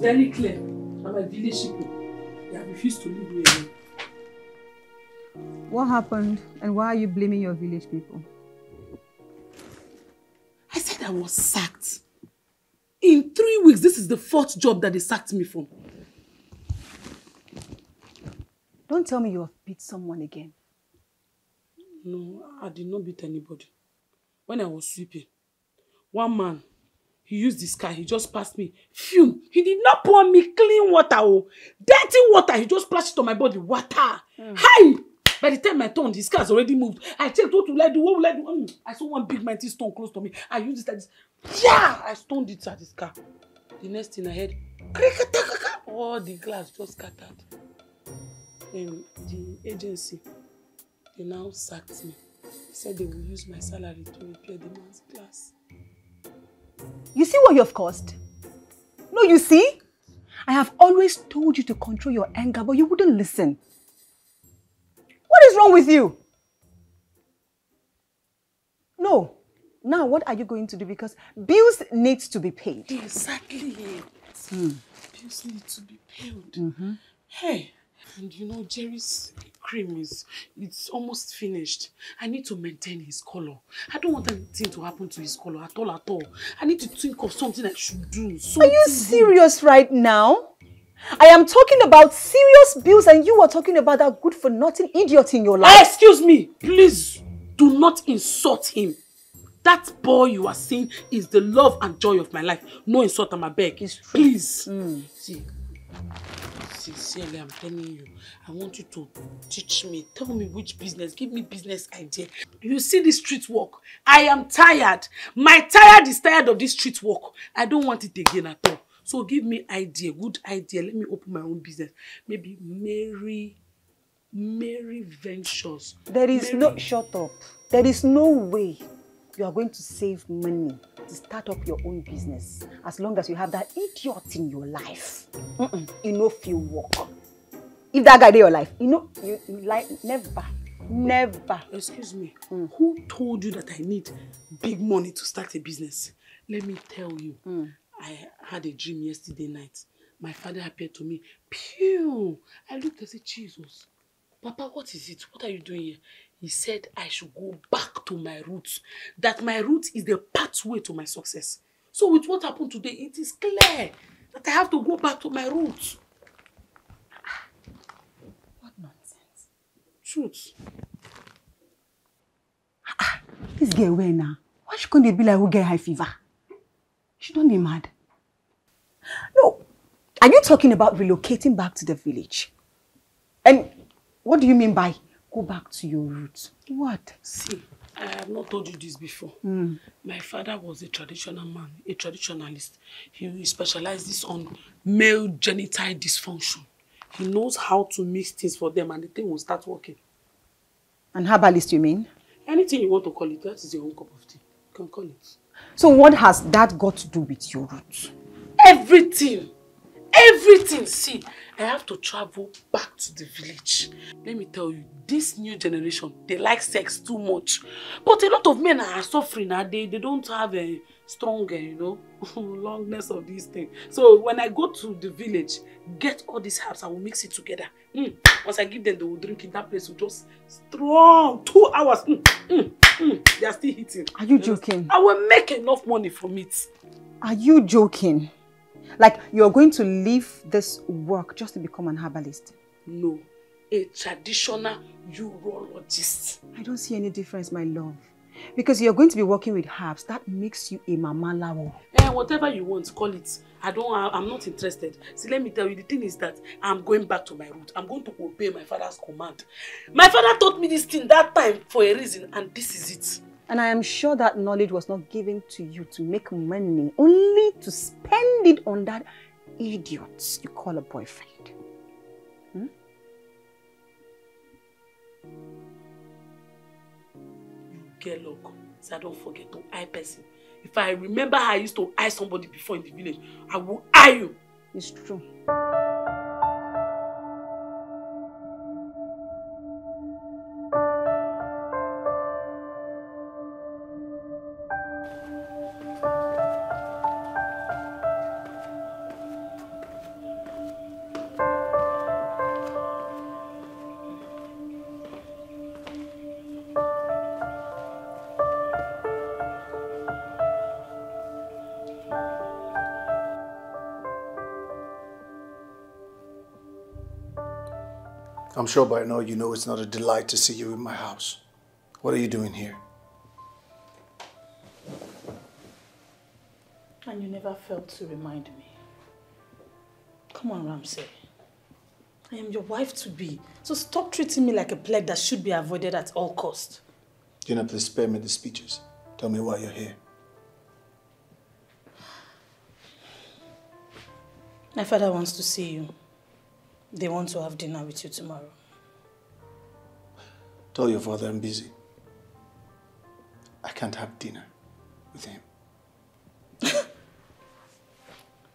Very clear that my village people, they have refused to leave me alone. What happened and why are you blaming your village people? I said I was sacked. In 3 weeks, this is the 4th job that they sacked me from. Don't tell me you have beat someone again. No, I did not beat anybody. When I was sweeping, one man, he used this car, he just passed me. Phew! He did not pour me clean water. Oh. Dirty water, he just splashed it on my body. Water! Mm. Hi! By the time I turned, his car has already moved. I checked, what will I do? What will I do? I saw one big mighty stone close to me. I used it at this. Yeah! I stoned it at this car. The next thing I heard, all the glass just scattered. And the agency, they now sacked me. They said they will use my salary to repair the man's glass. You see what you have caused? No, you see? I have always told you to control your anger, but you wouldn't listen. What is wrong with you? No. Now, what are you going to do? Because bills need to be paid. Exactly. Mm. Bills need to be paid. Mm-hmm. Hey, and you know, Jerry's cream it's almost finished. I need to maintain his color. I don't want anything to happen to his color at all, at all. I need to think of something I should do. Something. Are you serious right now? I am talking about serious bills and you are talking about that good-for-nothing idiot in your life. Excuse me, please do not insult him. That boy you are seeing is the love and joy of my life. No insult on my back. It's true. Please. Mm. See. Sincerely, I'm telling you, I want you to teach me, tell me which business, give me business idea. You see this street work, I am tired. My tired is tired of this street work. I don't want it again at all. So give me idea, good idea, let me open my own business. Maybe Mary Ventures. There is Mary. No, shut up. There is no way you are going to save money to start up your own business as long as you have that idiot in your life. You know, few work. If that guy did your life, you know, you like never, never. Excuse me, who told you that I need big money to start a business? Let me tell you, I had a dream yesterday night. My father appeared to me. Pew! I looked and said, Jesus, Papa, what is it? What are you doing here? He said I should go back to my roots. That my roots is the pathway to my success. So with what happened today, it is clear that I have to go back to my roots. What nonsense. Truth. This girl away now. Why she couldn't be like who get high fever? She don't be mad. No. Are you talking about relocating back to the village? And what do you mean by go back to your roots? What? See, I have not told you this before. My father was a traditional man, a traditionalist. He specializes on male genital dysfunction. He knows how to mix things for them and the thing will start working. An herbalist, you mean? Anything you want to call it, that is your own cup of tea. You can call it. So what has that got to do with your roots? Everything. Everything. See, I have to travel back to the village. Let me tell you, this new generation, they like sex too much. But a lot of men are suffering. They don't have a strong, you know, longness of this thing. So when I go to the village, get all these herbs, I will mix it together. Once I give them, they will drink it. That place will just strong. 2 hours. They are still eating. Are you joking? I will make enough money from it. Are you joking? Like, you're going to leave this work just to become an herbalist? No, a traditional urologist. I don't see any difference, my love. Because you're going to be working with herbs. That makes you a mamalawo. Eh, whatever you want, call it. I'm not interested. See, let me tell you, the thing is that I'm going back to my root. I'm going to obey my father's command. My father taught me this thing that time for a reason, and this is it. And I am sure that knowledge was not given to you to make money, only to spend it on that idiot you call a boyfriend. You get luck. So I don't forget to eye person. If I remember how I used to eye somebody before in the village, I will eye you. It's true. I'm sure by now you know it's not a delight to see you in my house. What are you doing here? And you never failed to remind me. Come on, Ramsey. I am your wife to be, so stop treating me like a plague that should be avoided at all costs. Gina, please spare me the speeches. Tell me why you're here. My father wants to see you. They want to have dinner with you tomorrow. Tell your father I'm busy. I can't have dinner with him.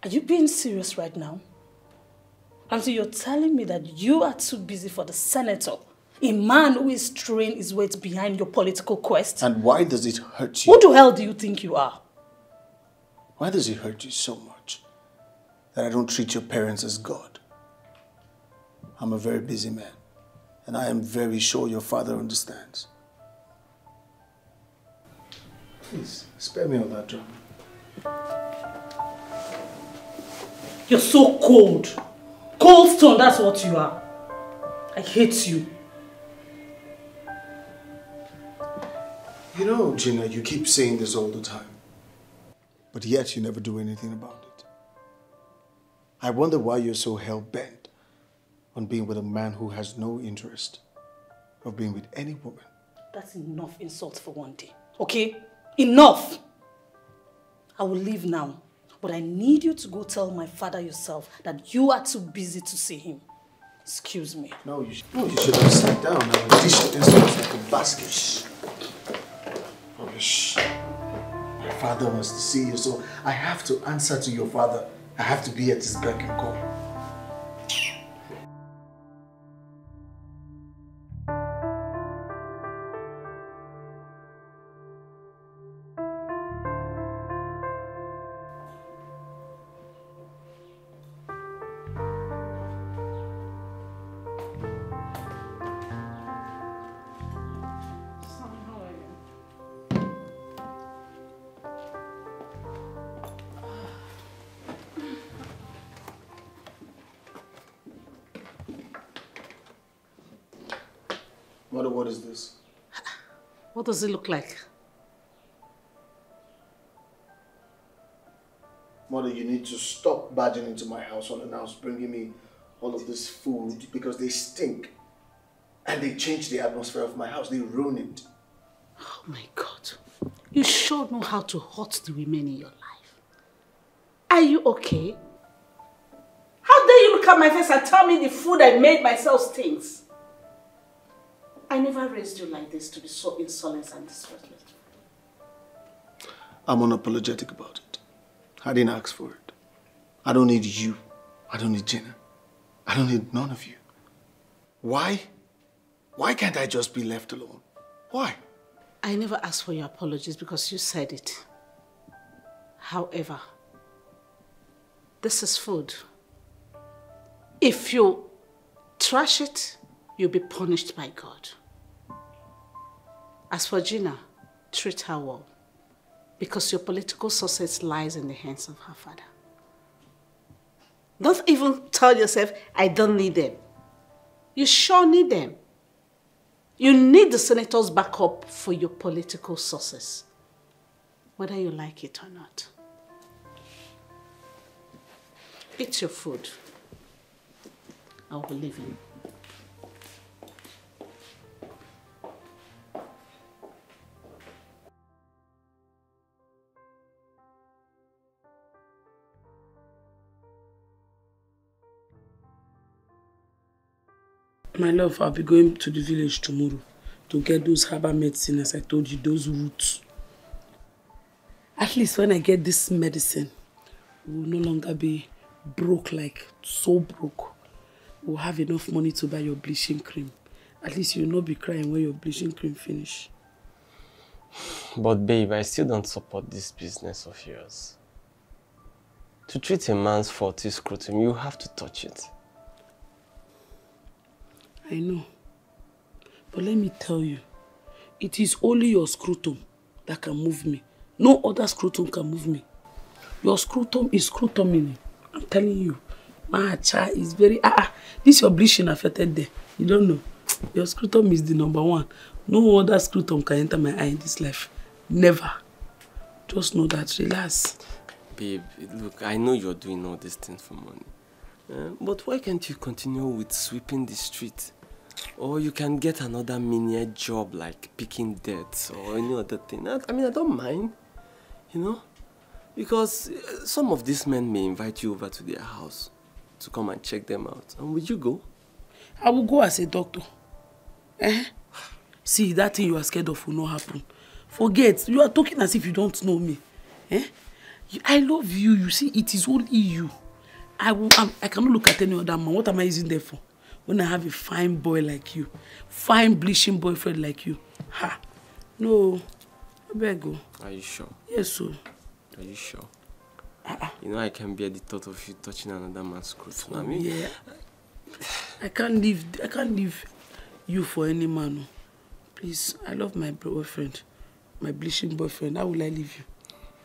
Are you being serious right now? Until you're telling me that you are too busy for the senator, a man who is throwing his weight behind your political quest. And why does it hurt you? Who the hell do you think you are? Why does it hurt you so much that I don't treat your parents as God? I'm a very busy man, and I am very sure your father understands. Please, spare me all that drama. You're so cold. Cold stone, that's what you are. I hate you. You know, Gina, you keep saying this all the time, but yet you never do anything about it. I wonder why you're so hell-bent on being with a man who has no interest of being with any woman. That's enough insults for one day, okay? Enough! I will leave now, but I need you to go tell my father yourself that you are too busy to see him. Excuse me. No, you should have sat down now and dished insults like a basket. Rubbish. My father wants to see you, so I have to answer to your father. I have to be at his beck and call. What is this? What does it look like? Mother, you need to stop barging into my house unannounced, bringing me all of this food because they stink. And they change the atmosphere of my house. They ruin it. Oh my God. You sure know how to hurt the women in your life. Are you okay? How dare you look at my face and tell me the food I made myself stinks? I never raised you like this to be so insolent and disrespectful. I'm unapologetic about it. I didn't ask for it. I don't need you. I don't need Gina. I don't need none of you. Why? Why can't I just be left alone? Why? I never asked for your apologies because you said it. However, this is food. If you trash it, you'll be punished by God. As for Gina, treat her well, because your political success lies in the hands of her father. Don't even tell yourself, I don't need them. You sure need them. You need the senator's backup for your political success, whether you like it or not. Eat your food. I'll be leaving. My love, I'll be going to the village tomorrow to get those herbal medicine, as I told you, those roots. At least when I get this medicine, we will no longer be broke, like so broke. We'll have enough money to buy your bleaching cream. At least you'll not be crying when your bleaching cream finish. But babe, I still don't support this business of yours. To treat a man's faulty scrotum, you have to touch it. I know. But let me tell you, it is only your scrotum that can move me. No other scrotum can move me. Your scrotum is scrotumini. I'm telling you. My child is very... this your bleaching affected there. You don't know. Your scrotum is the number one. No other scrotum can enter my eye in this life. Never. Just know that. Relax. Babe, look, I know you're doing all these things for money. But why can't you continue with sweeping the street? Or you can get another menial job like picking dirt or any other thing. I mean, I don't mind, you know? Because some of these men may invite you over to their house to come and check them out. And would you go? I will go as a doctor. Eh? See, that thing you are scared of will not happen. Forget, you are talking as if you don't know me. Eh? I love you, you see, it is only you. I cannot look at any other man. What am I using there for? When I have a fine boy like you, fine bleaching boyfriend like you. Ha! No, I better go. Are you sure? Yes, sir. Are you sure? You know I can bear the thought of you touching another man's scrotum. I mean, yeah. I can't leave you for any man. Please, I love my boyfriend, my bleaching boyfriend. How will I leave you?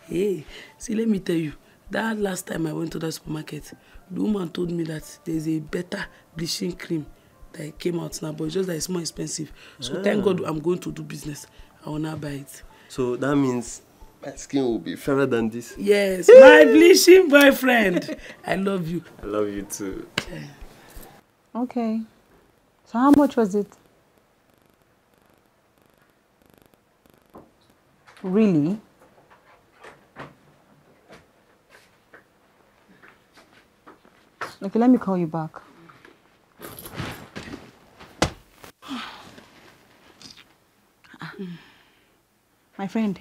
Hey, see, let me tell you, that last time I went to that supermarket, the woman told me that there's a better bleaching cream that came out now, but it's just that it's more expensive. So thank God I'm going to do business. I will not buy it. So that means my skin will be fairer than this? Yes, my bleaching boyfriend. I love you. I love you too. Okay. So how much was it? Really? Okay, let me call you back. My friend,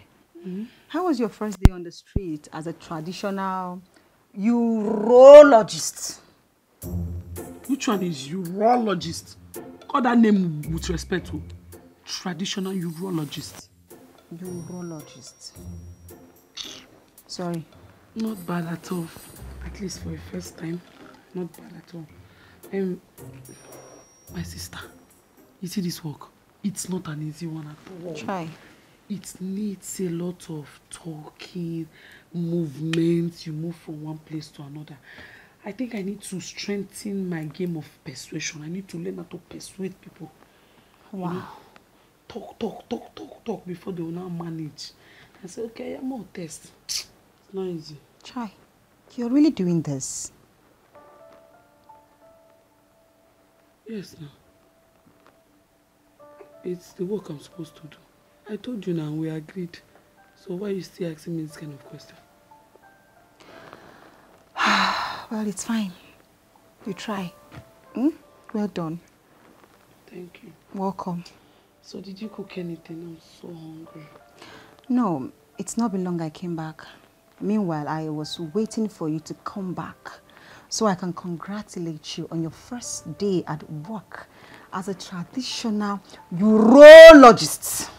how was your first day on the street as a traditional urologist? Which one is urologist? Call that name with respect to traditional urologist. Urologist. Sorry. Not bad at all. At least for the first time. Not bad at all. My sister, you see this work? It's not an easy one at all. Try. It needs a lot of talking, movement. You move from one place to another. I think I need to strengthen my game of persuasion. I need to learn how to persuade people. Wow. You know, talk before they will now manage. I say, okay, I'm going to test. It's not easy. Try. You're really doing this. Yes, now. It's the work I'm supposed to do. I told you now, we agreed. So why are you still asking me this kind of question? Well, it's fine. You try. Well done. Thank you. Welcome. So did you cook anything? I'm so hungry. No, it's not been long I came back. Meanwhile, I was waiting for you to come back, so I can congratulate you on your first day at work as a traditional urologist.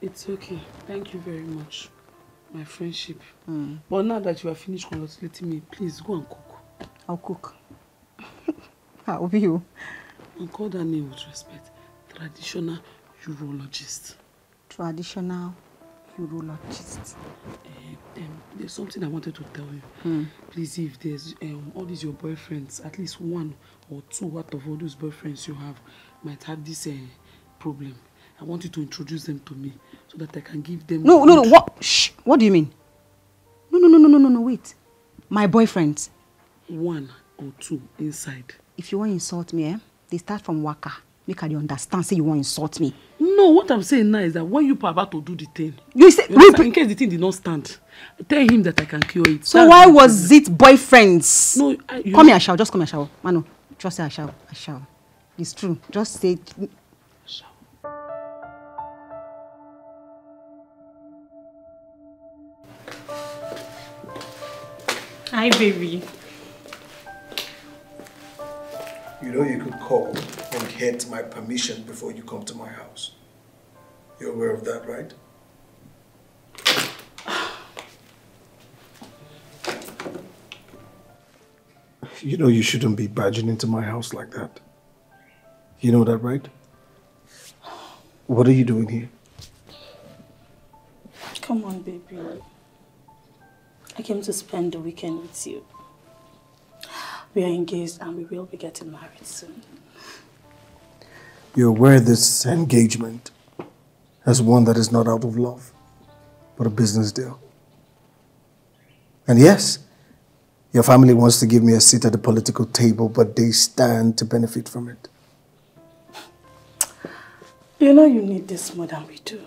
It's okay. Thank you very much, my friendship. But now that you are finished congratulating me, please go and cook. I'll cook. I'll be you. And call that name with respect. Traditional urologist. Traditional urologist. There's something I wanted to tell you. Please, if there's all these your boyfriends, at least one or two out of all those boyfriends you have might have this problem. I want you to introduce them to me so that I can give them... No, what? Shh! What do you mean? No, wait. My boyfriends. One or two inside. If you want to insult me, they start from Waka. Make her understand, say you want to insult me. No, what I'm saying now is that when you are about to do the thing, you say, in case the thing did not stand, tell him that I can cure it. So why was it boyfriends? No, come here, I shall. Just come here, I shall. Manu, just say I shall. It's true. Just say... Hi, baby. You know you could call and get my permission before you come to my house. You're aware of that, right? You know you shouldn't be barging into my house like that. You know that, right? What are you doing here? Come on, baby. I came to spend the weekend with you. We are engaged and we will be getting married soon. You're aware this engagement as one that is not out of love, but a business deal. And yes, your family wants to give me a seat at the political table, but they stand to benefit from it. You know you need this more than we do.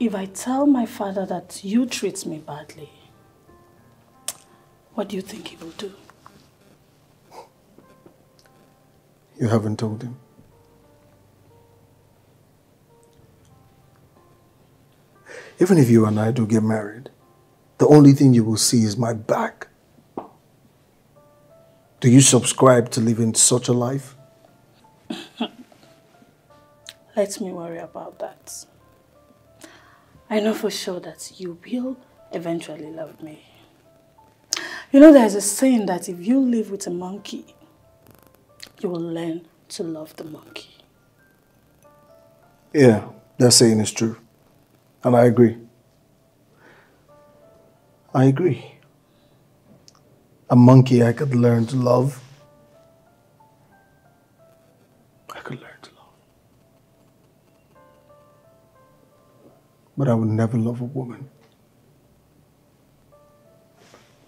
If I tell my father that you treat me badly, what do you think he will do? You haven't told him. Even if you and I do get married, the only thing you will see is my back. Do you subscribe to living such a life? Let me worry about that. I know for sure that you will eventually love me. You know, there's a saying that if you live with a monkey, you will learn to love the monkey. Yeah, that saying is true. And I agree. I agree. A monkey I could learn to love. But I would never love a woman.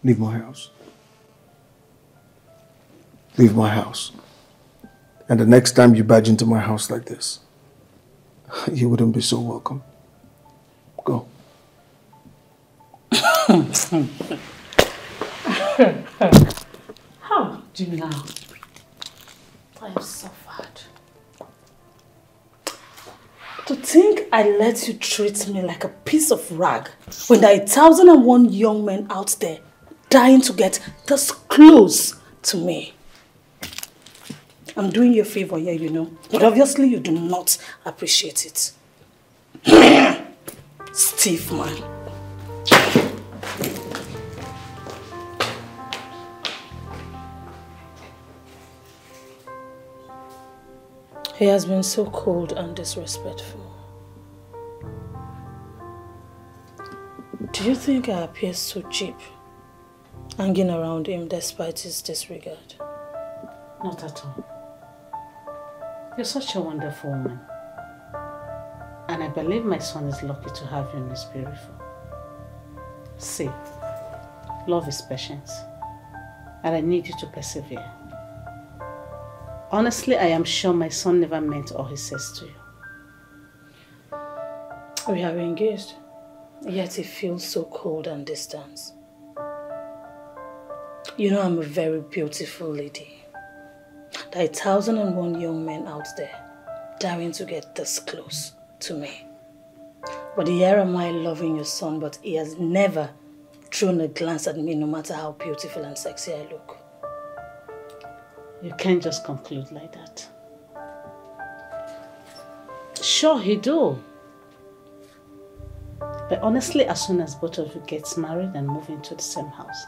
Leave my house. Leave my house. And the next time you barge into my house like this, you wouldn't be so welcome. Go. How, Gina? I have suffered. To think I let you treat me like a piece of rag when there are 1,001 young men out there dying to get this close to me. I'm doing you a favor here, you know, but obviously you do not appreciate it. Stiff man. He has been so cold and disrespectful. Do you think I appear so cheap, hanging around him despite his disregard? Not at all. You're such a wonderful woman. And I believe my son is lucky to have you in his beautiful. See, love is patience. And I need you to persevere. Honestly, I am sure my son never meant all he says to you. We are engaged, yet he feels so cold and distant. You know I'm a very beautiful lady. There are 1,001 young men out there daring to get this close to me. But here am I loving your son, but he has never thrown a glance at me no matter how beautiful and sexy I look. You can't just conclude like that. Sure, he do. But honestly, as soon as both of you get married and move into the same house,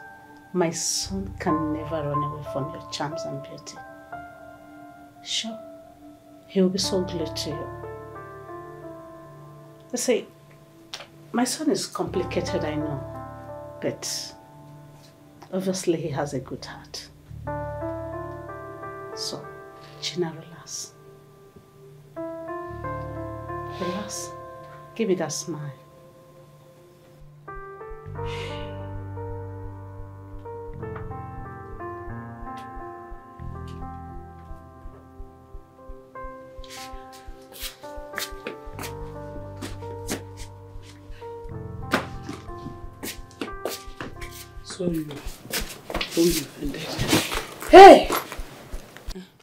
my son can never run away from your charms and beauty. Sure, he will be so glued to you. I say, my son is complicated, I know, but obviously he has a good heart. So, Gina, relax. Relax. Give me that smile. Sorry, don't be offended. Hey!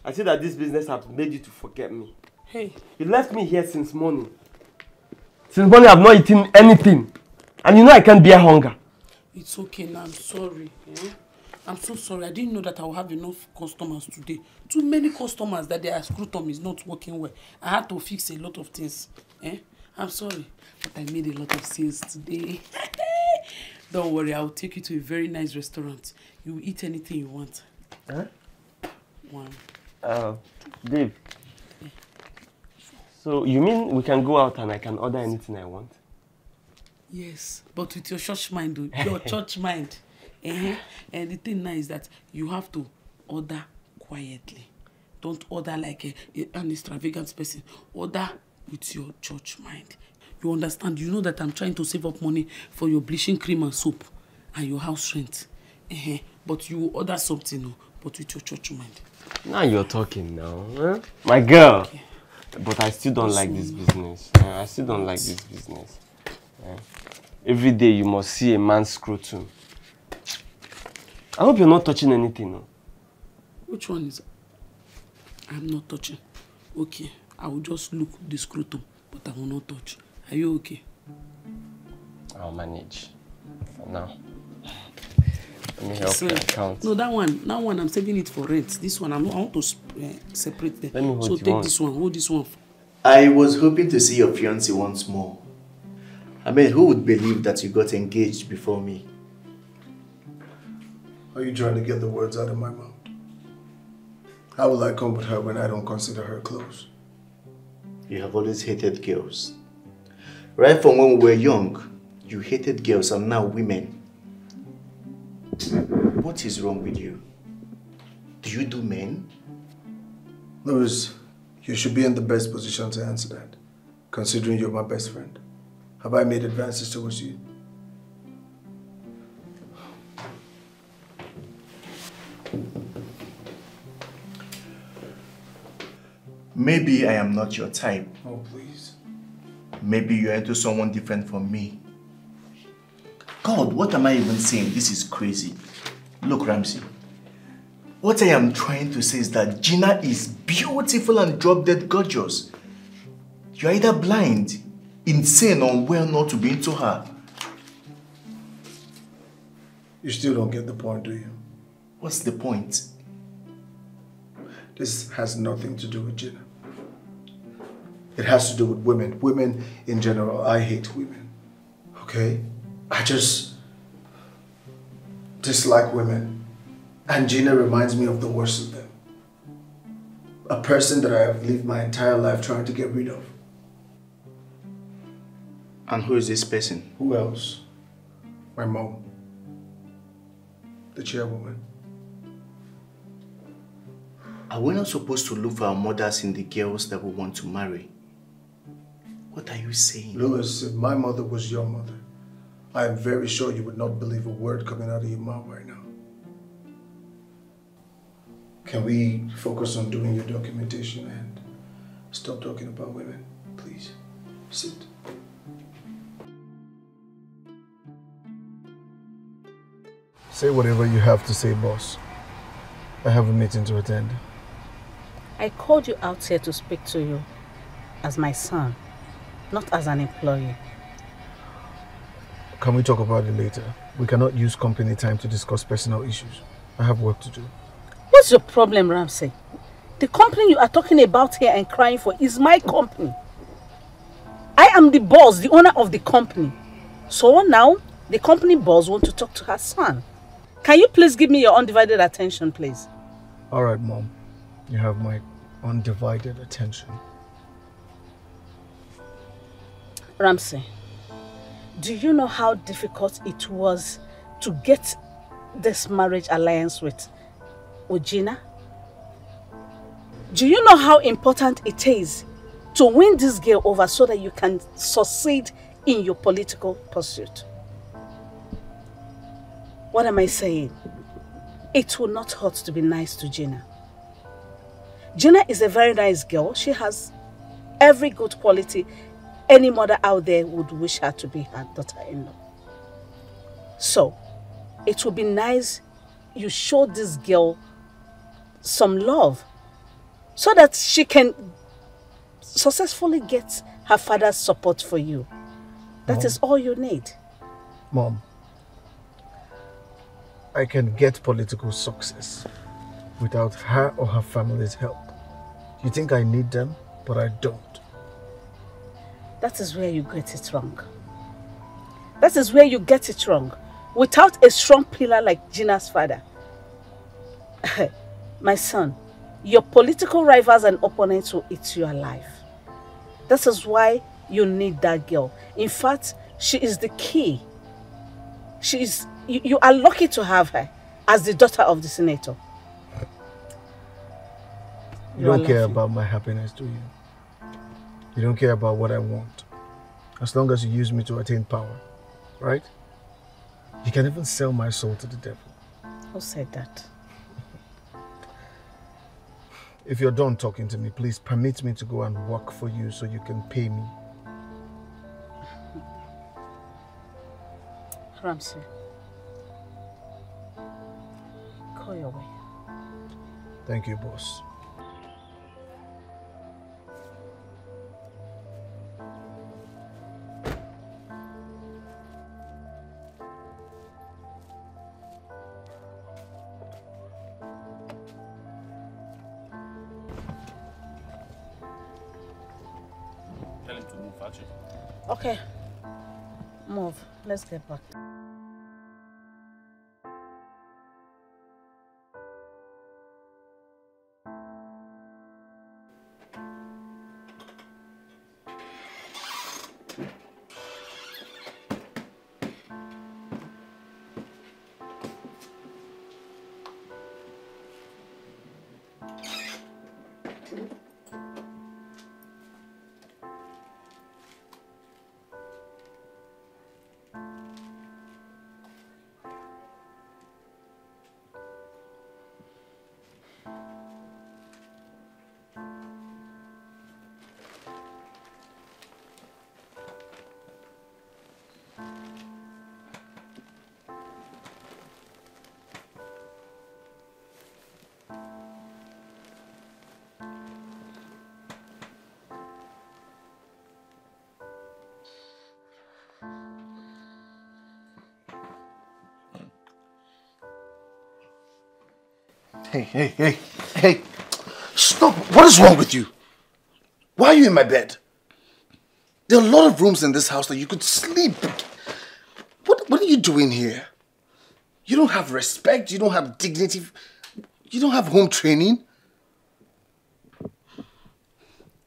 I see that this business has made you to forget me. Hey. You left me here since morning. Since morning I've not eaten anything. And you know I can't bear hunger. It's okay now, I'm sorry. Yeah? I'm so sorry, I didn't know that I would have enough customers today. Too many customers that their scrotum is not working well. I had to fix a lot of things. Eh? I'm sorry, but I made a lot of sales today. Don't worry, I'll take you to a very nice restaurant. You will eat anything you want. Huh? One. Dave. Yeah. So you mean we can go out and I can order anything I want? Yes, but with your church mind, dude. Your church mind. And the thing now is that you have to order quietly. Don't order like an extravagant person. Order with your church mind. You understand? You know that I'm trying to save up money for your bleaching cream and soap and your house rent. But you order something, but with your church mind. Now you're talking now. Huh? My girl. Okay. But I still don't like this business. I still don't like this business. Every day you must see a man's scrotum. I hope you're not touching anything. No? Which one is it? I'm not touching. Okay, I will just look at the scrotum, but I will not touch. Are you okay? I'll manage for now. Let me help so, you count. No, that one, I'm saving it for rent. This one, I want to separate them. Let me hold this one, hold this one. I was hoping to see your fiancé once more. I mean, who would believe that you got engaged before me? Are you trying to get the words out of my mouth? How will I come with her when I don't consider her close? You have always hated girls. Right from when we were young, you hated girls and now women. What is wrong with you? Do you do men? Lewis, you should be in the best position to answer that, considering you're my best friend. Have I made advances towards you? Maybe I am not your type. Oh, please. Maybe you're into someone different from me. God, what am I even saying? This is crazy. Look, Ramsey. What I am trying to say is that Gina is beautiful and drop-dead gorgeous. You're either blind, insane, or well not to be into her. You still don't get the point, do you? What's the point? This has nothing to do with Gina. It has to do with women. Women in general. I hate women. Okay? I just dislike women. And Gina reminds me of the worst of them. A person that I have lived my entire life trying to get rid of. And who is this person? Who else? My mom. The chairwoman. Are we not supposed to look for our mothers in the girls that we want to marry? What are you saying? Lewis, if my mother was your mother, I am very sure you would not believe a word coming out of your mouth right now. Can we focus on doing your documentation and stop talking about women, please? Sit. Say whatever you have to say, boss. I have a meeting to attend. I called you out here to speak to you as my son, not as an employee. Can we talk about it later? We cannot use company time to discuss personal issues. I have work to do. What's your problem, Ramsey? The company you are talking about here and crying for is my company. I am the boss, the owner of the company. So now, the company boss wants to talk to her son. Can you please give me your undivided attention, please? All right, Mom. You have my undivided attention. Ramsey, do you know how difficult it was to get this marriage alliance with Gina? Do you know how important it is to win this girl over so that you can succeed in your political pursuit? What am I saying? It will not hurt to be nice to Gina. Gina is a very nice girl. She has every good quality any mother out there would wish her to be her daughter-in-law. So, it will be nice you show this girl some love so that she can successfully get her father's support for you. That is all you need. Mom, I can get political success without her or her family's help. You think I need them, but I don't. That is where you get it wrong. That is where you get it wrong. Without a strong pillar like Gina's father. My son, your political rivals and opponents will eat you alive. This is why you need that girl. In fact, she is the key. She is, you are lucky to have her as the daughter of the senator. You don't care about my happiness, do you? You don't care about what I want. As long as you use me to attain power, right? You can even sell my soul to the devil. Who said that? If you're done talking to me, please permit me to go and work for you so you can pay me. Ramsey, go your way. Thank you, boss. Okay, move. Let's get back. Hey. Stop. What is wrong with you? Why are you in my bed? There are a lot of rooms in this house that you could sleep. What are you doing here? You don't have respect. You don't have dignity. You don't have home training.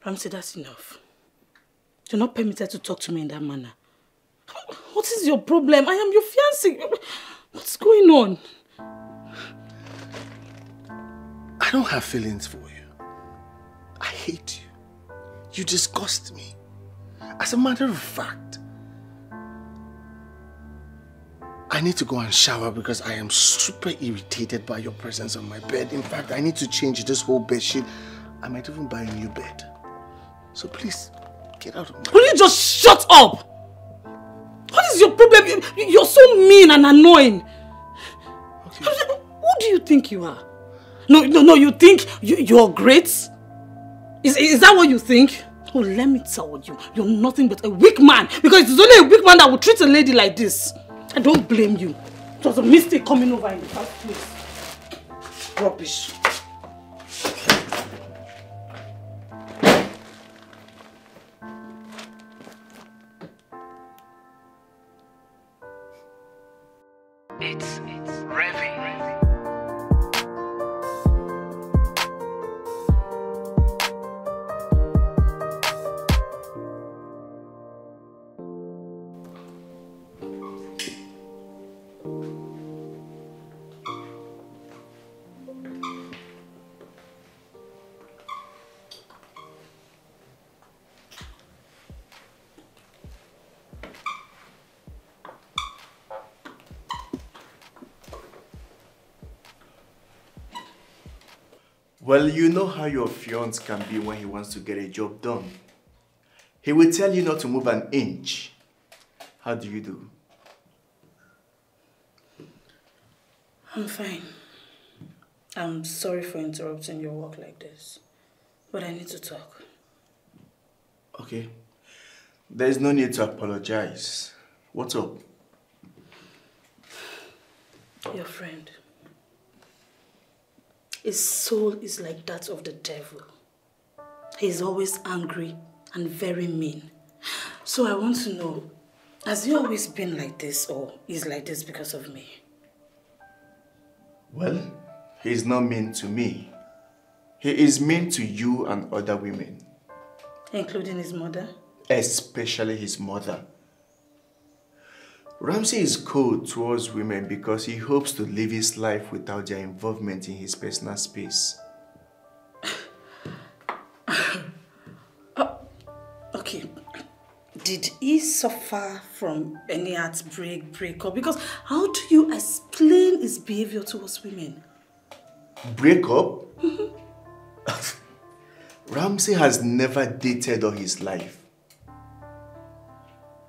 Ramsey, that's enough. You're not permitted to talk to me in that manner. What is your problem? I am your fiancé. What's going on? I don't have feelings for you. I hate you. You disgust me. As a matter of fact, I need to go and shower because I am super irritated by your presence on my bed. In fact, I need to change this whole bedsheet. I might even buy a new bed. So please, get out of my bed. Will you just shut up? What is your problem? You're so mean and annoying. Okay. Who do you think you are? No, you think you're great? Is that what you think? Oh, let me tell you, you're nothing but a weak man. Because it's only a weak man that will treat a lady like this. I don't blame you. It was a mistake coming over in the first place. Rubbish. It's Revy. Well, you know how your fiance can be when he wants to get a job done. He will tell you not to move an inch. How do you do? I'm fine. I'm sorry for interrupting your work like this, but I need to talk. Okay. There's no need to apologize. What's up? Your friend. His soul is like that of the devil. He is always angry and very mean. So I want to know, has he always been like this, or is like this because of me? Well, he is not mean to me. He is mean to you and other women. Including his mother? Especially his mother. Ramsey is cold towards women because he hopes to live his life without their involvement in his personal space. Okay. Did he suffer from any heartbreak, breakup? Because how do you explain his behavior towards women? Breakup? Ramsey has never dated all his life.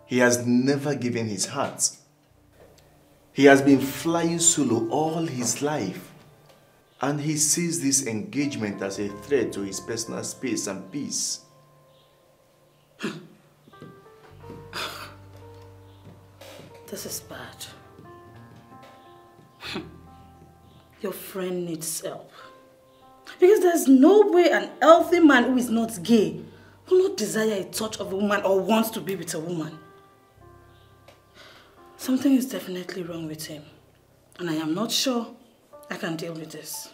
He has never given his heart. He has been flying solo all his life. And he sees this engagement as a threat to his personal space and peace. This is bad. Your friend needs help. Because there's no way an healthy man who is not gay will not desire a touch of a woman or wants to be with a woman. Something is definitely wrong with him, and I am not sure I can deal with this.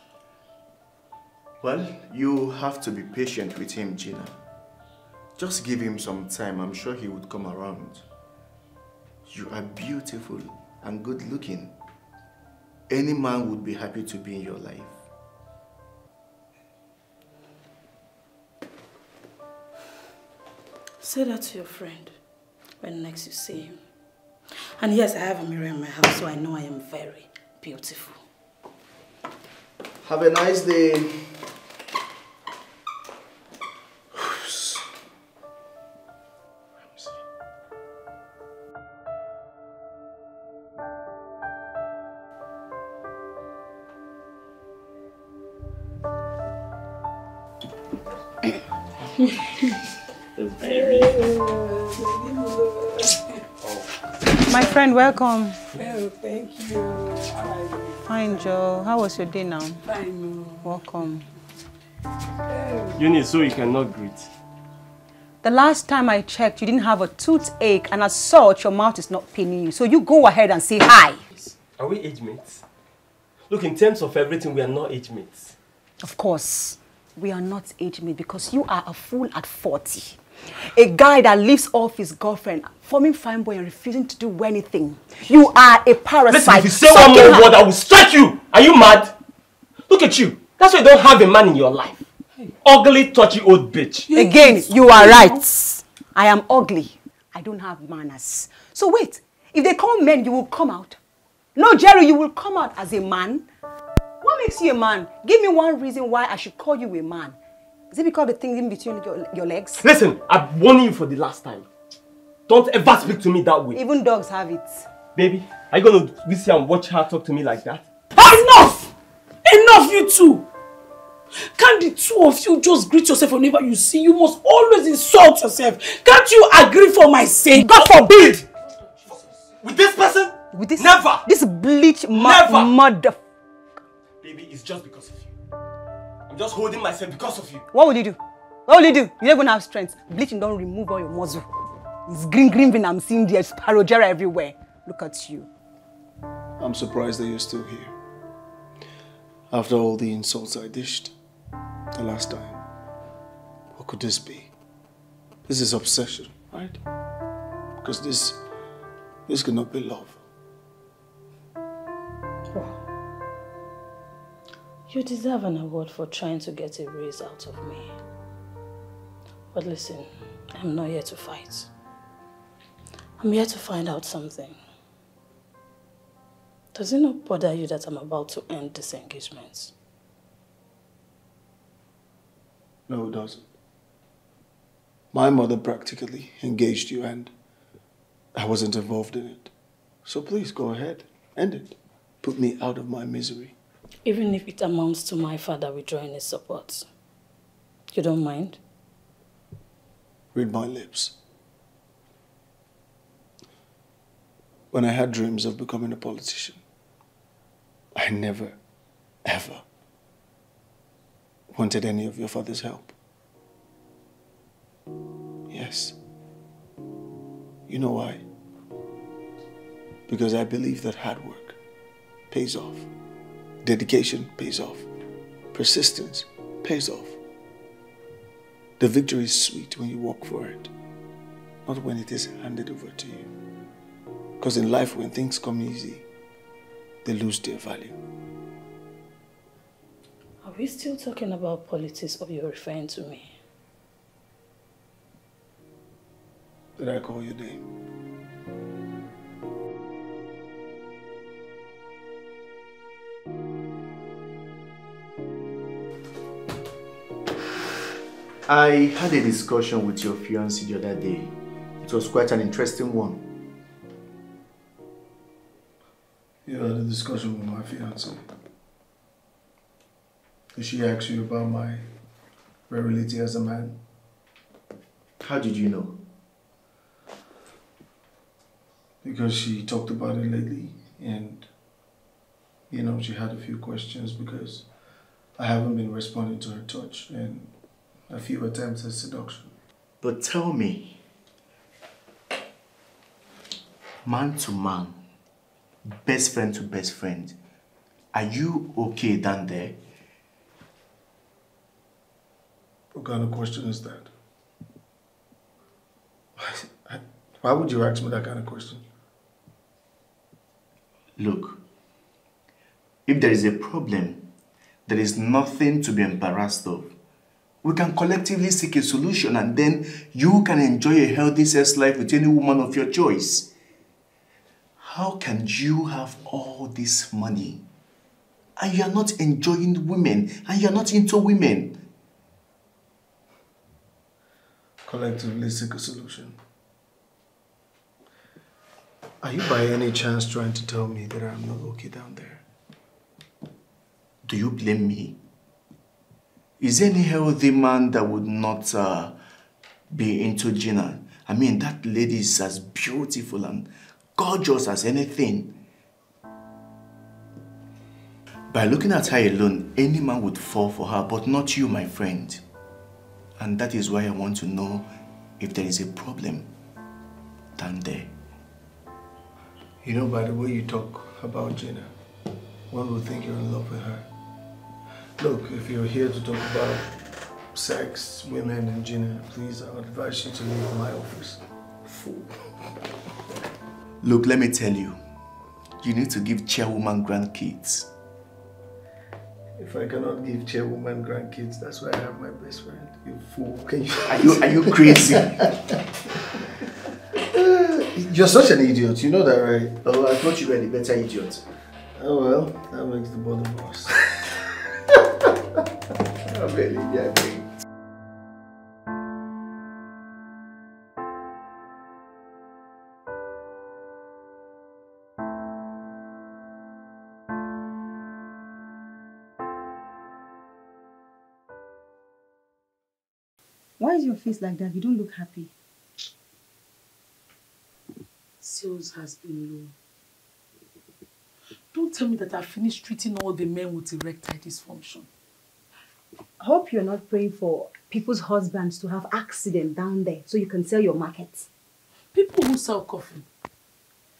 Well, you have to be patient with him, Gina. Just give him some time. I'm sure he would come around. You are beautiful and good looking. Any man would be happy to be in your life. Say that to your friend when next you see him. And yes, I have a mirror in my house, so I know I am very beautiful. Have a nice day. Oops. My friend, welcome. Well, thank you. How are you? Fine, Joe. How was your day now? Fine. Welcome. Eunice, so you cannot greet. The last time I checked, you didn't have a toothache, and as such, your mouth is not paining you. So you go ahead and say hi. Are we age mates? Look, in terms of everything, we are not age mates. Of course. We are not age mates because you are a fool at 40. A guy that leaves off his girlfriend, forming fine boy and refusing to do anything. You are a parasite. Listen, if you say one more word, I will strike you. Are you mad? Look at you. That's why you don't have a man in your life. Ugly, touchy old bitch. Yes. Again, you are right. I am ugly. I don't have manners. So wait, if they call men, you will come out. No, Jerry, you will come out as a man. What makes you a man? Give me one reason why I should call you a man. Is it because the thing in between your legs? Listen, I'm warning you for the last time. Don't ever speak to me that way. Even dogs have it. Baby, are you going to sit here and watch her talk to me like that? Enough! Enough, you two! Can't the two of you just greet yourself whenever you see? You must always insult yourself. Can't you agree for my sake? God forbid! With this person? With this? Never! This bleach mother... Baby, it's just because of you. Just holding myself because of you. What will you do? What will you do? You don't even have strength. Bleaching don't remove all your muscle. It's green when I'm seeing the asparagera everywhere. Look at you. I'm surprised that you're still here. After all the insults I dished the last time. What could this be? This is obsession, right? Because this could not be love. You deserve an award for trying to get a raise out of me. But listen, I'm not here to fight. I'm here to find out something. Does it not bother you that I'm about to end this engagement? No, it doesn't. My mother practically engaged you and I wasn't involved in it. So please go ahead, end it. Put me out of my misery. Even if it amounts to my father withdrawing his support. You don't mind? Read my lips. When I had dreams of becoming a politician, I never, ever wanted any of your father's help. Yes. You know why? Because I believe that hard work pays off. Dedication pays off. Persistence pays off. The victory is sweet when you walk for it, not when it is handed over to you. Because in life, when things come easy, they lose their value. Are we still talking about politics, or you're referring to me? Did I call your name? I had a discussion with your fiancé the other day. It was quite an interesting one. You had a discussion with my fiancé? Did she ask you about my virility as a man? How did you know? Because she talked about it lately, and you know, she had a few questions because I haven't been responding to her touch and a few attempts at seduction. But tell me, man to man, best friend to best friend, are you okay down there? What kind of question is that? Why would you ask me that kind of question? Look, if there is a problem, there is nothing to be embarrassed of. We can collectively seek a solution, and then you can enjoy a healthy sex life with any woman of your choice. How can you have all this money and you are not enjoying women, and you are not into women? Collectively seek a solution. Are you by any chance trying to tell me that I'm not okay down there? Do you blame me? Is there any healthy man that would not be into Gina? I mean, that lady is as beautiful and gorgeous as anything. By looking at her alone, any man would fall for her, but not you, my friend. And that is why I want to know if there is a problem down there. You know, by the way you talk about Gina, one would think you're in love with her. Look, if you're here to talk about sex, women, and Gina, please, I would advise you to leave my office. Fool. Look, let me tell you, you need to give Chairwoman grandkids. If I cannot give Chairwoman grandkids, that's why I have my best friend. You fool. Can you? Are you crazy? You're such an idiot. You know that, right? Oh, I thought you were the better idiot. Oh well, that makes the bother worse. I'm really happy. Why is your face like that? You don't look happy. Sales has been low. Don't tell me that I finished treating all the men with erectile dysfunction. I hope you're not praying for people's husbands to have accidents down there so you can sell your markets. People who sell coffee,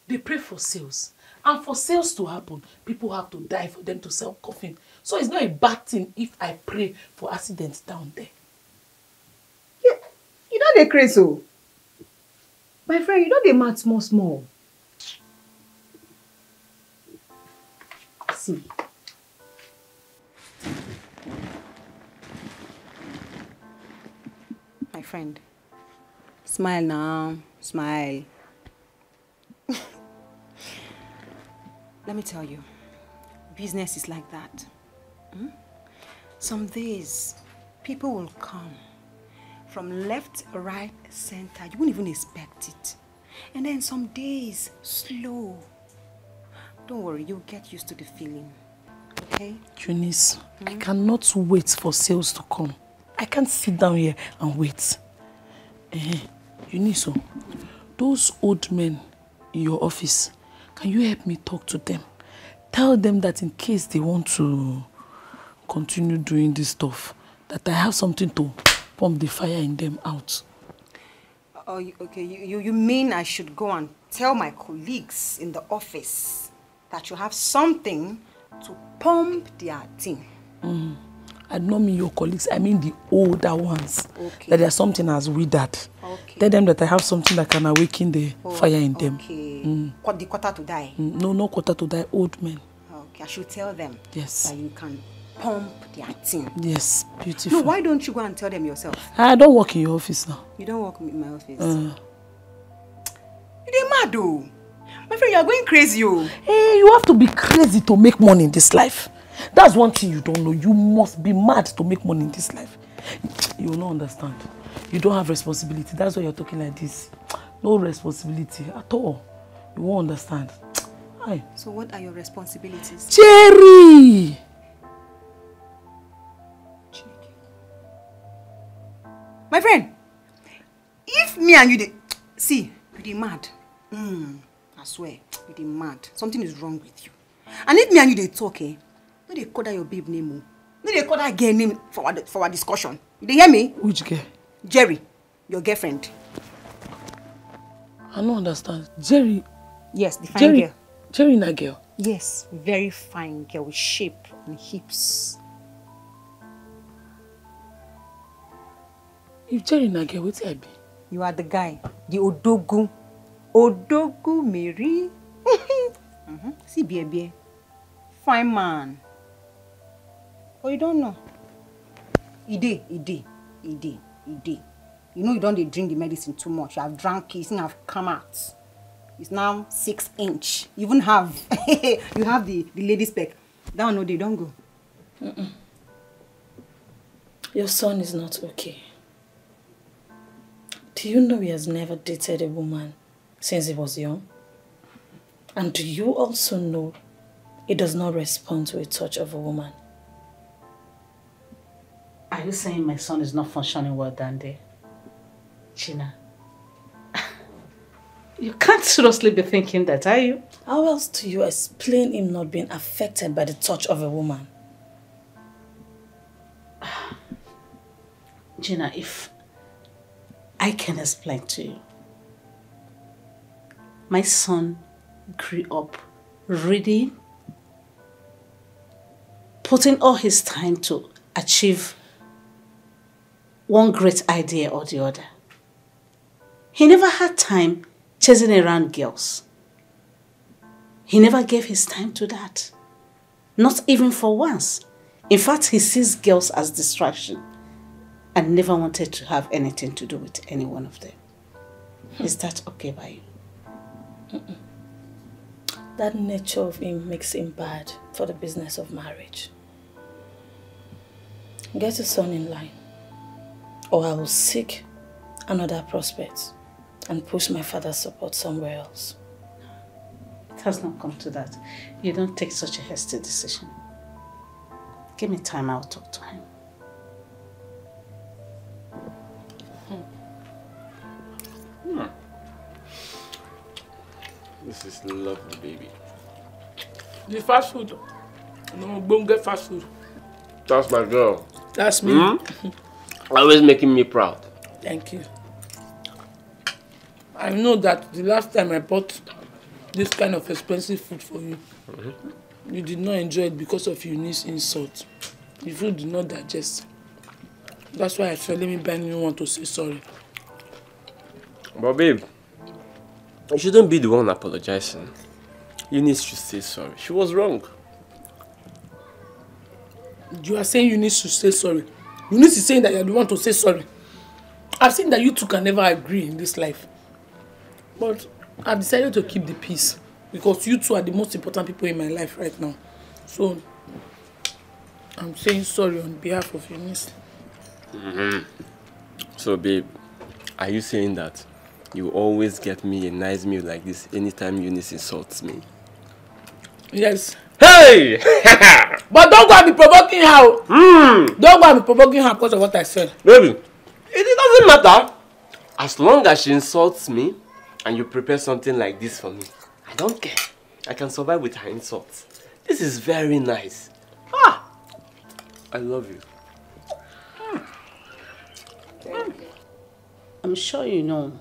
they pray for sales. And for sales to happen, people have to die for them to sell coffee. So it's not a bad thing if I pray for accidents down there. Yeah, you know they're crazy. My friend, you know they mad small. See. My friend, smile now, smile. Let me tell you, business is like that. Hmm? Some days, people will come from left, right, center. You won't even expect it. And then some days, slow. Don't worry, you'll get used to the feeling, okay? Eunice, I cannot wait for sales to come. I can't sit down here and wait. Eunice, those old men in your office, can you help me talk to them? Tell them that in case they want to continue doing this stuff, that I have something to pump the fire in them out. Oh, okay. You mean I should go and tell my colleagues in the office that you have something to pump their thing? Mm. I don't mean your colleagues. I mean the older ones. Okay. That there's something as withered. Okay. Tell them that I have something that can awaken the fire in them. Okay. Mm. The quarter to die? No, no quarter to die. Old men. Okay. I should tell them. Yes. That you can pump their thing. Yes. Beautiful. No, why don't you go and tell them yourself? I don't work in your office now. You don't work in my office? You're mad though. My friend, you're going crazy. Hey, you have to be crazy to make money in this life. That's one thing you don't know. You must be mad to make money in this life. You will not understand. You don't have responsibility. That's why you're talking like this. No responsibility at all. You won't understand. Aye. So what are your responsibilities? Jerry! My friend, if me and you did... See, you did mad. I swear, you did mad. Something is wrong with you. And if me and you did talk, eh? No, they call that your babe name. No, they call that girl name for our discussion. You hear me? Which girl? Jerry, your girlfriend. I don't understand. Jerry? Yes, the fine girl. Jerry, that girl? Yes, very fine girl with shape and hips. If Jerry that girl, what's it be? You are the guy. The Odogu. Odogu Mary. See, baby. Fine man. Oh, you don't know. Ide. You know you don't drink the medicine too much. You have drunk it, it's now come out. It's now 6 inch. You even have, you have the lady spec. That one, no, they don't go. Mm-mm. Your son is not okay. Do you know he has never dated a woman since he was young? And do you also know he does not respond to a touch of a woman? Are you saying my son is not functioning well down there? Gina, you can't seriously be thinking that, are you? How else do you explain him not being affected by the touch of a woman? Gina, if I can explain to you, my son grew up reading, putting all his time to achieve one great idea or the other. He never had time chasing around girls. He never gave his time to that. Not even for once. In fact, he sees girls as distraction and never wanted to have anything to do with any one of them. Is that okay by you? Mm-mm. That nature of him makes him bad for the business of marriage. Get your son in line, or I will seek another prospect and push my father's support somewhere else. It has not come to that. You don't take such a hasty decision. Give me time, I'll talk to him. This is lovely, baby. The fast food. No, don't get fast food. That's my girl. That's me. Mm? Always making me proud. Thank you. I know that the last time I bought this kind of expensive food for you, you did not enjoy it because of Eunice's insult. The food did not digest. That's why I said, let me buy you one to say sorry. But babe, you shouldn't be the one apologizing. Eunice should say sorry. She was wrong. You are saying Eunice should say sorry. Eunice is saying that you are the one to say sorry. I've seen that you two can never agree in this life. But I've decided to keep the peace because you two are the most important people in my life right now. So I'm saying sorry on behalf of Eunice. So babe, are you saying that you always get me a nice meal like this anytime Eunice insults me? Yes. Hey! But don't go and be provoking her. Don't go and be provoking her because of what I said. Baby, it doesn't matter. As long as she insults me and you prepare something like this for me, I don't care. I can survive with her insults. This is very nice. Ah! I love you. I'm sure you know,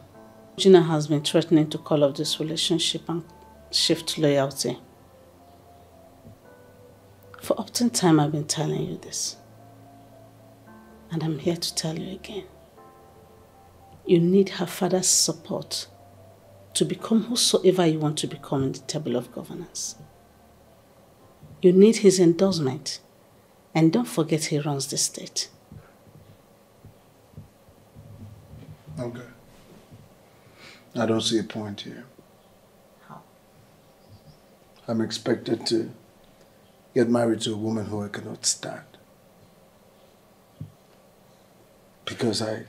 Gina has been threatening to call off this relationship and shift loyalty. For often time I've been telling you this. And I'm here to tell you again. You need her father's support to become whosoever you want to become in the table of governance. You need his endorsement. And don't forget he runs the state. Okay. I don't see a point here. How? I'm expected to get married to a woman who I cannot stand. Because I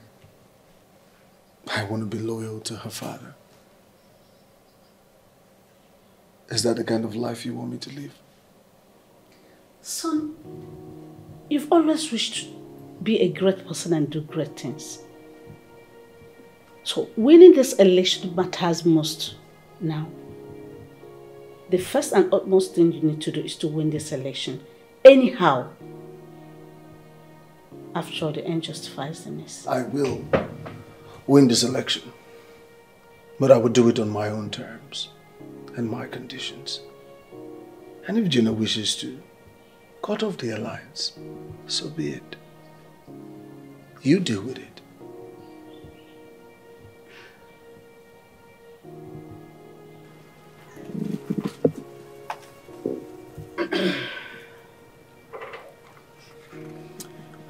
want to be loyal to her father. Is that the kind of life you want me to live? Son, you've always wished to be a great person and do great things. So winning this election matters most now. The first and utmost thing you need to do is to win this election. Anyhow, after all, the end justifies the means. I will win this election, but I will do it on my own terms and my conditions. And if Gina wishes to cut off the alliance, so be it. You deal with it.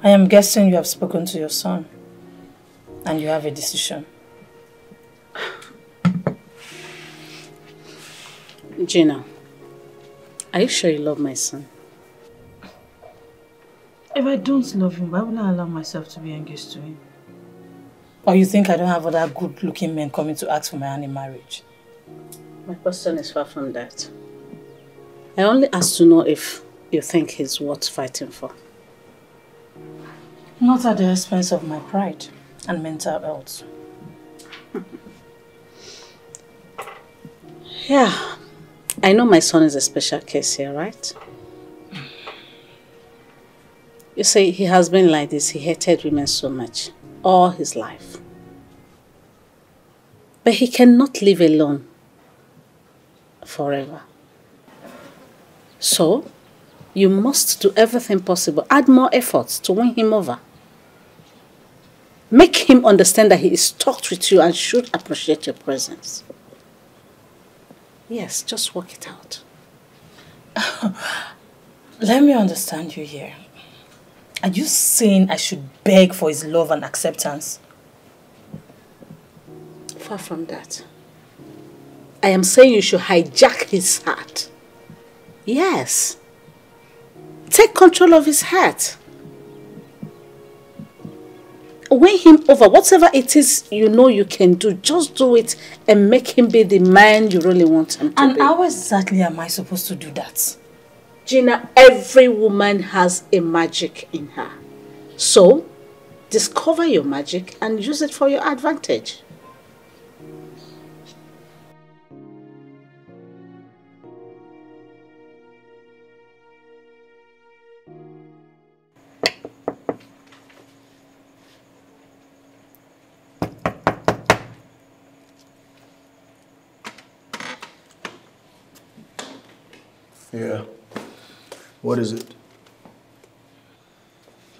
I am guessing you have spoken to your son and you have a decision. Gina, are you sure you love my son? If I don't love him, why would I allow myself to be engaged to him? Or you think I don't have other good-looking men coming to ask for my hand in marriage? My question is far from that. I only asked to know if you think he's worth fighting for. Not at the expense of my pride and mental health. Yeah, I know my son is a special case here, right? You see, he has been like this. He hated women so much all his life. But he cannot live alone forever. So, you must do everything possible. Add more efforts to win him over. Make him understand that he is stuck with you and should appreciate your presence. Yes, just work it out. Let me understand you here. Are you saying I should beg for his love and acceptance? Far from that. I am saying you should hijack his heart. Yes. Take control of his heart. Win him over. Whatever it is you know you can do, just do it and make him be the man you really want him to be. And how exactly am I supposed to do that? Gina, every woman has a magic in her. So, discover your magic and use it for your advantage. Yeah. What is it?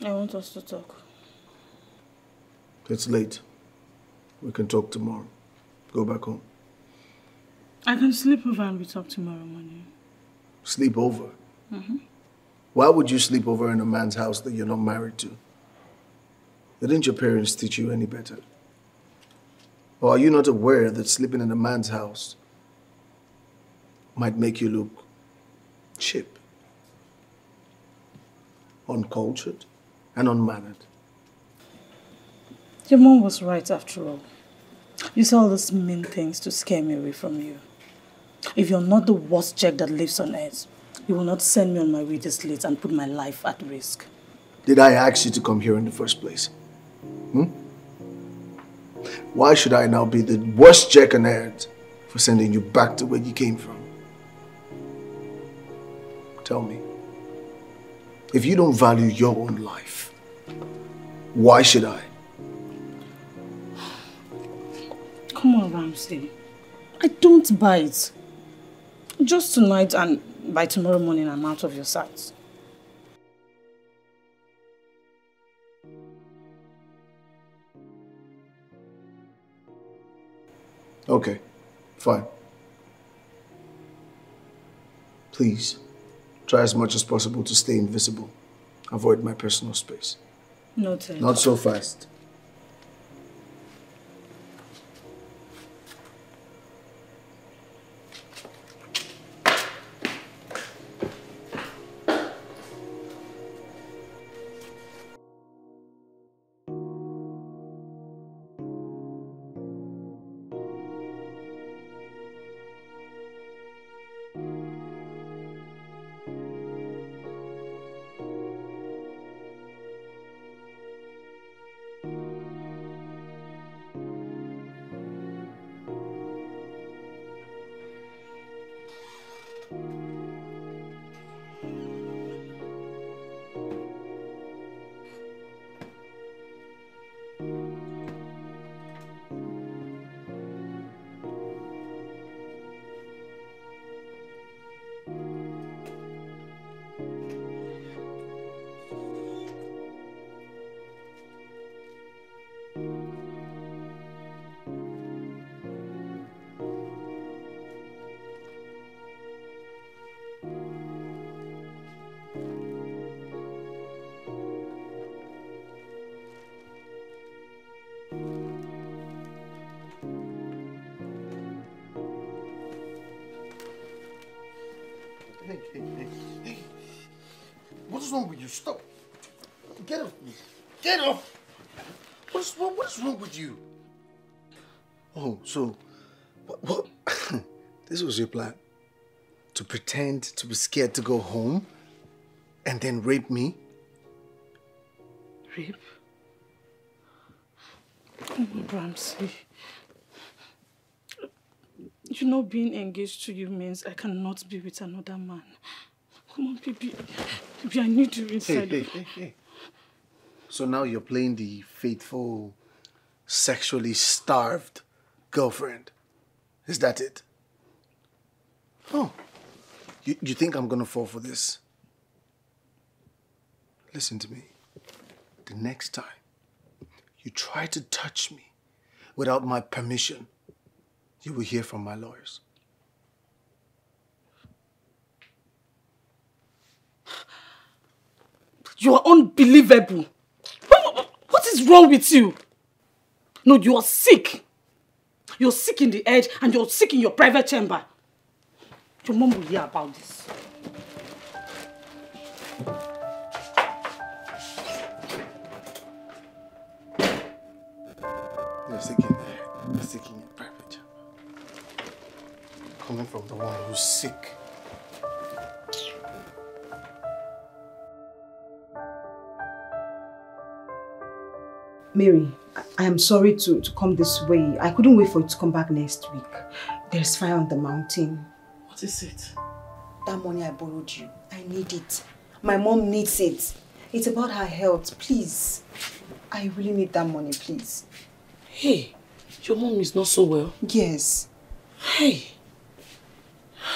I want us to talk. It's late. We can talk tomorrow. Go back home. I can sleep over and we talk tomorrow morning. Sleep over? Mm-hmm. Why would you sleep over in a man's house that you're not married to? Didn't your parents teach you any better? Or are you not aware that sleeping in a man's house might make you look cheap, uncultured, and unmannered? Your mom was right after all. You said all those mean things to scare me away from you. If you're not the worst jerk that lives on earth, you will not send me on my way this late and put my life at risk. Did I ask you to come here in the first place? Why should I now be the worst jerk on earth for sending you back to where you came from? Tell me. If you don't value your own life, why should I? Come on, Ramsey. I don't buy it. Just tonight and by tomorrow morning, I'm out of your sight. Okay, fine. Please, try as much as possible to stay invisible. Avoid my personal space. Noted. Not so fast. What's wrong with you? Stop. Get off me. Get off. What's wrong with you? Oh, so, what? This was your plan? To pretend to be scared to go home and then rape me? Rape? Oh, Ramsey. You know, being engaged to you means I cannot be with another man. Come on, baby. Baby, I need you inside. Hey. So now you're playing the faithful, sexually starved girlfriend. Is that it? Oh. You think I'm gonna fall for this? Listen to me. The next time you try to touch me without my permission, you will hear from my lawyers. You are unbelievable. What is wrong with you? No, you are sick. You're sick in the head and you're sick in your private chamber. Your mom will hear about this. You're sick in the head. You're sick in your private chamber. Coming from the one who's sick. Mary, I am sorry to come this way. I couldn't wait for you to come back next week. There's fire on the mountain. What is it? That money I borrowed you. I need it. My mom needs it. It's about her health, please. I really need that money, please. Hey, your mom is not so well. Yes. Hey.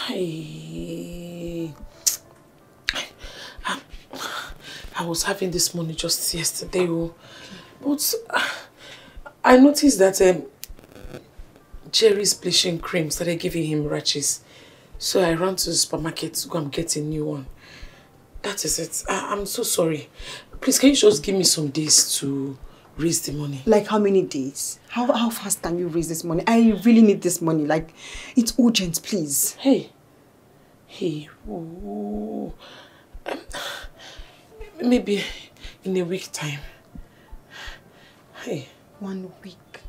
Hey. I was having this money just yesterday. But I noticed that Jerry's bleaching cream started giving him rashes. So I ran to the supermarket to go and get a new one. That is it. I'm so sorry. Please, can you just give me some days to raise the money? Like how many days? How fast can you raise this money? I really need this money. Like, it's urgent, please. Hey. Ooh. Maybe in a week time. Hey. 1 week.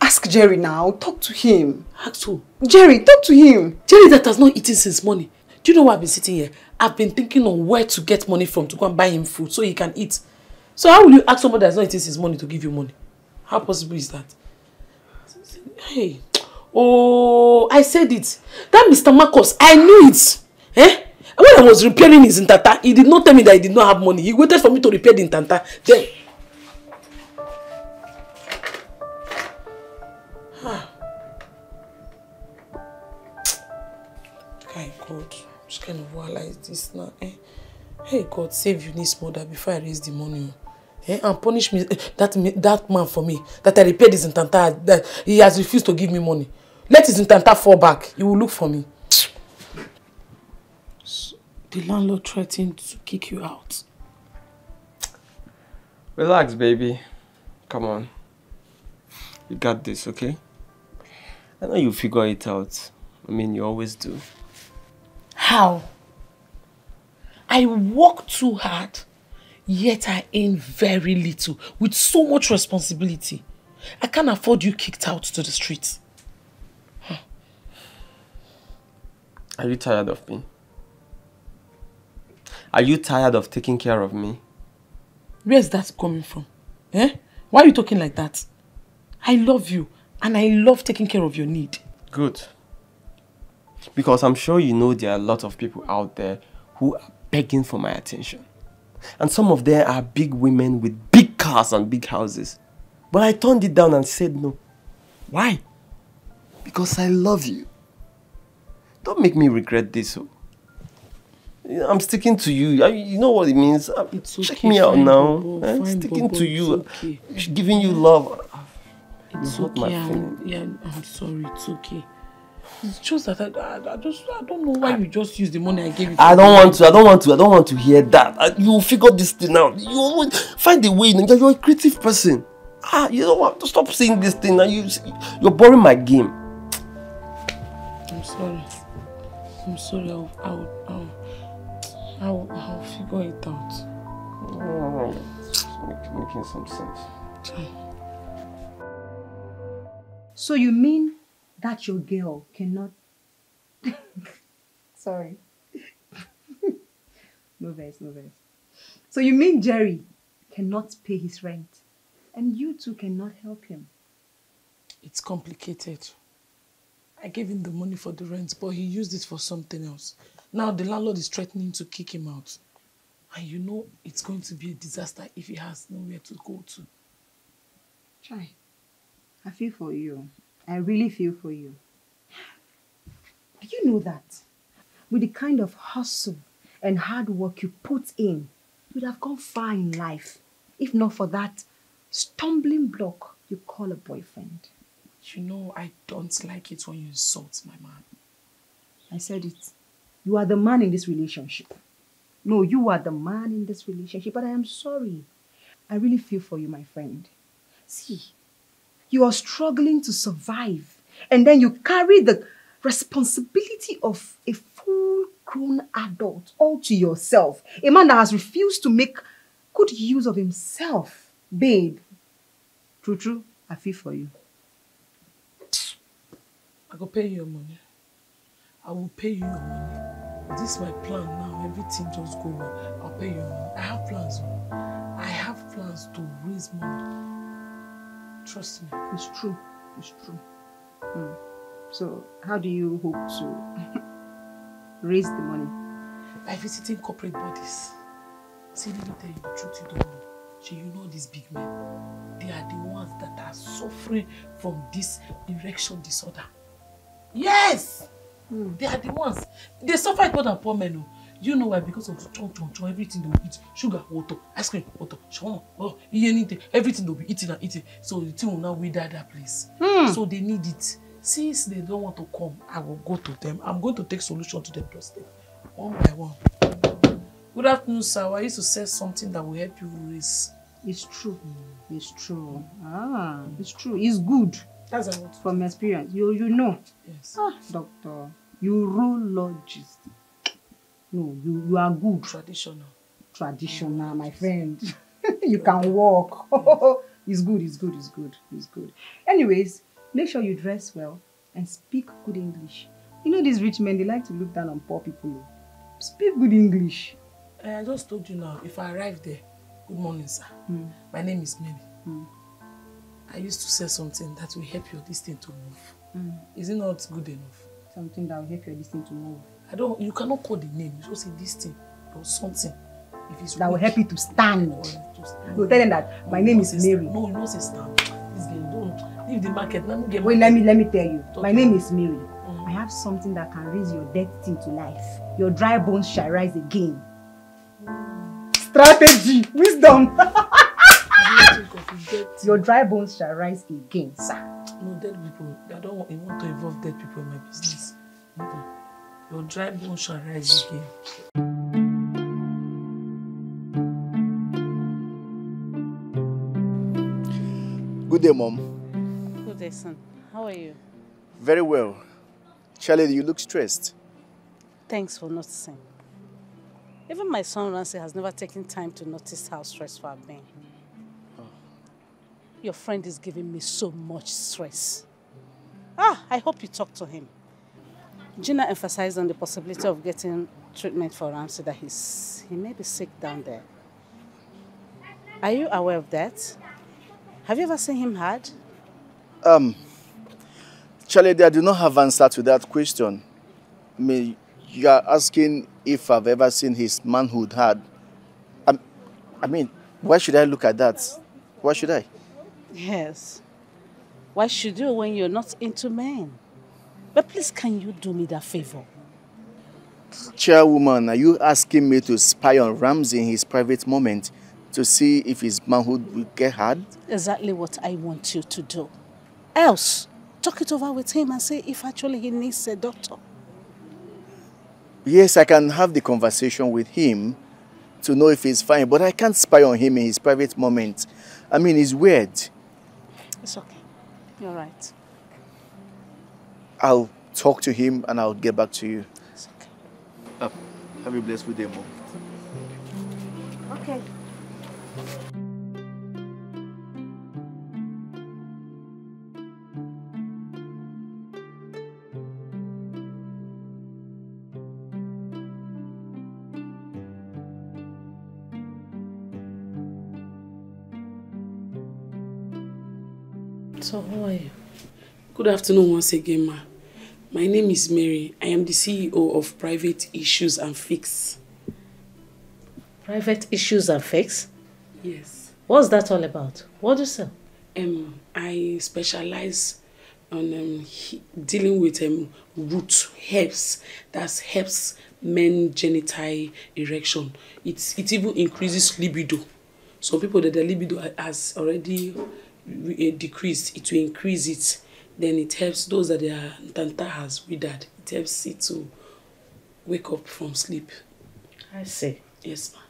Ask Jerry now. Talk to him. Ask who? Jerry, talk to him. Jerry that has not eaten since morning. Do you know why I've been sitting here? I've been thinking on where to get money from to go and buy him food so he can eat. So how will you ask somebody that's not eating since morning to give you money? How possible is that? Hey. Oh, I said it. That Mr. Marcus, I knew it. Eh? When I was repairing his intanta, he did not tell me that he did not have money. He waited for me to repair the intanta. Then, my God, which kind of wala is this now? Eh? Hey God, save Eunice's mother before I raise the money. Eh? And punish me, that man for me, that I repaired his intanta, that he has refused to give me money. Let his intanta fall back. He will look for me. The landlord threatened to kick you out. Relax, baby. Come on. You got this, okay? I know you figure it out. I mean, you always do. How? I work too hard, yet I earn very little, with so much responsibility. I can't afford you kicked out to the streets. Huh. Are you tired of me? Are you tired of taking care of me? Where's that coming from? Eh? Why are you talking like that? I love you, and I love taking care of your need. Good. Because I'm sure you know there are a lot of people out there who are begging for my attention. And some of them are big women with big cars and big houses. But I turned it down and said no. Why? Because I love you. Don't make me regret this. I'm sticking to you. You know what it means. It's okay, check me out now. I'm sticking to you. Okay. Giving you love. It's okay. I'm sorry. It's okay. It's just that I don't know why you just use the money I gave you. I don't want to hear that. You figure this thing out. You always find a way. You're a creative person. You don't want to stop saying this thing. You're boring my game. I'm sorry. I'm sorry. I'll figure it out. Oh, it's making some sense. So you mean that your girl cannot... Sorry. No verse. So you mean Jerry cannot pay his rent and you two cannot help him? It's complicated. I gave him the money for the rent, but he used it for something else. Now the landlord is threatening to kick him out. And you know it's going to be a disaster if he has nowhere to go to. Chai, I feel for you. I really feel for you. Do you know that? With the kind of hustle and hard work you put in, you'd have gone far in life, if not for that stumbling block you call a boyfriend. You know I don't like it when you insult my man. I said it. You are the man in this relationship. No, you are the man in this relationship, but I am sorry. I really feel for you, my friend. See, you are struggling to survive, and then you carry the responsibility of a full-grown adult all to yourself. A man that has refused to make good use of himself. Babe, true, I feel for you. I go pay you your money. I will pay you your money. This is my plan now. Everything just go well. I'll pay you money. I have plans. I have plans to raise money. Trust me. It's true. Mm. So how do you hope to raise the money? By visiting corporate bodies. See, let me tell you the truth, you don't know. You know these big men. They are the ones that are suffering from this erection disorder. Yes! Mm. They are the ones. They suffer more than poor men. You know why? Because of chon, everything they will eat. Sugar, water, ice cream, water, shawarma, everything they will be eating and eating. So the thing will now wither that place. Mm. So they need it. Since they don't want to come, I will go to them. I'm going to take solution to them, plus them. One by one. Good afternoon, sir. I used to say something that will help you raise. It's true. Mm. It's true. Ah, it's true. It's good. That's from experience. You know. Yes. Ah, doctor. Urologist. No, you are good. Traditional, my friend. You can walk. Yes. It's good. Anyways, make sure you dress well and speak good English. You know these rich men, they like to look down on poor people. Speak good English. I just told you now, if I arrive there, good morning, sir. Mm. My name is Mary. Mm. I used to say something that will help your this thing to move. Mm. Is it not good enough? Something that will help your this thing to move. I don't, you cannot call the name. You just say this thing or something. If it's that will help you to stand. So tell them that my name is Mary. No, you don't say stand. This girl, don't leave the market. Wait, let me tell you. My name is Mary. I have something that can raise your dead thing to life. Your dry bones shall rise again. Strategy, wisdom. Your dry bones shall rise again, sir. No, dead people. I don't want to involve dead people in my business. Never. Your dry bones shall rise again. Good day, Mom. Good day, son. How are you? Very well. Charlie, you look stressed. Thanks for noticing. Even my son, Ramsey, has never taken time to notice how stressful I've been. Oh. Your friend is giving me so much stress. Ah, I hope you talk to him. Gina emphasized on the possibility of getting treatment for Ramsey, that he may be sick down there. Are you aware of that? Have you ever seen him hard? Charlie, I do not have answer to that question. I mean, you are asking if I've ever seen his manhood hard. I mean, why should I look at that? Why should I? Yes. Why should you when you're not into men? But please, can you do me that favor? Chairwoman, are you asking me to spy on Ramsey in his private moment? To see if his manhood will get hard? Exactly what I want you to do. Else, talk it over with him and say if actually he needs a doctor. Yes, I can have the conversation with him to know if he's fine, but I can't spy on him in his private moment. I mean, it's weird. It's okay. You're right. I'll talk to him and I'll get back to you. It's okay. Have a blessed day, Mom. Okay. So, how are you? Good afternoon once again, ma. My name is Mary. I am the CEO of Private Issues and Fix. Private Issues and Fix? Yes. What's that all about? What do you sell? I specialize on dealing with root herbs. That helps men genital erection. It even increases libido. So people that their libido has already decreased, it will increase it. Then it helps those that their tanta has withered. It helps it to wake up from sleep. I see. Yes, ma'am.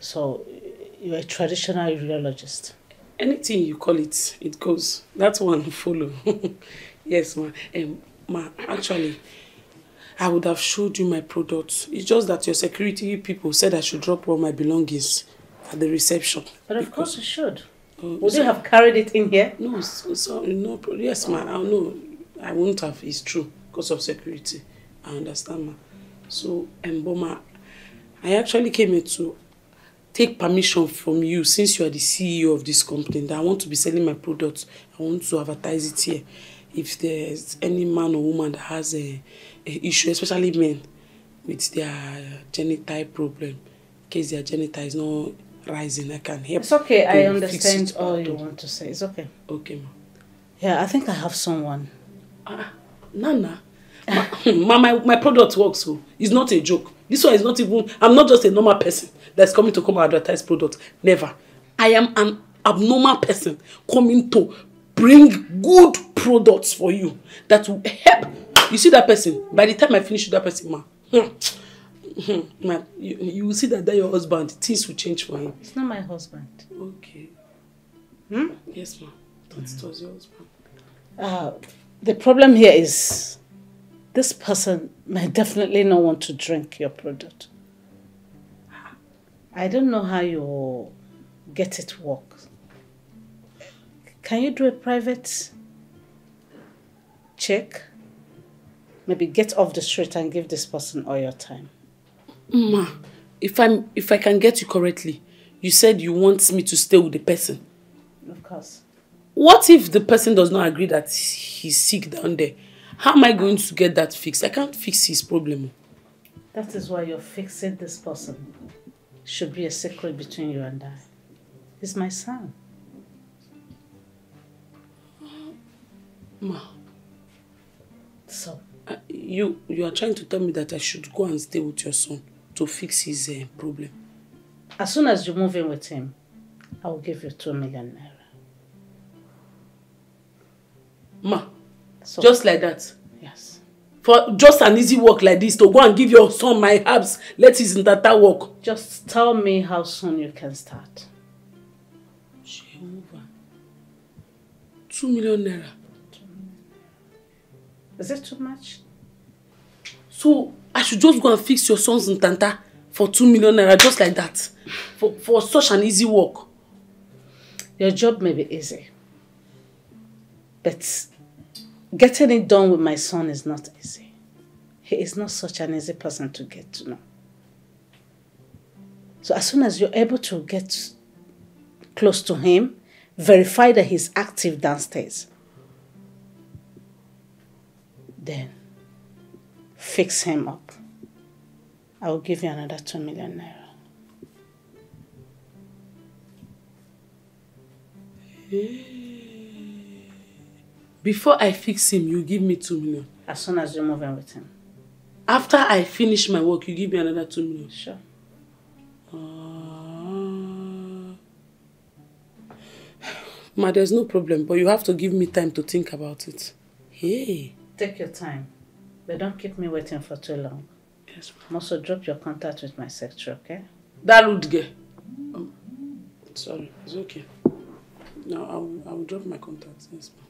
So, you're a traditional urologist? Anything you call it, it goes. That's one follow. Yes, ma'am. Ma, actually, I would have showed you my products. It's just that your security people said I should drop all my belongings at the reception. But of course you should. Would you have carried it in here? No, sorry, no. Yes, ma'am. I wouldn't have. It's true. Because of security. I understand, ma'am. So, but ma, I actually came here to take permission from you, since you are the CEO of this company, that I want to be selling my products. I want to advertise it here. If there's any man or woman that has an issue, especially men, with their genital problem, in case their genital is not rising, I can help. It's okay, I understand all you want to say. It's okay. Okay, ma'am. Yeah, I think I have someone. Nana. My product works, so it's not a joke. This one is not even, I'm not just a normal person that's coming to come and advertise products. Never. I am an abnormal person coming to bring good products for you that will help. You see that person? By the time I finish with that person, ma, you will see that your husband, things will change for him. It's not my husband. Okay. Hmm? Yes, ma. It was your husband. The problem here is, this person may definitely not want to drink your product. I don't know how you get it work. Can you do a private check? Maybe get off the street and give this person all your time. Ma, if I can get you correctly, you said you want me to stay with the person. Of course. What if the person does not agree that he's sick down there? How am I going to get that fixed? I can't fix his problem. That is why you're fixing this person. Should be a secret between you and I. He's my son. Ma. So? You are trying to tell me that I should go and stay with your son to fix his problem. As soon as you move in with him, I will give you 2 million naira. Ma, so, just like that? Yes. For just an easy work like this, to go and give your son my herbs, let his Ndata work. Just tell me how soon you can start. Jehovah. 2 million naira. Is it too much? So, I should just go and fix your son's Ntanta for 2 million naira, just like that. For such an easy work. Your job may be easy. But getting it done with my son is not easy. He is not such an easy person to get to know. So as soon as you're able to get close to him, verify that he's active downstairs. Then fix him up. I will give you another 2 million naira. Before I fix him, you give me 2 million. As soon as you move in with him. After I finish my work, you give me another 2 million. Sure. Ma, there's no problem, but you have to give me time to think about it. Hey. Take your time, but don't keep me waiting for too long. Yes, ma'am. Also, drop your contact with my secretary, okay? That would get. Sorry, it's okay. No, I will drop my contact. Yes, ma'am.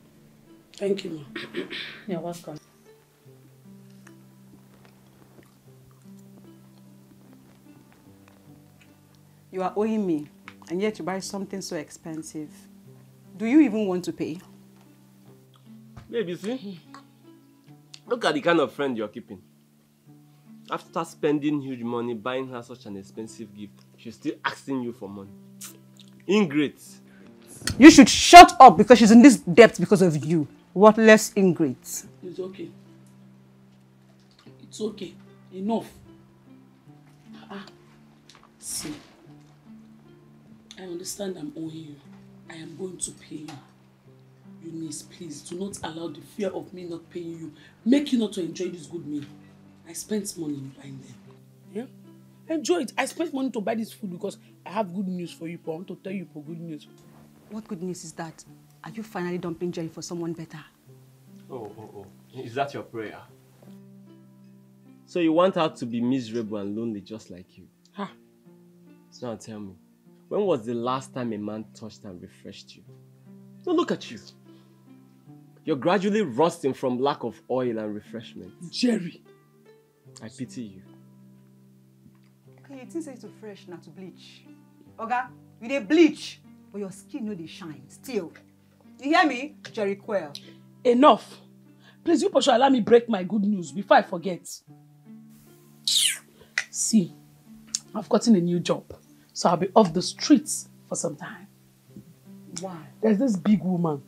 Thank you, ma'am. You're welcome. You are owing me, and yet you buy something so expensive. Do you even want to pay? Baby, see? Look at the kind of friend you're keeping. After spending huge money buying her such an expensive gift, she's still asking you for money. Ingrate. You should shut up because she's in this debt because of you. Worthless ingrate. It's okay. It's okay. Enough. See. I understand I'm owing you. I am going to pay you. Eunice, please do not allow the fear of me not paying you make you not to enjoy this good meal. I spent money in buying them. Yeah? Enjoy it. I spent money to buy this food because I have good news for you, but I want to tell you for good news. What good news is that? Are you finally dumping Jerry for someone better? Oh. Is that your prayer? So you want her to be miserable and lonely just like you? Ha! So now tell me, when was the last time a man touched and refreshed you? Now look at you. You're gradually rusting from lack of oil and refreshment. Jerry! I pity you. Okay, it is to fresh now to bleach. Okay? You dey bleach, but your skin no dey shine still. You hear me? Jerry Quell. Enough! Please, you should allow me break my good news before I forget. See, I've gotten a new job, so I'll be off the streets for some time. Why? There's this big woman.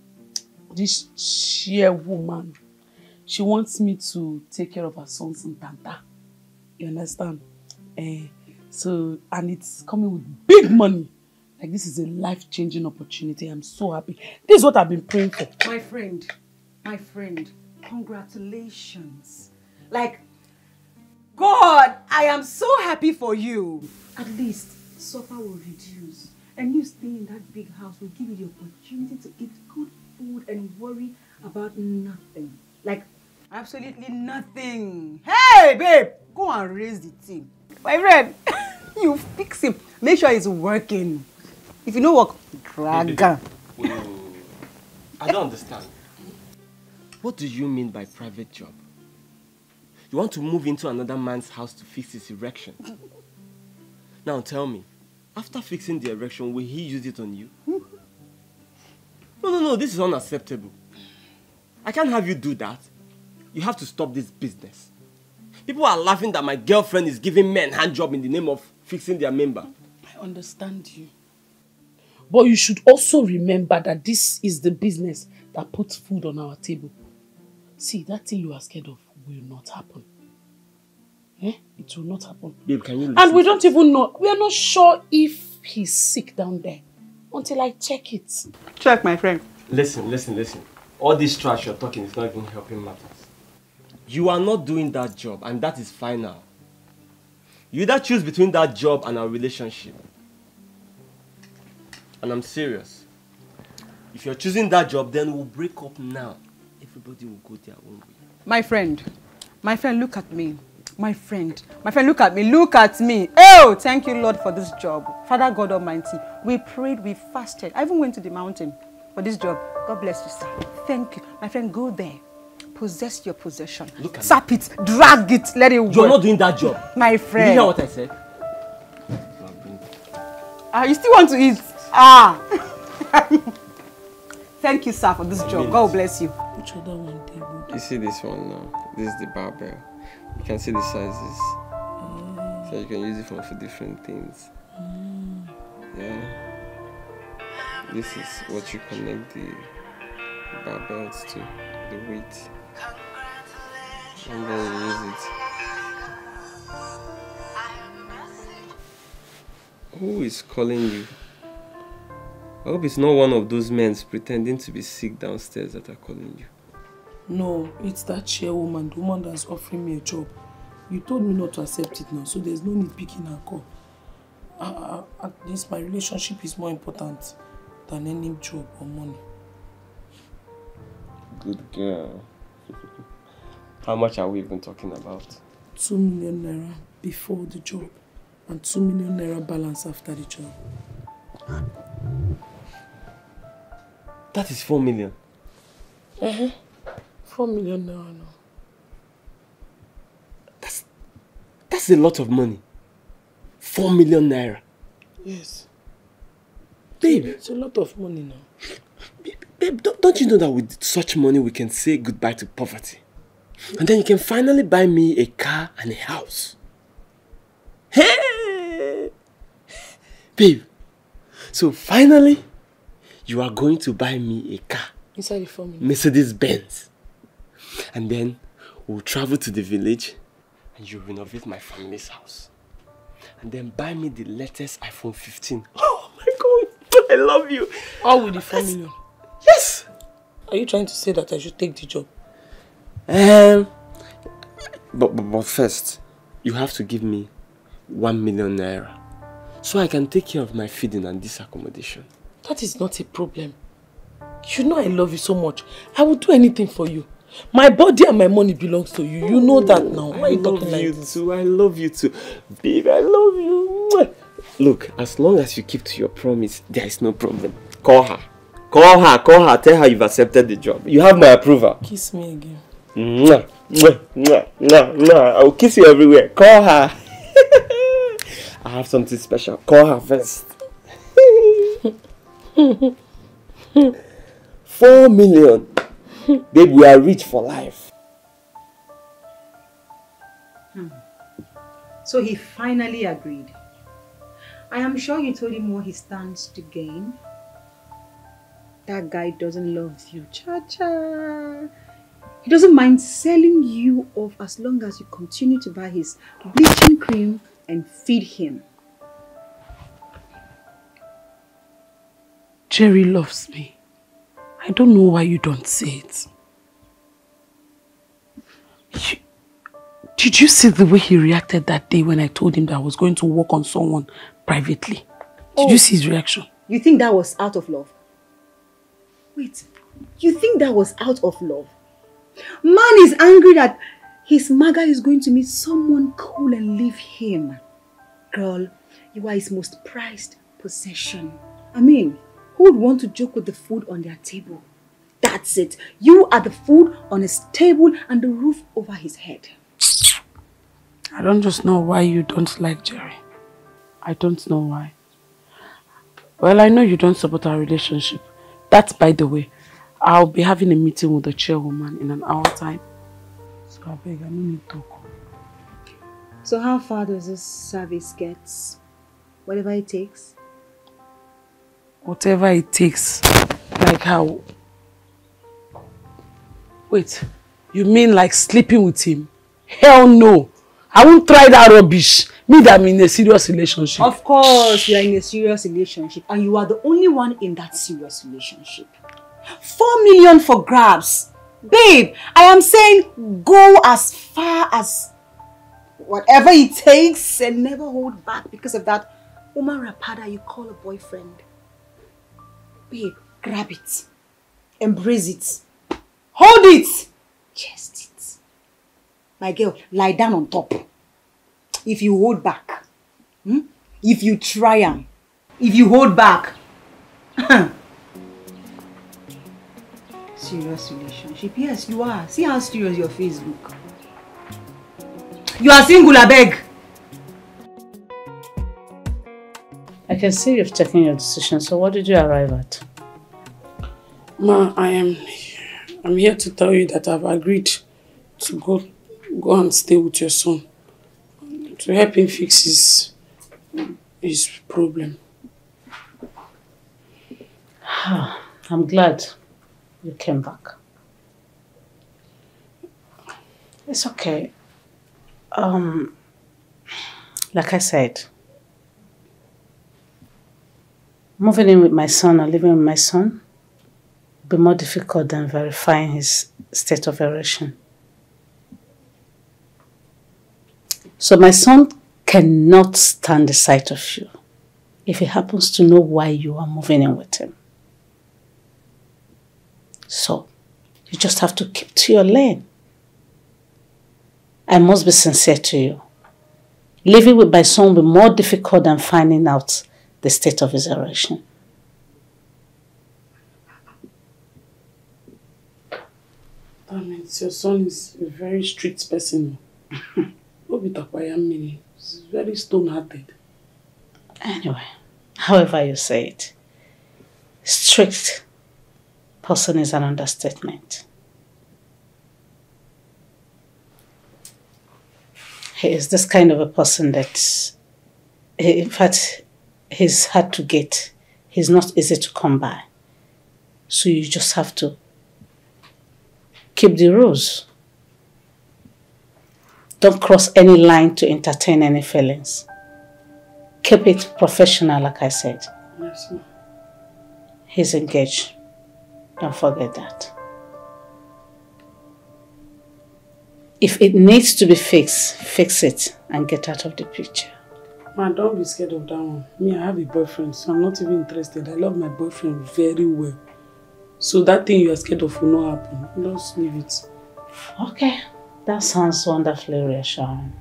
This chairwoman, she wants me to take care of her sons in Tanta. You understand? And it's coming with big money. Like, this is a life-changing opportunity. I'm so happy. This is what I've been praying for. My friend, congratulations. Like, God, I am so happy for you. At least, suffer will reduce. And you staying in that big house will give you the opportunity to eat good food and worry about nothing. Like, absolutely nothing. Hey, babe, go and raise the team. My friend, you fix him. Make sure he's working. If you don't work, drag him. I don't understand. What do you mean by private job? You want to move into another man's house to fix his erection? Now tell me, after fixing the erection, will he use it on you? No, this is unacceptable. I can't have you do that. You have to stop this business. People are laughing that my girlfriend is giving men handjob in the name of fixing their member. I understand you. But you should also remember that this is the business that puts food on our table. See, that thing you are scared of will not happen. Eh? It will not happen. Babe, can you listen? And we don't even know. We are not sure if he's sick down there until I check it. Check, my friend. Listen. All this trash you're talking is not even helping matters. You are not doing that job, and that is final. You either choose between that job and our relationship. And I'm serious. If you're choosing that job, then we'll break up now. Everybody will go their own way. My friend, look at me. My friend, look at me. Oh, thank you, Lord, for this job. Father God Almighty, we prayed, we fasted. I even went to the mountain for this job. God bless you, sir. Thank you. My friend, go there. Possess your possession. Look at Sap it, drag it, let it work. You're not doing that job. My friend. Did you hear what I said? You still want to eat? Ah. Thank you, sir, for this job. God bless you. Which other one, David? You see this one now. This is the barbell. You can see the sizes. So you can use it for different things. Yeah. This is what you connect the barbells to, the weight. And then you use it. Who is calling you? I hope it's not one of those men pretending to be sick downstairs that are calling you. No, it's that chairwoman, the woman that's offering me a job. You told me not to accept it now, so there's no need picking her call. At least my relationship is more important than any job or money. Good girl. How much are we even talking about? 2 million naira before the job and 2 million naira balance after the job. That is 4 million. 4 million now. No. That's a lot of money. 4 million naira. Yes. Babe. It's a lot of money now. Babe, don't you know that with such money we can say goodbye to poverty? And then you can finally buy me a car and a house. Hey! Babe. So finally, you are going to buy me a car. Inside the 4 minutes. Mercedes-Benz. And then we'll travel to the village and you renovate my family's house. And then buy me the latest iPhone 15. Oh my God, I love you. All with the 4 million. Yes. Are you trying to say that I should take the job? But first, you have to give me 1 million naira. So I can take care of my feeding and this accommodation. That is not a problem. You know I love you so much. I will do anything for you. My body and my money belongs to you. You know that now. Why are you talking like this? I love you too. Babe, I love you. Look, as long as you keep to your promise, there is no problem. Call her. Tell her you've accepted the job. You have my approval. Kiss me again. I will kiss you everywhere. Call her. I have something special. Call her first. 4 million. Babe, we are rich for life. So he finally agreed. I am sure you told him what he stands to gain. That guy doesn't love you. Cha-cha. He doesn't mind selling you off as long as you continue to buy his bleaching cream and feed him. Jerry loves me. I don't know why you don't say it. Did you see the way he reacted that day when I told him that I was going to work on someone privately? Did you see his reaction? You think that was out of love? Wait, you think that was out of love? Man is angry that his maga is going to meet someone cool and leave him. Girl, you are his most prized possession. I mean, who would want to joke with the food on their table? That's it. You are the food on his table and the roof over his head. I don't just know why you don't like Jerry. I don't know why. Well, I know you don't support our relationship. That's by the way. I'll be having a meeting with the chairwoman in an hour time. I beg, I need to talk. So how far does this service get? Whatever it takes? Whatever it takes. Like how? Wait. You mean like sleeping with him? Hell no. I won't try that rubbish. Me, that I'm in a serious relationship. Of course, you are in a serious relationship. And you are the only one in that serious relationship. 4 million for grabs. Babe, I am saying go as far as whatever it takes and never hold back because of that Uma Rapada you call a boyfriend. Babe, grab it. Embrace it. Hold it. Chest it. My girl, lie down on top. If you hold back, if you triumph, if you hold back. Serious relationship. Yes, you are. See how serious your face look. You are single, I beg. I can see you've taken your decision, so what did you arrive at? Ma, I'm here to tell you that I've agreed to go and stay with your son to help him fix his problem. I'm glad you came back. It's okay. Like I said, moving in with my son or living with my son be more difficult than verifying his state of erection. So my son cannot stand the sight of you if he happens to know why you are moving in with him. So you just have to keep to your lane. I must be sincere to you. Living with my son will be more difficult than finding out the state of his erection. I mean, your son is a very strict person. He's very stone-hearted. Anyway, however you say it, strict person is an understatement. He is this kind of a person that, in fact, he's hard to get. He's not easy to come by. So you just have to keep the rules. Don't cross any line to entertain any feelings. Keep it professional, like I said. Yes, ma'am. He's engaged. Don't forget that. If it needs to be fixed, fix it and get out of the picture. Ma'am, don't be scared of that one. Me, I have a boyfriend, so I'm not even interested. I love my boyfriend very well. So that thing you are scared of will not happen. Just leave it. Okay. That sounds wonderfully reassuring.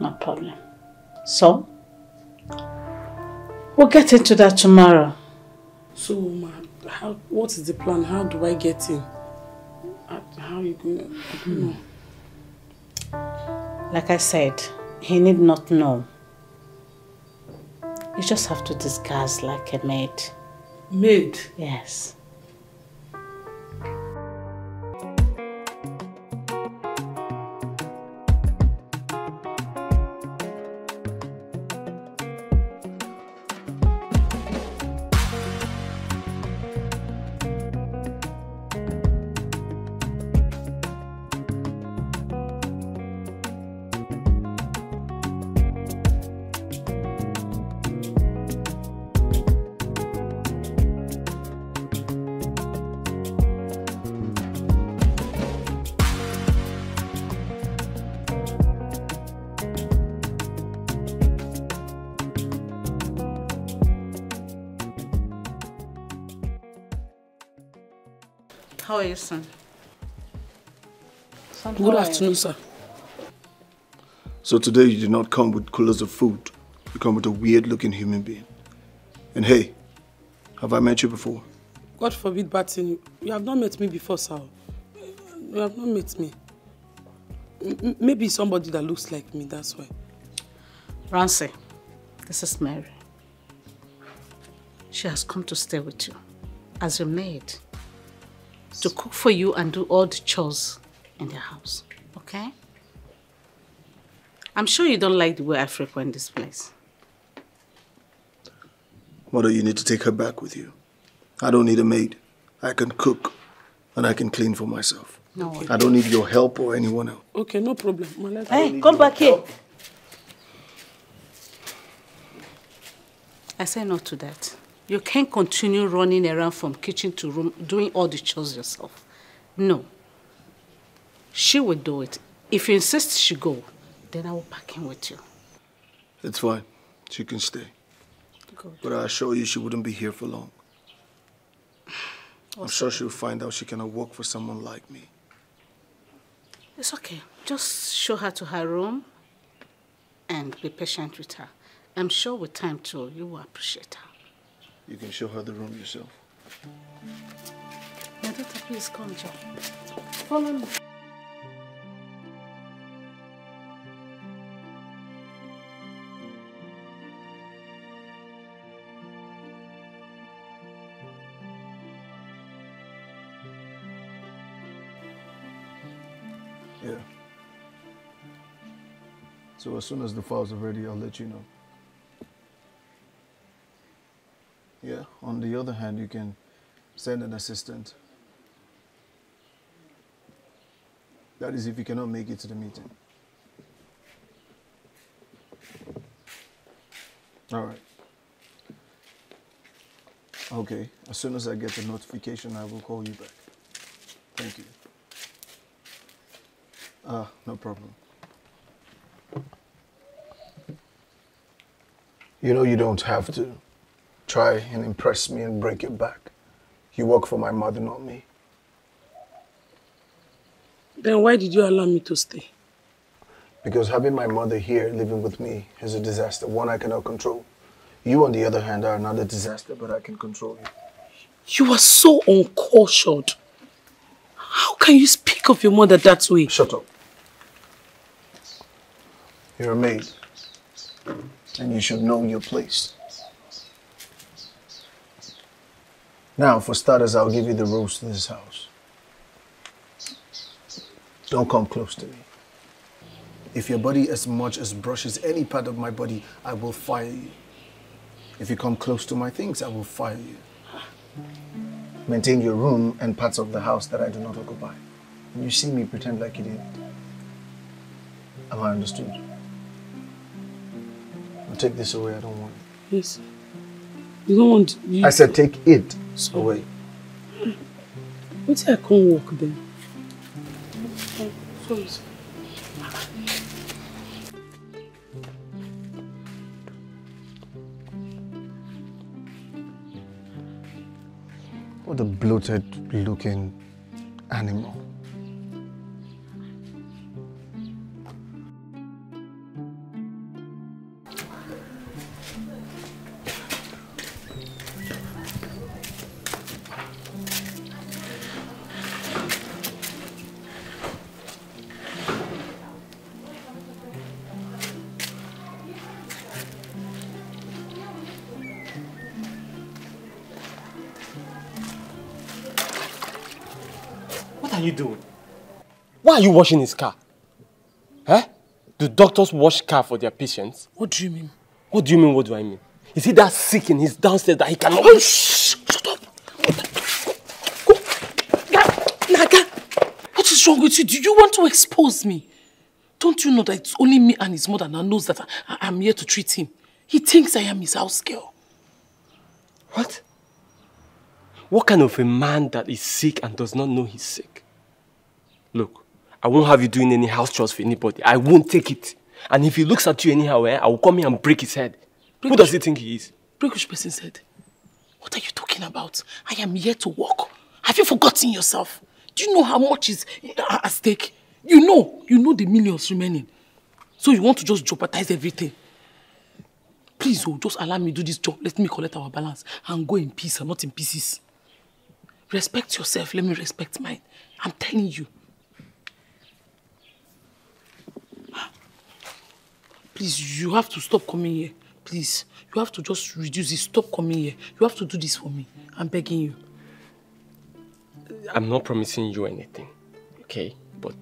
No problem. So, we'll get into that tomorrow. So, what is the plan? How do I get in? How are you going to... I don't know. Like I said, he need not know. You just have to disguise like a maid. Maid? Yes. How are you, son? Good afternoon, sir. So today you did not come with coolers of food. You come with a weird-looking human being. And hey, have I met you before? God forbid, Barton. You have not met me before, sir. You have not met me. Maybe somebody that looks like me, that's why. Ramsey, this is Mary. She has come to stay with you as your maid, to cook for you and do all the chores in the house, okay? I'm sure you don't like the way I frequent this place. Mother, you need to take her back with you. I don't need a maid. I can cook. and I can clean for myself. No. I don't need your help or anyone else. Okay, no problem. Hey, come back here. I say no to that. You can't continue running around from kitchen to room, doing all the chores yourself. No. She will do it. If you insist she go, then I will pack in with you. It's fine. She can stay. Good. But I assure you she wouldn't be here for long. I'm sure she'll find out she cannot work for someone like me. It's okay. Just show her to her room and be patient with her. I'm sure with time, too, you will appreciate her. You can show her the room yourself. My daughter, please come, John. Follow me. Yeah. So as soon as the files are ready, I'll let you know. Yeah, on the other hand, you can send an assistant. That is if you cannot make it to the meeting. All right. Okay, as soon as I get the notification, I will call you back. Thank you. Ah, no problem. You know you don't have to try and impress me and break your back. You work for my mother, not me. Then why did you allow me to stay? Because having my mother here living with me is a disaster, one I cannot control. You, on the other hand, are not a disaster, but I can control you. You are so uncultured. How can you speak of your mother that way? Shut up. You're a maid, and you should know your place. Now, for starters, I'll give you the rules to this house. Don't come close to me. If your body as much as brushes any part of my body, I will fire you. If you come close to my things, I will fire you. Maintain your room and parts of the house that I do not occupy. When you see me, pretend like you did. Am I understood? Now take this away, I don't want it. Yes. You don't want... I said take it away. What if I can't walk then? What a bloated looking animal. Why are you washing his car? Huh? Do doctors wash car for their patients? What do you mean? What do you mean, what do I mean? Is he that sick and he's downstairs that he cannot... Oh, shut up! Go. Naga! What is wrong with you? Do you want to expose me? Don't you know that it's only me and his mother that knows that I'm here to treat him? He thinks I am his house girl. What? What kind of a man that is sick and does not know he's sick? Look. I won't have you doing any house chores for anybody. I won't take it. And if he looks at you anyhow, I will come here and break his head. Who does he think he is? Break which person's head? What are you talking about? I am here to work. Have you forgotten yourself? Do you know how much is at stake? You know the millions remaining. So you want to just jeopardize everything. Please, oh, just allow me to do this job. Let me collect our balance and go in peace and not in pieces. Respect yourself. Let me respect mine. I'm telling you. Please, you have to stop coming here. Please, you have to just reduce it. Stop coming here. You have to do this for me. I'm begging you. I'm not promising you anything, okay? But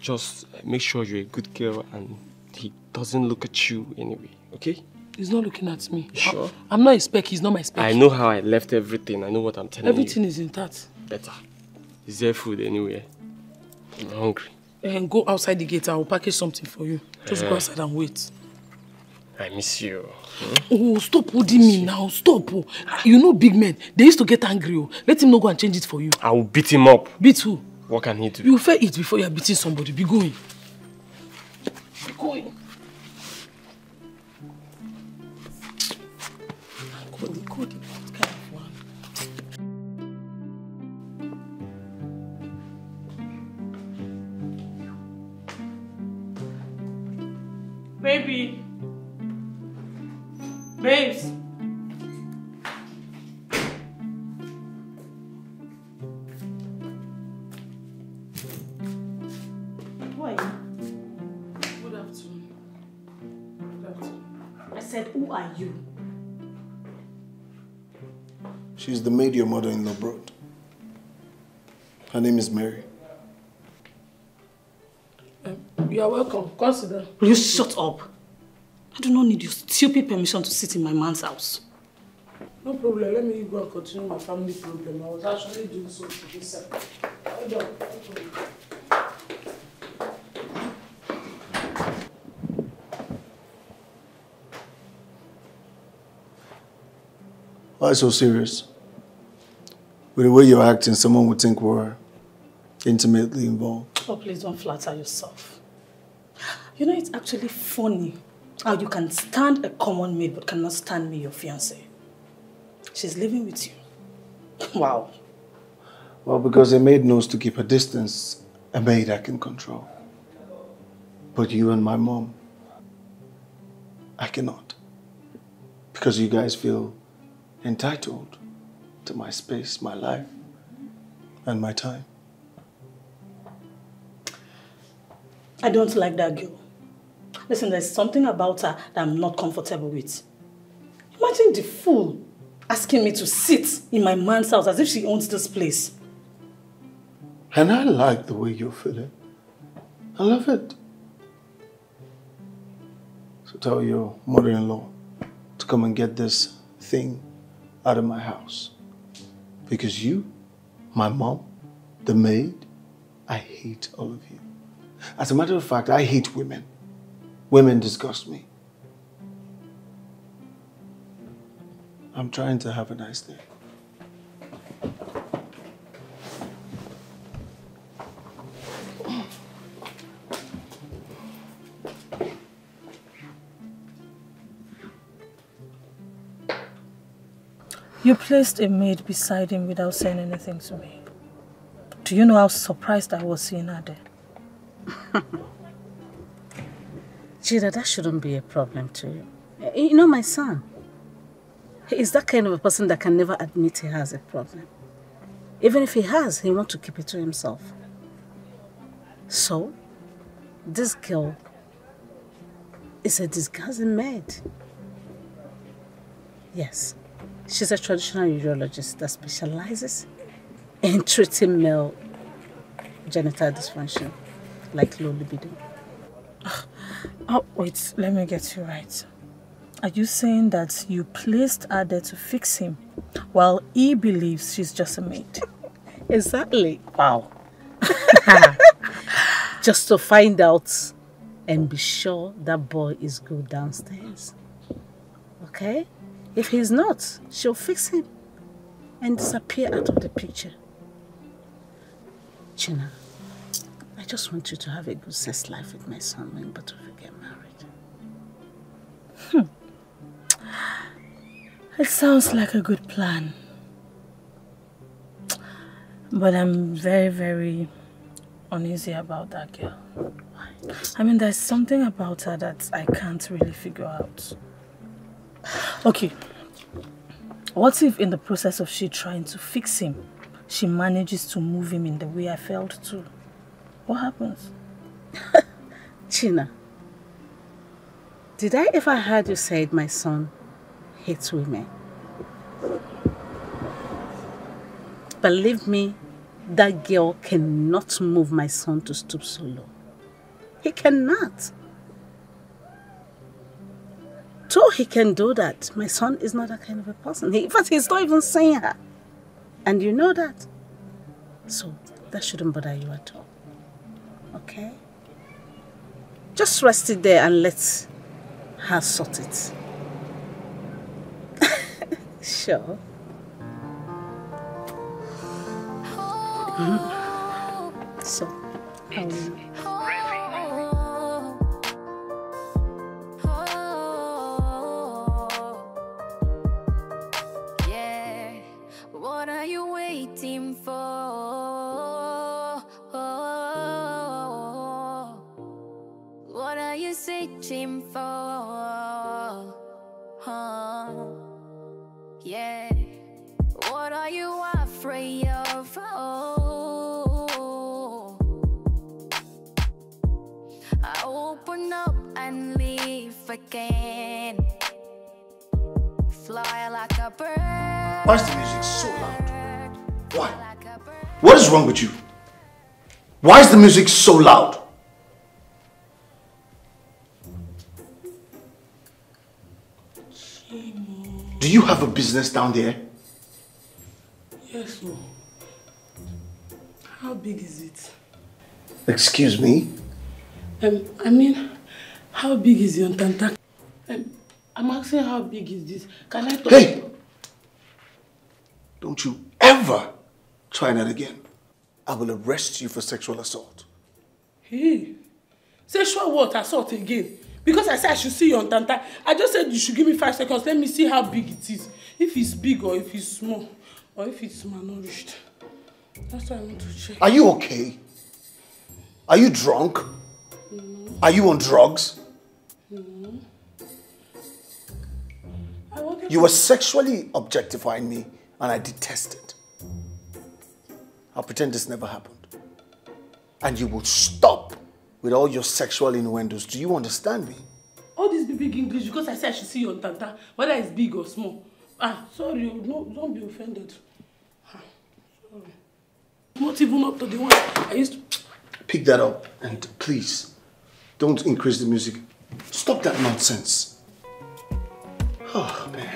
just make sure you're a good girl and he doesn't look at you anyway, okay? He's not looking at me. Sure? I'm not a speck. He's not my speck. I know how I left everything. I know what I'm telling you. Everything is intact. Better. Is there food anywhere? I'm hungry. And go outside the gate. I will package something for you. Just go outside and wait. I miss you. Hmm? Oh, stop holding me now. Stop. Oh. You know big men. They used to get angry. Oh. Let him not go and change it for you. I will beat him up. Beat who? What can he do? You fail it before you are beating somebody. Be going. Be going. Baby. Babes. Who are you? Good afternoon. Good afternoon. I said, who are you? She's the maid your mother-in-law brought. Her name is Mary. You are welcome. Consider. Will you shut up? I do not need your stupid permission to sit in my man's house. No problem. Let me go and continue my family problem. I was actually doing so to this side. Hold on. Why so serious? With the way you're acting, someone would think we're intimately involved. Oh, please don't flatter yourself. You know, it's actually funny how you can stand a common maid but cannot stand me, your fiancé. She's living with you. Wow. Well, because a maid knows to keep her distance, a maid I can control. But you and my mom, I cannot. Because you guys feel entitled to my space, my life, and my time. I don't like that girl. Listen, there's something about her that I'm not comfortable with. Imagine the fool asking me to sit in my man's house as if she owns this place. And I like the way you're feeling. I love it. So tell your mother-in-law to come and get this thing out of my house. Because you, my mom, the maid, I hate all of you. As a matter of fact, I hate women. Women disgust me. I'm trying to have a nice day. You placed a maid beside him without saying anything to me. Do you know how surprised I was seeing her there? Gina, that shouldn't be a problem to you. You know my son. He is that kind of a person that can never admit he has a problem. Even if he has, he wants to keep it to himself. So, this girl is a disgusting maid. Yes, she's a traditional urologist that specializes in treating male genital dysfunction, like low libido. Oh, wait, let me get you right. Are you saying that you placed her there to fix him while he believes she's just a maid? Exactly. Wow. Just to find out and be sure that boy is good downstairs. Okay? If he's not, she'll fix him and disappear out of the picture. Gina, I just want you to have a good sex life with my son when both of you get married. It sounds like a good plan. But I'm very, very uneasy about that girl. Why? I mean, there's something about her that I can't really figure out. Okay. What if in the process of she trying to fix him, she manages to move him in the way I felt too? What happens? Gina, did I ever heard you say my son hates women? Believe me, that girl cannot move my son to stoop so low. He cannot. So he can do that. My son is not that kind of a person. In fact, he's not even seeing her. And you know that. So That shouldn't bother you at all. Okay? Just rest it there and let her sort it. Sure. Mm-hmm. So, why is the music so loud? Why? What is wrong with you? Why is the music so loud? Do you have a business down there? Yes, ma'am. How big is it? Excuse me? I mean, how big is your tanta? I'm asking how big is this? Can I talk? Hey! Don't you ever try that again. I will arrest you for sexual assault. Hey, sexual what? Assault again? Because I said I should see you on Tanta. I just said you should give me 5 seconds. Let me see how big it is. If it's big or if it's small or if it's malnourished. That's what I want to check. Are you okay? Are you drunk? No. Are you on drugs? No. You were sexually objectifying me. And I detest it. I'll pretend this never happened. And you will stop with all your sexual innuendos. Do you understand me? All this big English, because I said I should see you on Tanta, whether it's big or small. Ah, sorry, no, don't be offended. Ah, sorry. Not even up to the one I used to... Pick that up and please, don't increase the music. Stop that nonsense. Oh, man.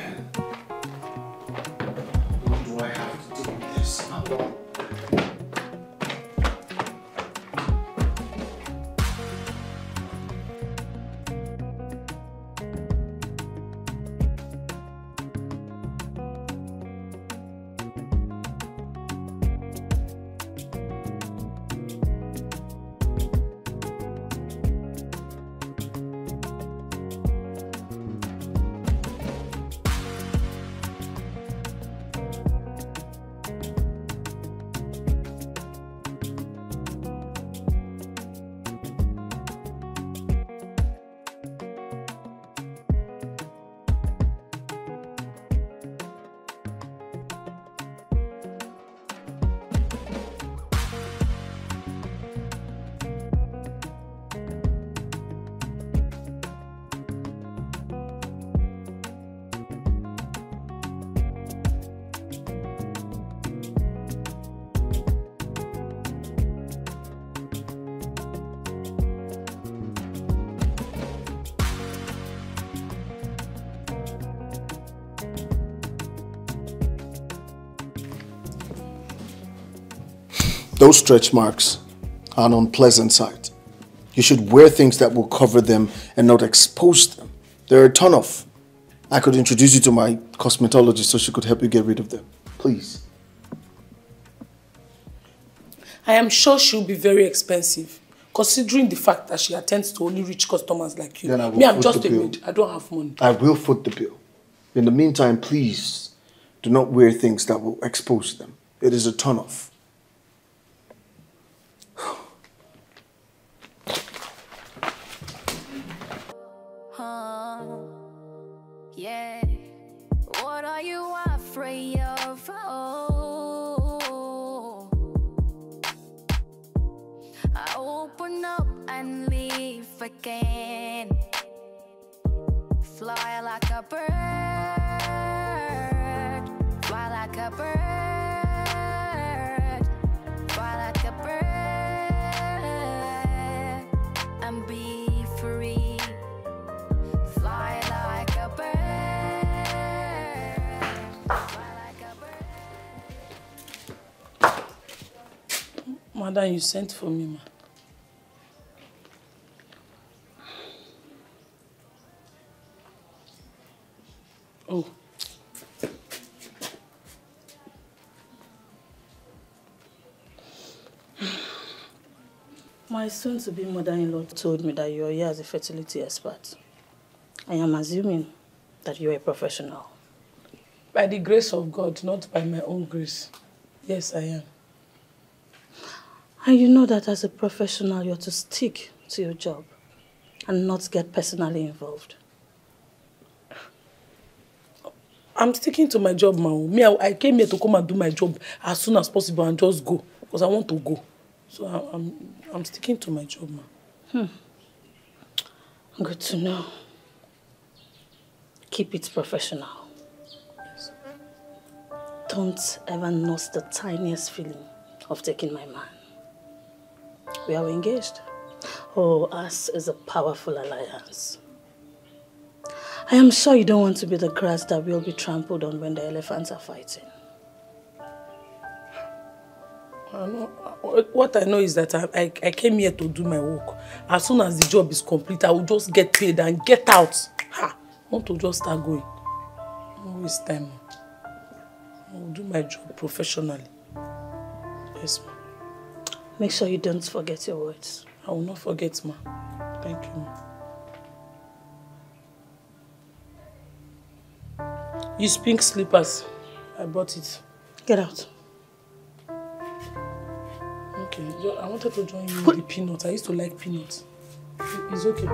Those stretch marks are an unpleasant sight. You should wear things that will cover them and not expose them. They're a turn-off. I could introduce you to my cosmetologist so she could help you get rid of them. Please. I am sure she'll be very expensive, considering the fact that she attends to only rich customers like you. Then I will I'm just a maid. I don't have money. I will foot the bill. In the meantime, please do not wear things that will expose them. It is a turn-off. Yeah, what are you afraid of? Oh, I open up and leave again. Fly like a bird, fly like a bird, fly like a bird, and be free. Fly like a bird. Madam, you sent for me, ma. Oh. My soon-to-be mother-in-law told me that you are here as a fertility expert. I am assuming that you are a professional. By the grace of God, not by my own grace. Yes, I am. And you know that as a professional, you are to stick to your job and not get personally involved. I'm sticking to my job, ma. Me, I came here to come and do my job as soon as possible and just go, because I want to go. So I'm sticking to my job, ma. Good to know. Keep it professional. Yes. Don't ever lose the tiniest feeling of taking my man. We are engaged. Oh, us is a powerful alliance. I am sure you don't want to be the grass that will be trampled on when the elephants are fighting. I know, what I know is that I came here to do my work. As soon as the job is complete, I will just get paid and get out. Ha! I want to just start going. No waste time. I will do my job professionally. Yes, ma'am. Make sure you don't forget your words. I will not forget, ma'am. Thank you, ma'am. Use pink slippers. I bought it. Get out. Okay. I wanted to join you with the peanuts. I used to like peanuts. It's okay.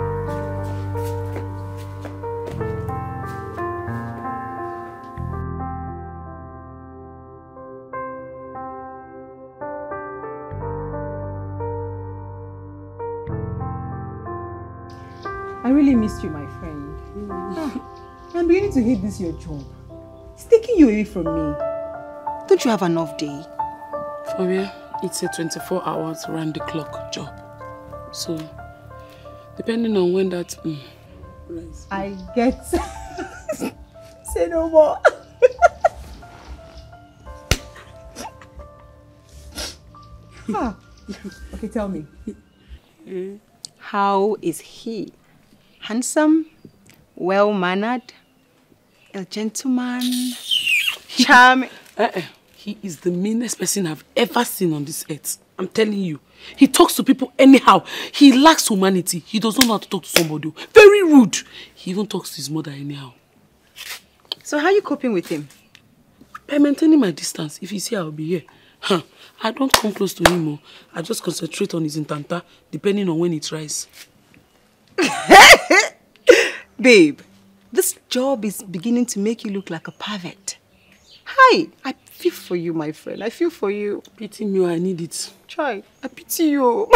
I really missed you, my friend. I'm beginning to hate this your job. It's taking you away from me. Don't you have an off day? For me, it's a 24 hours round-the-clock job. So, depending on when that... I get... Say no more. Okay, tell me. How is he? Handsome? Well-mannered? A gentleman, charming. He is the meanest person I've ever seen on this earth. I'm telling you. He talks to people anyhow. He lacks humanity. He does not know how to talk to somebody. Very rude. He even talks to his mother anyhow. So how are you coping with him? By maintaining my distance. If he's here, I'll be here. Huh. I don't come close to him more. I just concentrate on his intanta, depending on when he tries. Babe. This job is beginning to make you look like a pervert. Hi, I feel for you, my friend. I feel for you. Pity me, I need it. Try. I pity you.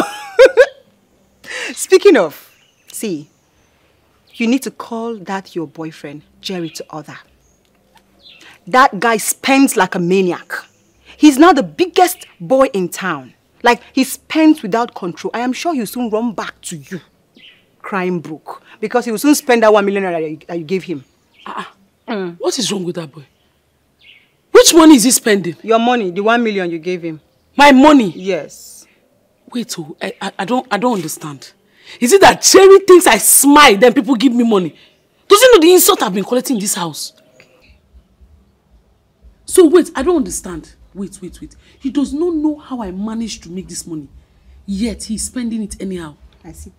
Speaking of, see, you need to call that your boyfriend, Jerry, to order. That guy spends like a maniac. He's now the biggest boy in town. Like, he spends without control. I am sure he'll soon run back to you. Crime broke, because he will soon spend that 1 million that you gave him. What is wrong with that boy? Which money is he spending? Your money, the 1 million you gave him. My money? Yes. Wait, oh, I don't understand. Is it that Cherry thinks I smile then people give me money? Does he know the insult I've been collecting in this house? So wait, I don't understand. Wait. He does not know how I managed to make this money, yet he's spending it anyhow. I see.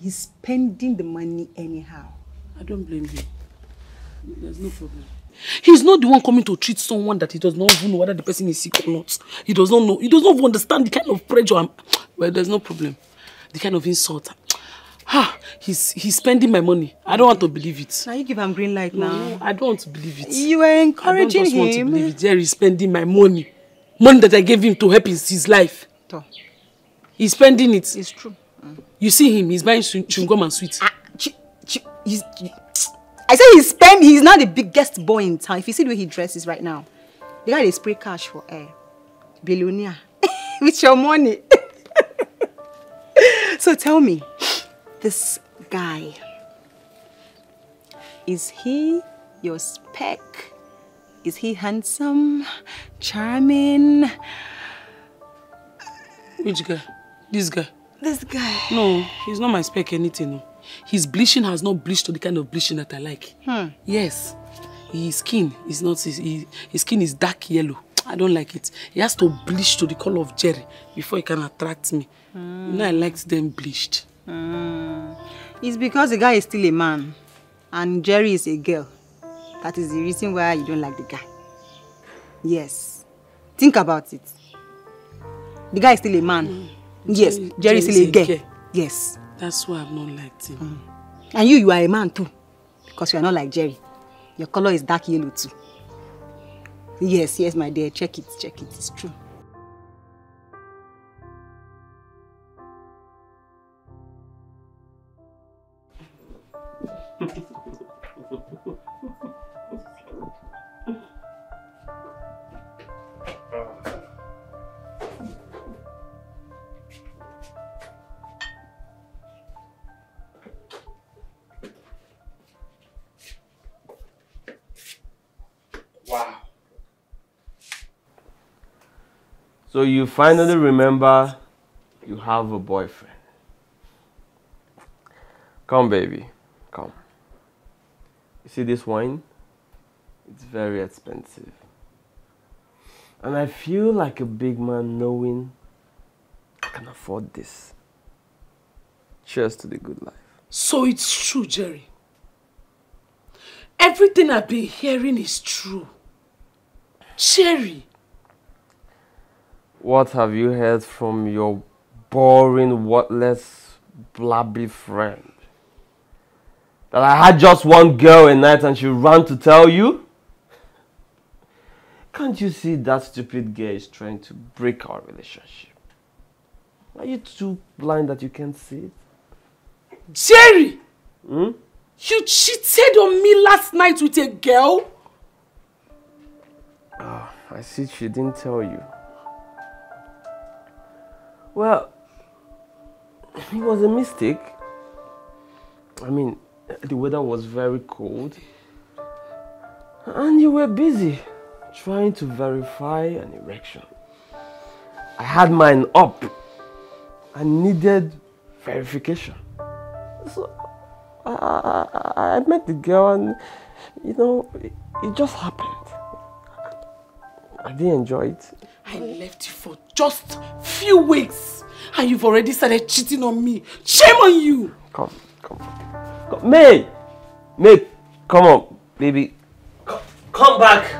He's spending the money anyhow. I don't blame him. There's no problem. He's not the one coming to treat someone that he does not even know whether the person is sick or not. He does not know. He does not understand the kind of pressure. Well, there's no problem. The kind of insult. He's spending my money. I don't want to believe it. Now you give him green light now. No, I don't want to believe it. You were encouraging him. I don't want to believe it. Jerry's spending my money. Money that I gave him to help his life. He's spending it. It's true. You see him, he's buying chewing gum and sweets. I say he's not the biggest boy in town. If you see the way he dresses right now, the guy they spray cash for air. Billionaire. With your money. So tell me, this guy, is he your spec? Is he handsome? Charming? Which guy? This guy? This guy. No, he's not my spec anything. No. His bleaching has not bleached to the kind of bleaching that I like. Hmm. Yes. His skin is not... His skin is dark yellow. I don't like it. He has to bleach to the color of Jerry before he can attract me. Hmm. You know, I liked them bleached. Hmm. It's because the guy is still a man and Jerry is a girl. That is the reason why you don't like the guy. Yes. Think about it. The guy is still a man. Mm. Yes. Jerry is still a girl. Yes. That's why I've not liked him. Mm. And you are a man too. Because you are not like Jerry. Your color is dark yellow too. Yes, yes, my dear. Check it, check it. It's true. So you finally remember you have a boyfriend. Come, baby. Come. You see this wine? It's very expensive. And I feel like a big man knowing I can afford this. Cheers to the good life. So it's true, Jerry. Everything I've been hearing is true. Jerry. What have you heard from your boring, worthless, blabby friend? That I had just one girl a night and she ran to tell you? Can't you see that stupid girl is trying to break our relationship? Are you too blind that you can't see it? Jerry! Hmm? You cheated on me last night with a girl? Oh, I see she didn't tell you. Well, it was a mistake. I mean, the weather was very cold. And you were busy trying to verify an erection. I had mine up. I needed verification. So, I met the girl and, you know, it just happened. I didn't enjoy it. I left you for just few weeks and you've already started cheating on me. Shame on you! Come, come, come. May! May, come on, baby. Come back!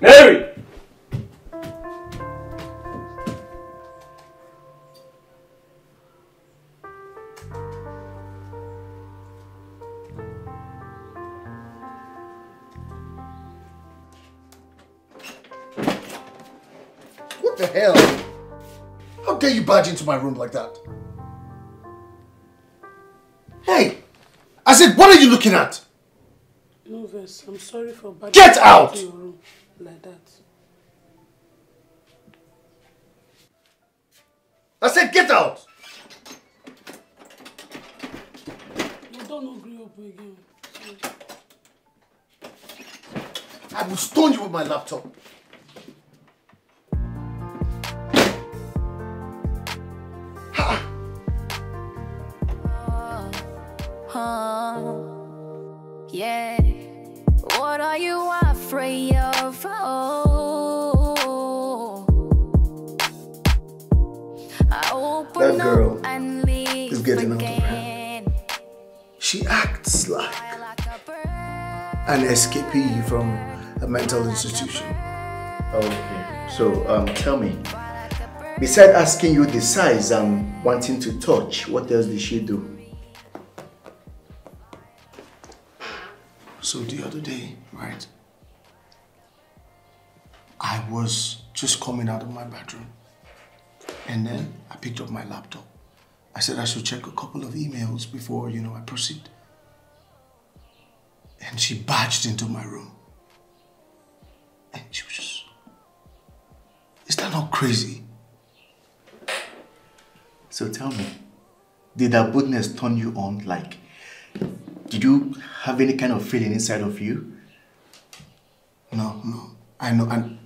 Mary! Hell, how dare you barge into my room like that? Hey, I said, what are you looking at? No, Vess, I'm sorry for barging. Get out! Into your room like that. I said, get out! You don't agree up again. I will stone you with my laptop. Yeah, what are you afraid of? Oh, I open that girl and leave is getting again. Out of hand. She acts like an escapee from a mental institution. Okay, so tell me, besides asking you the size and wanting to touch, what else did she do? So the other day, right, I was just coming out of my bathroom and then I picked up my laptop. I said I should check a couple of emails before, you know, I proceed. And she barged into my room. And she was just... Is that not crazy? So tell me, did that boldness turn you on? Like, did you have any kind of feeling inside of you? No, no. I know. And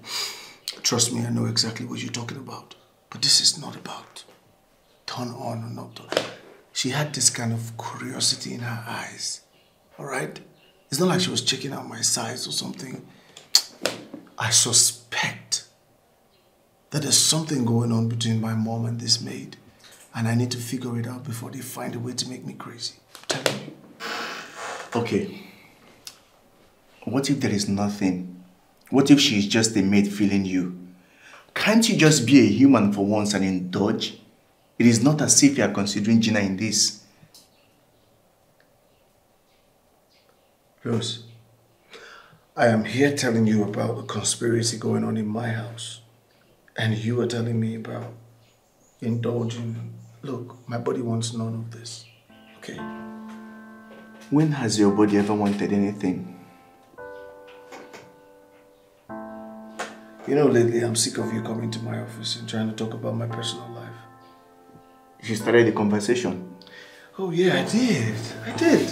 Trust me, I know exactly what you're talking about. But this is not about turn on or not turn on. She had this kind of curiosity in her eyes, all right? It's not like she was checking out my size or something. I suspect that there's something going on between my mom and this maid, and I need to figure it out before they find a way to make me crazy. Tell me. Okay. What if there is nothing? What if she is just a maid feeling you? Can't you just be a human for once and indulge? It is not as if you are considering Gina in this. Rose, I am here telling you about a conspiracy going on in my house. And you are telling me about indulging. Look, my body wants none of this, okay? When has your body ever wanted anything? You know, lately I'm sick of you coming to my office and trying to talk about my personal life. You started the conversation. Oh yeah, I did.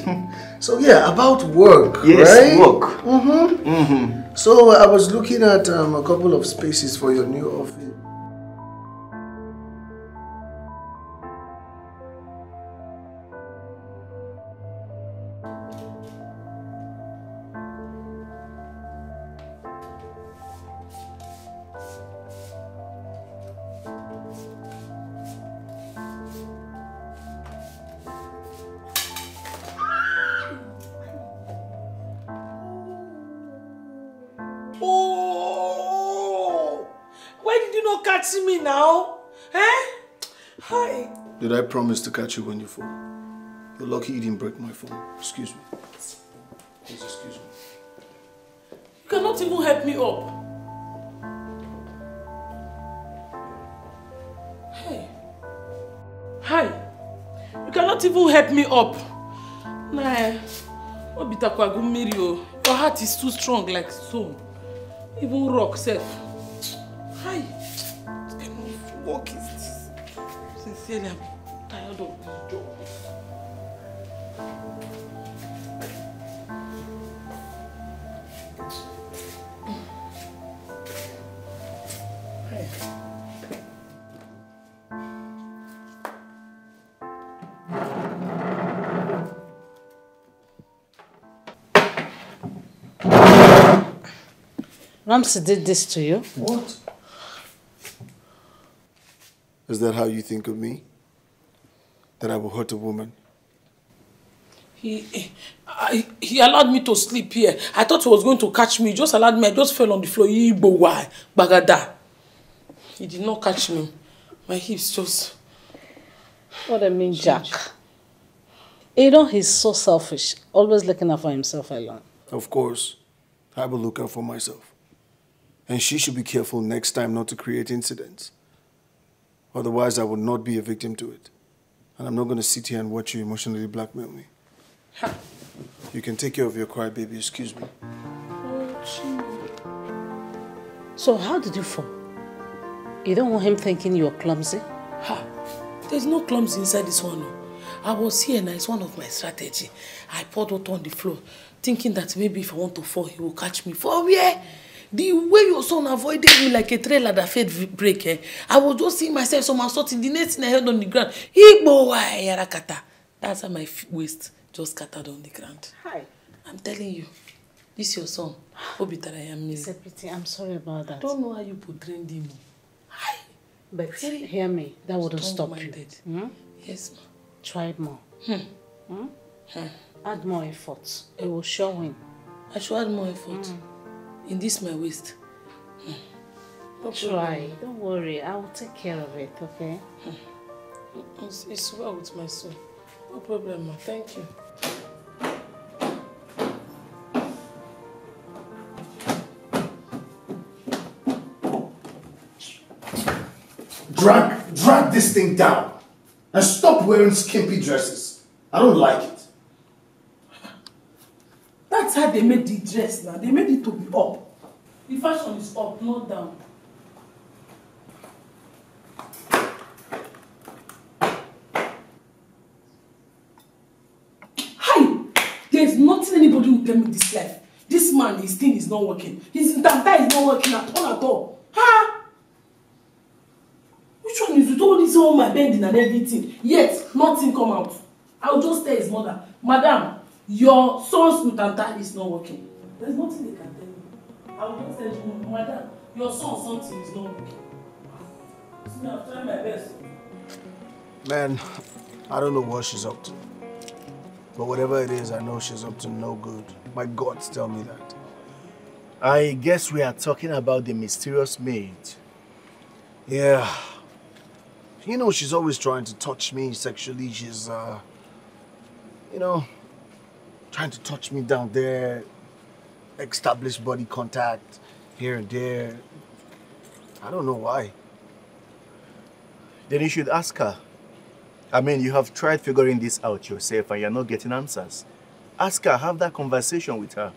So yeah, about work, right? Yes, work. Mm-hmm. Mm-hmm. So I was looking at a couple of spaces for your new office. I promise to catch you when you fall. You're lucky you didn't break my phone. Excuse me. Please excuse me. You cannot even help me up. Hey. Hi. You cannot even help me up. Nah. Your heart is too strong like so. Even rock self. Hi. Walk is this. Sincerely. Ramsey did this to you. What? Is that how you think of me? That I will hurt a woman? He allowed me to sleep here. I thought he was going to catch me. He just allowed me. I just fell on the floor. He did not catch me. My hips just... What a mean jack. You know, he's so selfish. Always looking out for himself alone. Of course. I will look out for myself. And she should be careful next time not to create incidents. Otherwise, I would not be a victim to it. And I'm not going to sit here and watch you emotionally blackmail me. Ha. You can take care of your crybaby, excuse me. So how did you fall? You don't want him thinking you're clumsy? Ha. There's no clumsy inside this one. I was here and it's one of my strategy. I poured out on the floor, thinking that maybe if I want to fall, he will catch me. From here. The way your son avoided me like a trailer that fed break, eh? I was just seeing myself somehow sorting the next thing I heard on the ground. That's how my waist just scattered on the ground. Hi. I'm telling you, this is your son. I'm sorry about that. I don't know how you portrayed him. Hi. But hear me, that wouldn't stop you. Hmm? Yes, ma'am. Try more. Hmm? Hmm. Add more effort. It will show him. I should add more effort. Hmm. In this, my waist. Hmm. Try. Don't worry. I will take care of it, okay? Hmm. It's well with my soul. No problem, ma. Thank you. Drag this thing down. And stop wearing skimpy dresses. I don't like it. That's how they made the dress now. They made it to be up. The fashion is up, not down. Hi! There's nothing anybody will tell me this life. This man, his thing is not working. His entire is not working at all. Ha! told this all my bending and everything, yet nothing come out. I'll just tell his mother, Madam, your son's mutanta is not working. There's nothing they can tell you. I'll just tell you, Madam, your son's something is not working. See, I've tried my best. Man, I don't know what she's up to. But whatever it is, I know she's up to no good. My gods tell me that. I guess we are talking about the mysterious maid. Yeah. You know, she's always trying to touch me sexually. She's, you know, trying to touch me down there. Establish body contact here and there. I don't know why. Then you should ask her. I mean, you have tried figuring this out yourself and you're not getting answers. Ask her, have that conversation with her.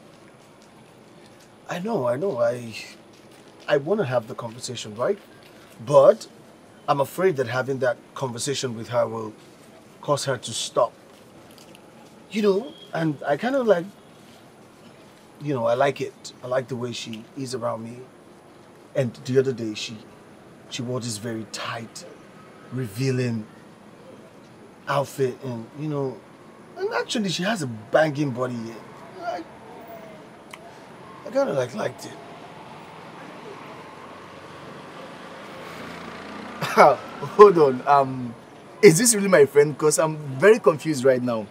I know. I want to have the conversation, right? But I'm afraid that having that conversation with her will cause her to stop. You know, and I kind of like, you know, I like it. I like the way she is around me. And the other day, she wore this very tight, revealing outfit, and you know, and actually she has a banging body here. I kind of liked it. Hold on, is this really my friend? Because I'm very confused right now.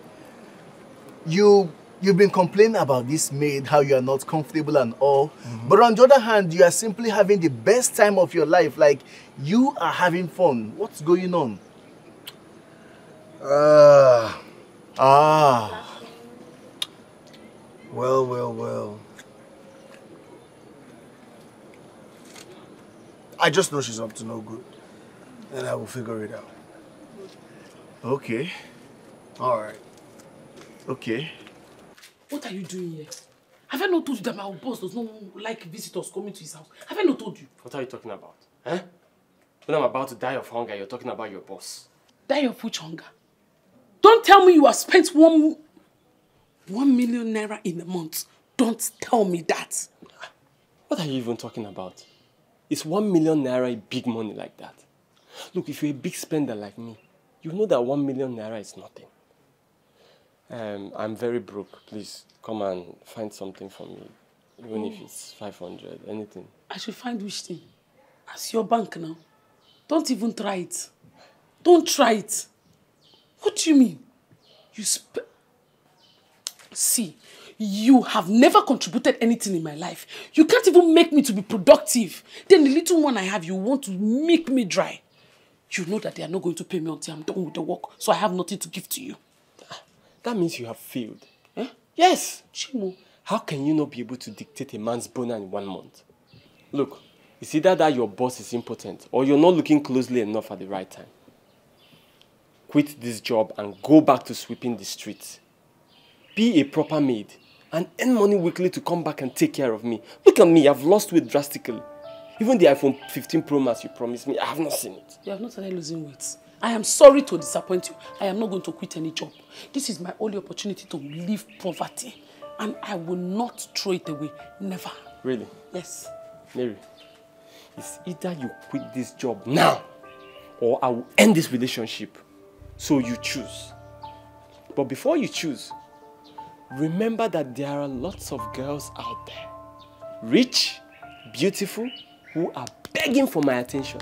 You've been complaining about this maid, how you are not comfortable and all, but on the other hand, you are simply having the best time of your life. Like, you are having fun. What's going on? Well. I just know she's up to no good, and I will figure it out. Okay. All right. Okay. What are you doing here? Have I not told you that my boss does not like visitors coming to his house? Have I not told you? What are you talking about? Huh? When I'm about to die of hunger, you're talking about your boss. Die of which hunger? Don't tell me you have spent one million naira in a month. Don't tell me that. What are you even talking about? Is 1 million naira big money like that? Look, if you're a big spender like me, you know that 1 million naira is nothing. I'm very broke. Please, come and find something for me. Even if it's 500, anything. I should find which thing? That's your bank now. Don't even try it. Don't try it. What do you mean? See, you have never contributed anything in my life. You can't even make me to be productive. Then the little one I have, you want to make me dry. You know that they are not going to pay me until I'm done with the work, so I have nothing to give to you. That means you have failed. Eh? Yes. Chimo, how can you not be able to dictate a man's boner in 1 month? Look, it's either that your boss is impotent or you're not looking closely enough at the right time. Quit this job and go back to sweeping the streets. Be a proper maid and earn money weekly to come back and take care of me. Look at me, I've lost weight drastically. Even the iPhone 15 Pro Max you promised me, I have not seen it. You have not started losing weight. I am sorry to disappoint you. I am not going to quit any job. This is my only opportunity to leave poverty. And I will not throw it away, never. Really? Yes. Mary, it's either you quit this job now or I will end this relationship. So you choose. But before you choose, remember that there are lots of girls out there, rich, beautiful, who are begging for my attention.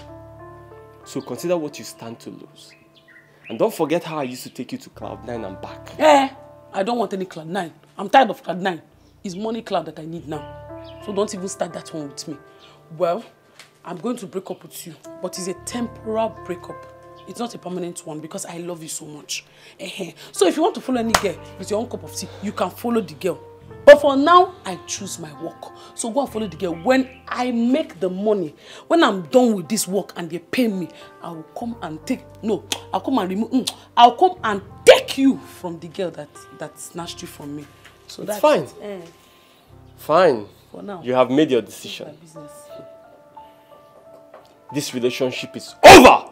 So consider what you stand to lose. And don't forget how I used to take you to Cloud 9 and back. Eh, I don't want any Cloud 9. I'm tired of Cloud 9. It's money cloud that I need now. So don't even start that one with me. Well, I'm going to break up with you, but it's a temporal breakup. It's not a permanent one because I love you so much. So if you want to follow any girl with your own cup of tea, you can follow the girl. But for now, I choose my work. So go and follow the girl. When I make the money, when I'm done with this work and they pay me, I'll come and take you from the girl that snatched you from me. So that's fine. Fine. For now. You have made your decision. My business. This relationship is over.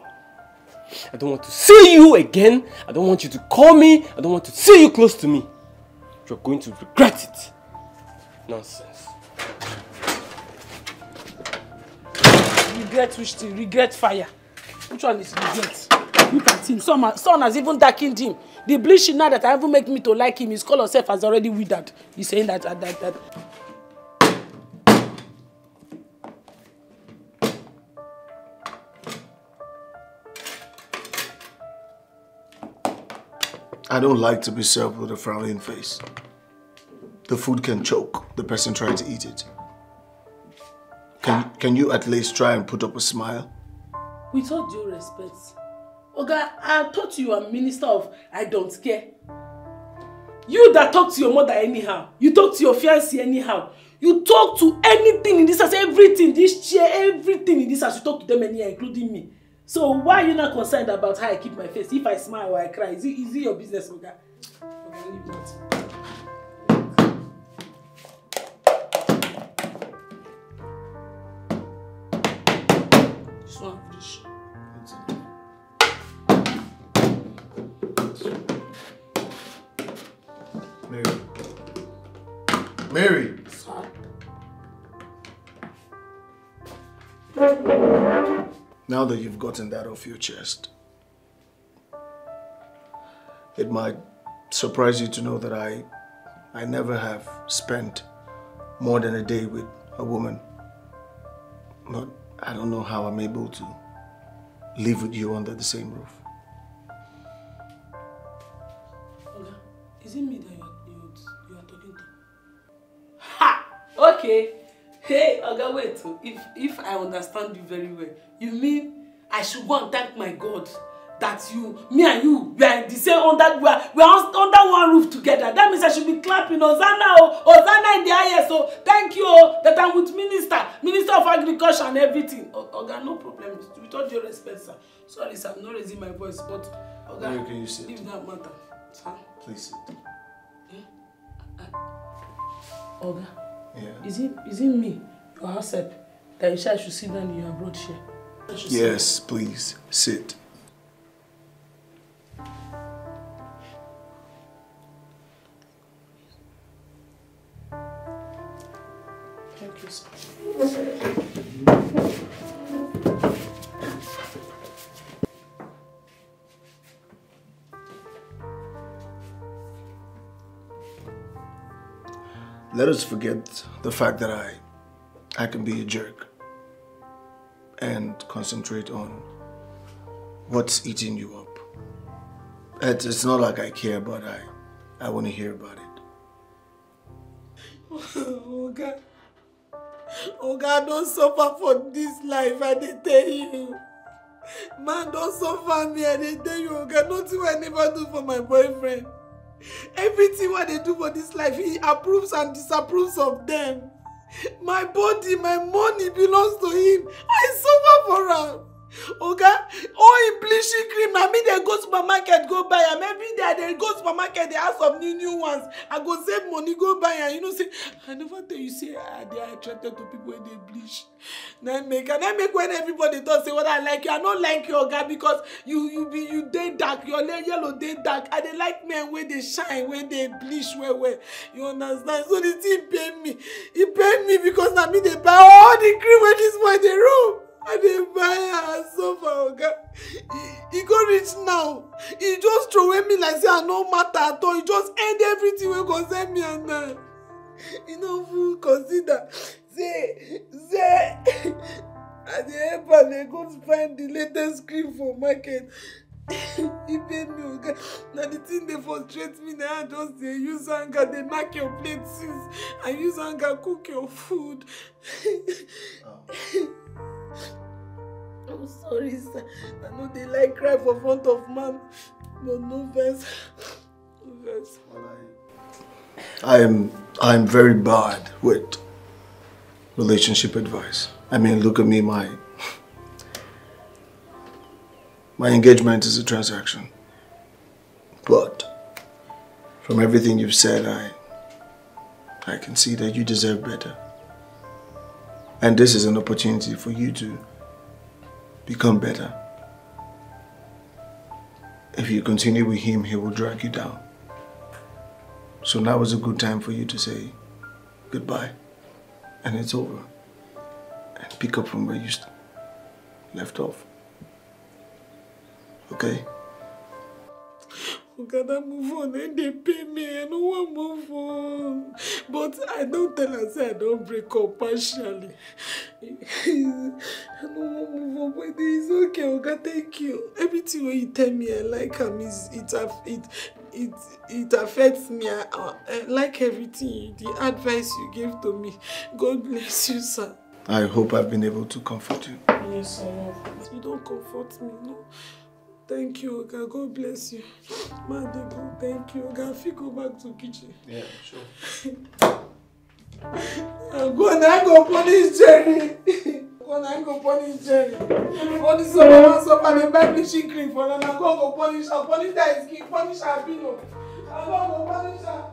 I don't want to see you again. I don't want you to call me. I don't want to see you close to me. You're going to regret it. Nonsense. Regret which thing? Regret fire. Which one is the get? Look at him. Son has even darkened him. The bleach now that I haven't make me to like him, his color self has already withered. He's saying that. I don't like to be served with a frowning face. The food can choke the person trying to eat it. Can you at least try and put up a smile? With all due respect, Oga, I thought you were minister of I don't care. You that talk to your mother anyhow, you talk to your fiancé anyhow, you talk to anything in this house, everything, this chair, everything in this house, you talk to them anyhow, including me. So why are you not concerned about how I keep my face? If I smile or I cry, is it your business, Oga? Okay, leave that. This one, fish. Mary. Sorry. Now that you've gotten that off your chest, it might surprise you to know that I never have spent more than a day with a woman. But I don't know how I'm able to live with you under the same roof. Oga, is it me that you are talking to? Ha! Okay. Hey, Oga, wait. If I understand you very well, you mean I should go and thank my God that me and you, we are the same under one roof together. That means I should be clapping, Hosanna, Hosanna in the highest. So thank you that I'm with Minister of Agriculture and everything. Oga, no problem. With all due respect, sir. Sorry, sir, I'm not raising my voice, but Oga, no, can you sit? Leave that matter, sir. Please sit. Oga. Yeah. Is it me, your household, that you say I should sit down in your abroad chair? Yes, please, sit. Thank you, sir. Let us forget the fact that I can be a jerk and concentrate on what's eating you up. It's not like I care, but I want to hear about it. Oh God. Oh God, don't suffer for this life, I did tell you. Man, don't suffer me, I did tell you. Oh God, nothing I never do for my boyfriend. Everything what they do for this life, he approves and disapproves of them. My body, my money belongs to him. I suffer for him. Okay? Oh, in bleaching cream. I mean, they go to supermarket, go buy them. Every day they go to supermarket, they ask of new ones. I go save money, go buy them. You know, say, I never tell you, say, they are attracted to people when they bleach. And I make when everybody does say, what I like you. I don't like you, guy, because you day dark. Your yellow day dark. I they like men when they shine, when they bleach, where. You understand? So the thing pay me. It pay me because now me they buy all the cream when this boy they room. I didn't buy her so far, okay? He go rich now. He just throw away me like say I no matter at all. He just end everything when concern me and now. He no fool consider. Say, at the airport they go find the latest cream for market. He paid me, okay? Now the thing they frustrate me now, just they use anger, they mark your plates, and use anger cook your food. Oh. I'm sorry, sir. I know they like cry for front of man, but no verse. I am very bad with relationship advice. I mean, look at me. My engagement is a transaction. But from everything you've said, I can see that you deserve better. And this is an opportunity for you to become better. If you continue with him, he will drag you down. So now is a good time for you to say goodbye. And it's over. And pick up from where you left off. Okay? Gotta move on, and they pay me. I don't want to move on. But I don't tell her, say I don't break up partially. I don't want to move on, but it's okay, Oga, thank you. Everything when you tell me I like him, it affects me. I like everything, the advice you gave to me. God bless you, sir. I hope I've been able to comfort you. Yes, sir. You don't comfort me, no. Thank you, Oga. God bless you. Madam, thank you, Oga. If you go back to kitchen. Yeah, sure. I'm going to go punish Jerry. I'm going to go punish Jerry. Punish someone, someone, and buy me chicken for them. I'm going to go punish her. Punish her skin. Punish her pillow. I'm going to go punish her.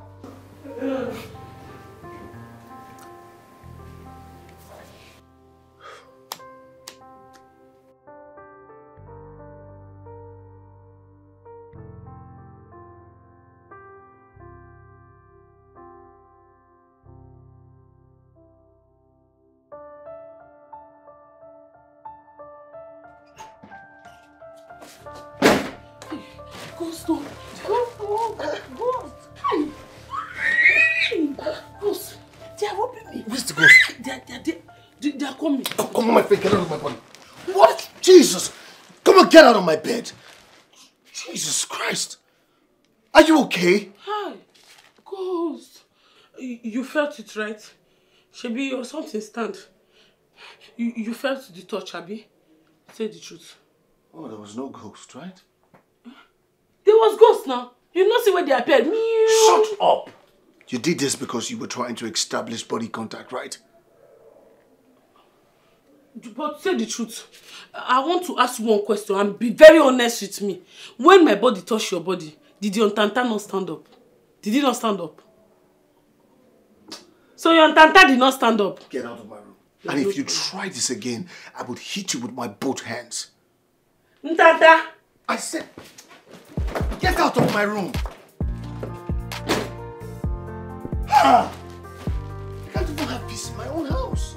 Get out of my bed. Jesus Christ. Are you okay? Hi. Ghost. You felt it, right? Shebi, or something stand. You felt the touch, Abi. Say the truth. Oh, there was no ghost, right? There was ghost now. You know see where they appeared. Shut up. You did this because you were trying to establish body contact, right? But say the truth. I want to ask you one question and be very honest with me. When my body touched your body, did your Ntanta not stand up? Did he not stand up? So your Ntanta did not stand up? Get out of my room. And if you try this again, I would hit you with my both hands. Ntanta! I said, get out of my room! Ha! I can't even have peace in my own house.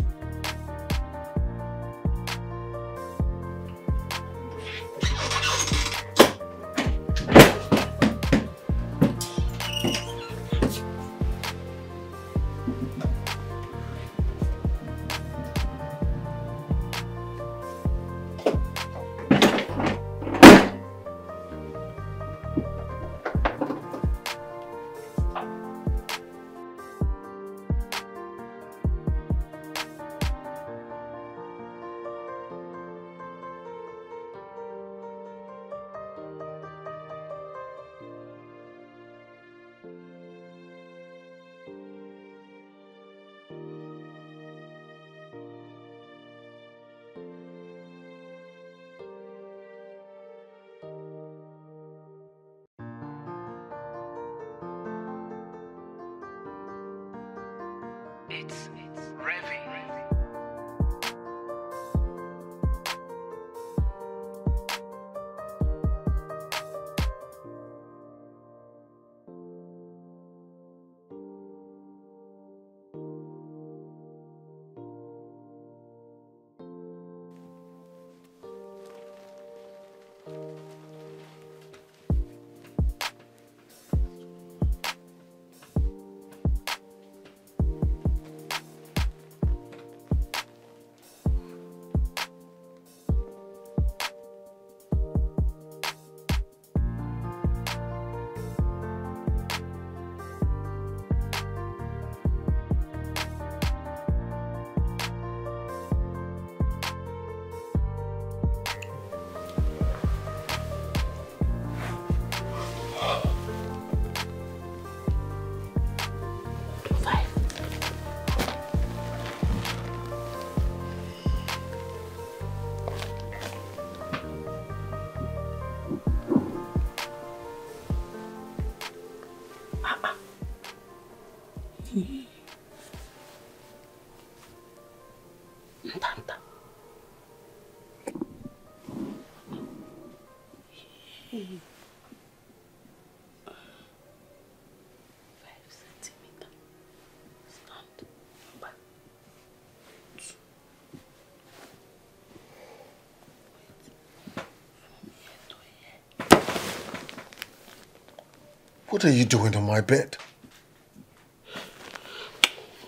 What are you doing on my bed?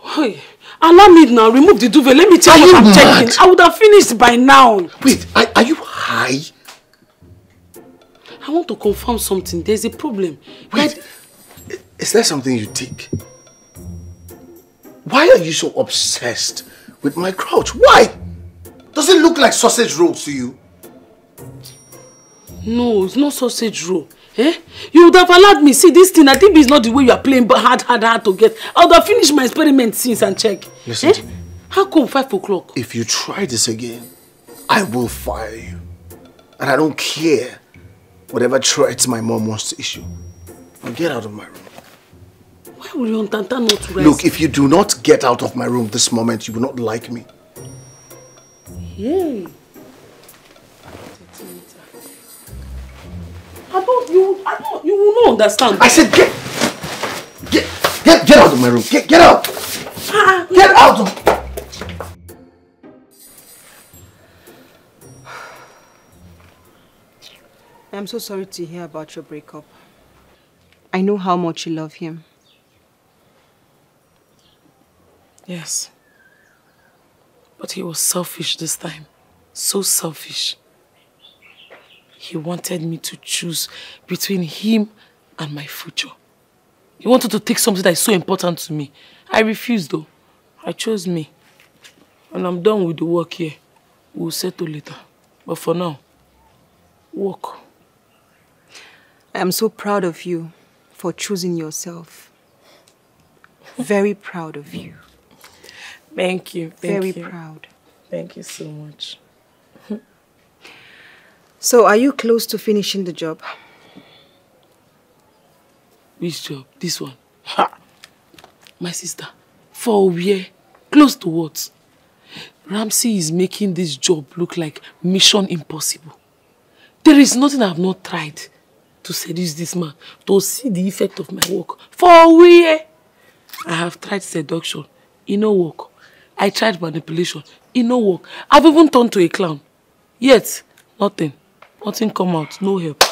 Hey, allow me now. Remove the duvet. Let me tell you what I'm taking. I would have finished by now. Wait, are you high? I want to confirm something. There's a problem. Wait, is there something you take? Why are you so obsessed with my crotch? Why? Does it look like sausage rolls to you? No, it's not sausage roll. Eh? You would have allowed me. See, this thing, I think it's not the way you are playing, but hard to get. I would have finished my experiment since and check. Listen to me. How come 5 o'clock? If you try this again, I will fire you. And I don't care whatever threats my mom wants to issue. Now get out of my room. Why will you want Tanta not to rest? Look, if you do not get out of my room this moment, you will not like me. Yay. You will not understand. I said get out of my room. Get out. Get out of. I'm so sorry to hear about your breakup. I know how much you love him. Yes. But he was selfish this time. So selfish. He wanted me to choose between him and my future. He wanted to take something that is so important to me. I refused though. I chose me. And I'm done with the work here. We'll settle later. But for now, work. I am so proud of you for choosing yourself. Very proud of you. Thank you. Very proud. Thank you so much. So, are you close to finishing the job? Which job? This one. Ha! My sister, for a year, close to what? Ramsey is making this job look like mission impossible. There is nothing I have not tried to seduce this man, to see the effect of my work. For a year, I have tried seduction. It no work. I tried manipulation. It no work. I've even turned to a clown. Yet, nothing. Nothing come out, no help.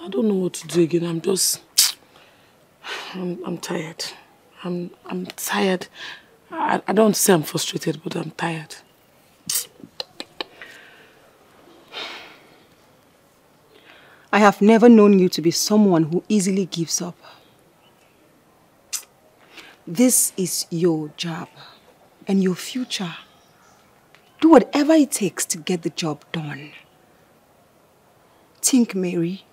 I don't know what to do again. I'm tired. I'm tired. I don't say I'm frustrated, but I'm tired. I have never known you to be someone who easily gives up. This is your job and your future. Do whatever it takes to get the job done. Think, Mary,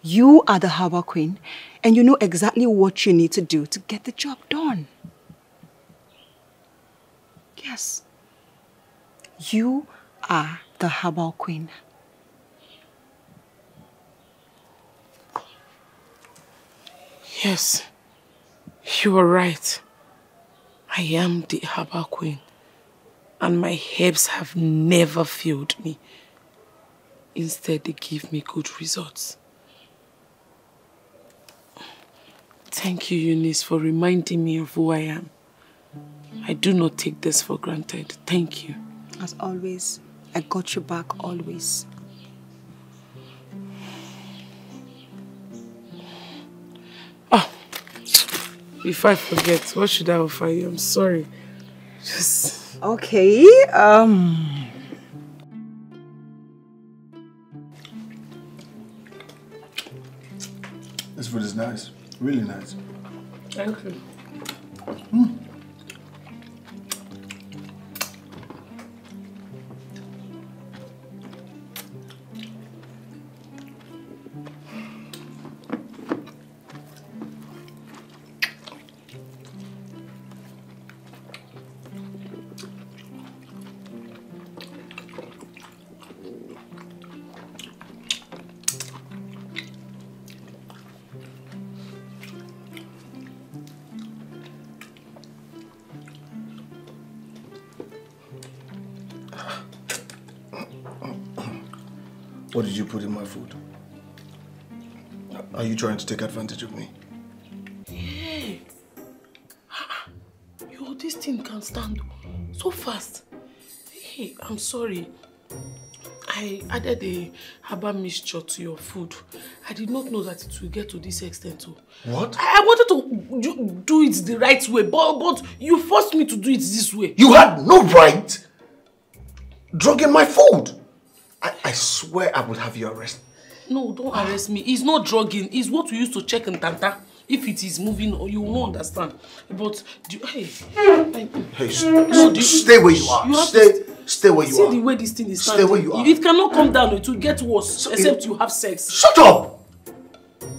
you are the harbor queen and you know exactly what you need to do to get the job done. Yes, you are the harbor queen. Yes, you are right. I am the harbor queen and my herbs have never failed me. Instead, they give me good results. Thank you, Eunice, for reminding me of who I am. I do not take this for granted. Thank you. As always, I got you back always. Oh, if I forget, what should I offer you? I'm sorry. Just... Okay, this food is nice, really nice. Thank you. Mm. What did you put in my food? Are you trying to take advantage of me? Hey! Yo, this thing can stand so fast. Hey, I'm sorry. I I added a herbal mixture to your food. I did not know that it will get to this extent too. What? I wanted to do it the right way, but you forced me to do it this way. You had no right drugging my food. I swear I would have you arrested. No, don't arrest me. It's not drugging. It's what we used to check in Tanta. If it is moving, you will not understand. But, do you, stay where you are. You stay where you are. See the way this thing is standing. Stay where you are. It cannot come down. It will get worse, so except you have sex. Shut up!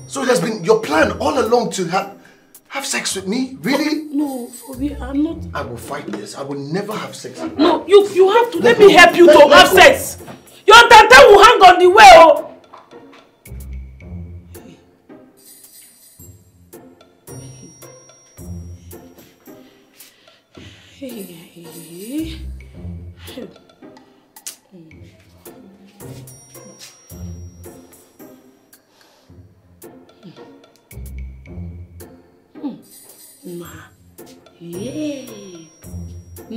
So it has been your plan all along to have sex with me? Really? No, Fobia, I'm not. I will fight this. I will never have sex. No, you have to. Let me help you to have sex. Your Tanta will hang on the way, oh! Hey.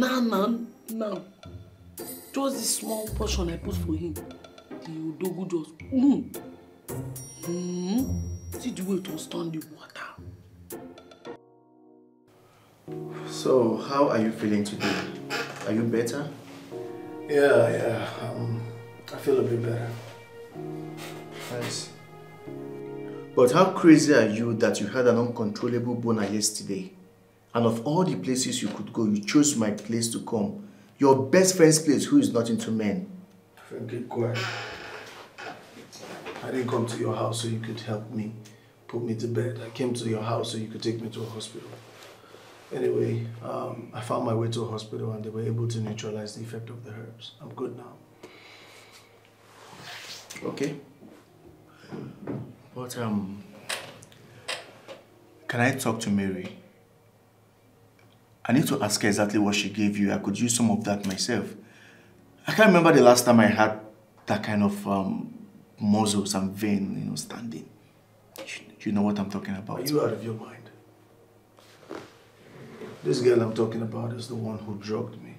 Nah. Just this small portion I put for him. You do good just. See the way it will stand the water. So, how are you feeling today? Are you better? Yeah. I feel a bit better. Nice. But how crazy are you that you had an uncontrollable boner yesterday? And of all the places you could go, you chose my place to come. Your best friend's place, who is not into men. Keep quiet. I didn't come to your house so you could help me, put me to bed. I came to your house so you could take me to a hospital. Anyway, I found my way to a hospital and they were able to neutralize the effect of the herbs. I'm good now. Okay. But, can I talk to Mary? I need to ask her exactly what she gave you. I could use some of that myself. I can't remember the last time I had that kind of muscles and vein, standing. You know what I'm talking about. Are you out of your mind? This girl I'm talking about is the one who drugged me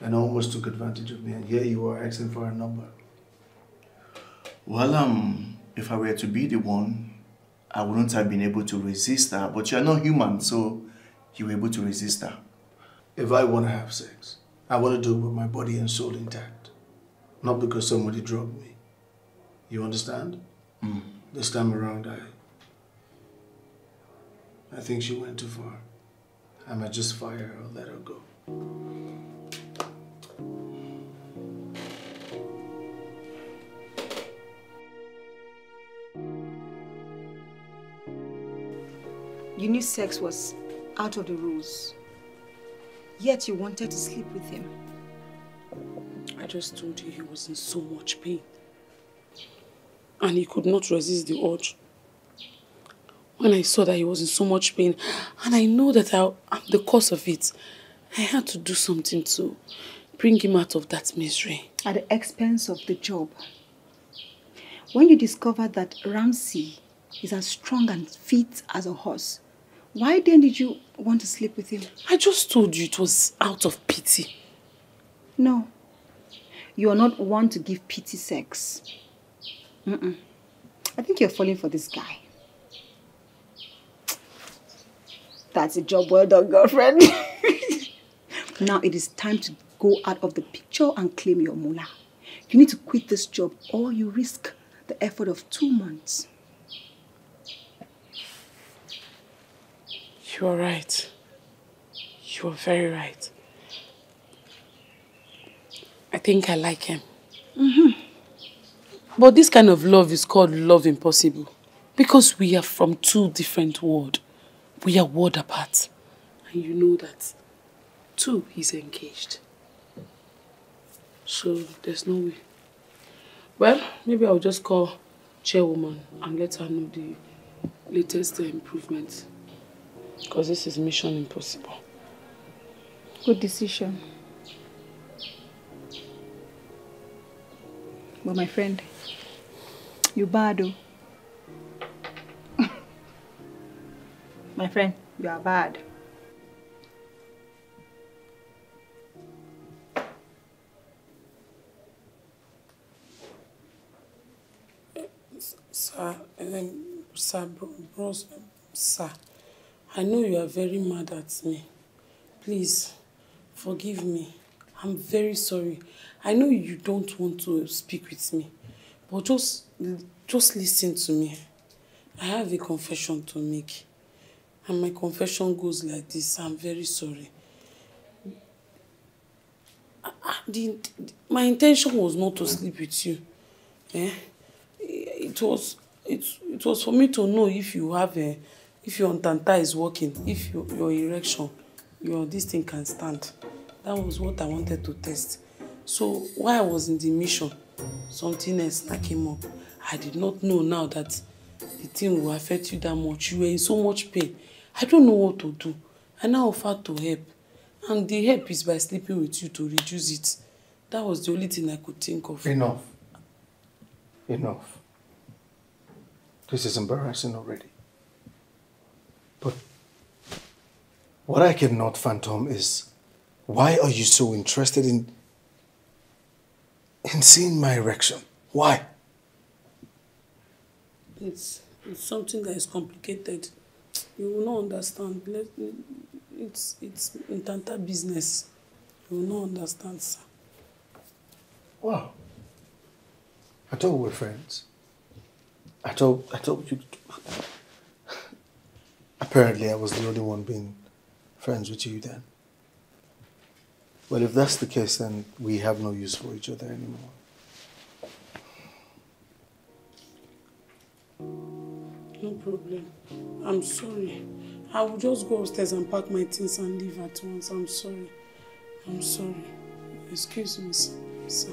and almost took advantage of me, and here you are asking for her number. Well, if I were to be the one, I wouldn't have been able to resist her, but you're not human, so you were able to resist her. If I want to have sex, I want to do it with my body and soul intact, not because somebody drugged me. You understand? Mm. This time around, I think she went too far. I might just fire her or let her go. You knew sex was out of the rules, yet you wanted to sleep with him. I just told you he was in so much pain, and he could not resist the urge. When I saw that he was in so much pain, and I know that I'm the cause of it, I had to do something to bring him out of that misery. At the expense of the job. When you discovered that Ramsey is as strong and fit as a horse, why then did you want to sleep with him? I just told you it was out of pity. No. You are not one to give pity sex. I think you're falling for this guy. That's a job well done, girlfriend. Now it is time to go out of the picture and claim your moolah. You need to quit this job or you risk the effort of 2 months. You are right. You are very right. I think I like him. But this kind of love is called love impossible because we are from two different worlds. We are world apart, and you know that. Too, he's engaged. So there's no way. Well, maybe I'll just call Chairwoman and let her know the latest improvements, because this is mission impossible. Good decision. But my friend, you bad. My friend, you are bad. Sir, and then, Sir Bros, Sir, I know you are very mad at me. Please, forgive me. I'm very sorry. I know you don't want to speak with me, but just listen to me. I have a confession to make. And my confession goes like this. I'm very sorry. My intention was not to sleep with you. Eh? It was for me to know if you have a, if your tanta is working, if your erection, your this thing can stand. That was what I wanted to test. So while I was in the mission, something else that came up. I did not know now that the thing will affect you that much. You were in so much pain. I don't know what to do. I now offered to help. And the help is by sleeping with you to reduce it. That was the only thing I could think of. Enough. Enough. This is embarrassing already. But what I cannot fathom is, why are you so interested in seeing my erection? Why? It's something that is complicated. You will not understand. It's entire business. You will not understand, sir. Wow. I thought we were friends. I thought you... Apparently I was the only one being friends with you then. Well, if that's the case, then we have no use for each other anymore. No problem. I'm sorry. I will just go upstairs and pack my things and leave at once. I'm sorry. I'm sorry. Excuse me, sir.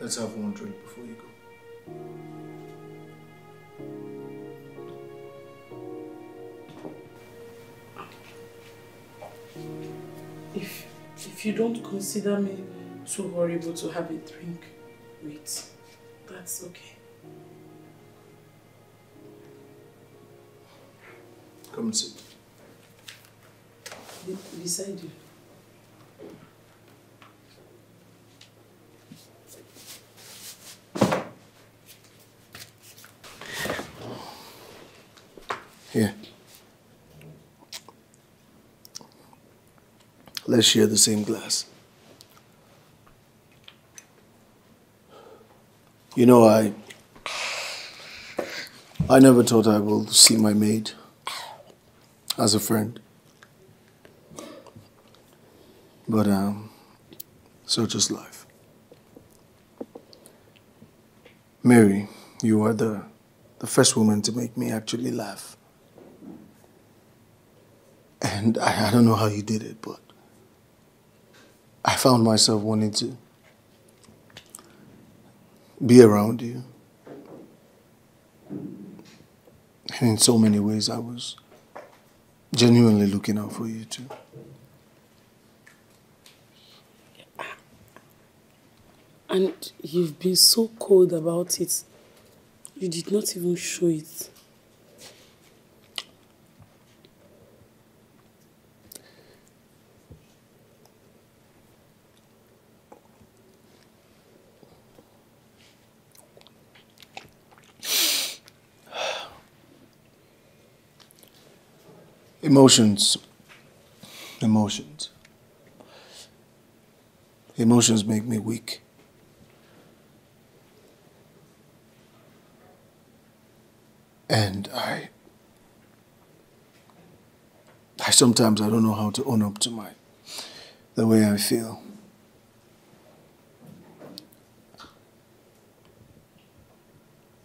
Let's have one drink before you go. If you don't consider me too horrible to have a drink with, that's okay. Come and sit. Beside you. Here. Let's share the same glass. You know, I never thought I would see my maid as a friend. But such is life. Mary, you are the first woman to make me actually laugh. And I don't know how you did it, but I found myself wanting to be around you. And in so many ways, I was genuinely looking out for you too. And you've been so cold about it. You did not even show it. Emotions make me weak. And I sometimes I don't know how to own up to the way I feel.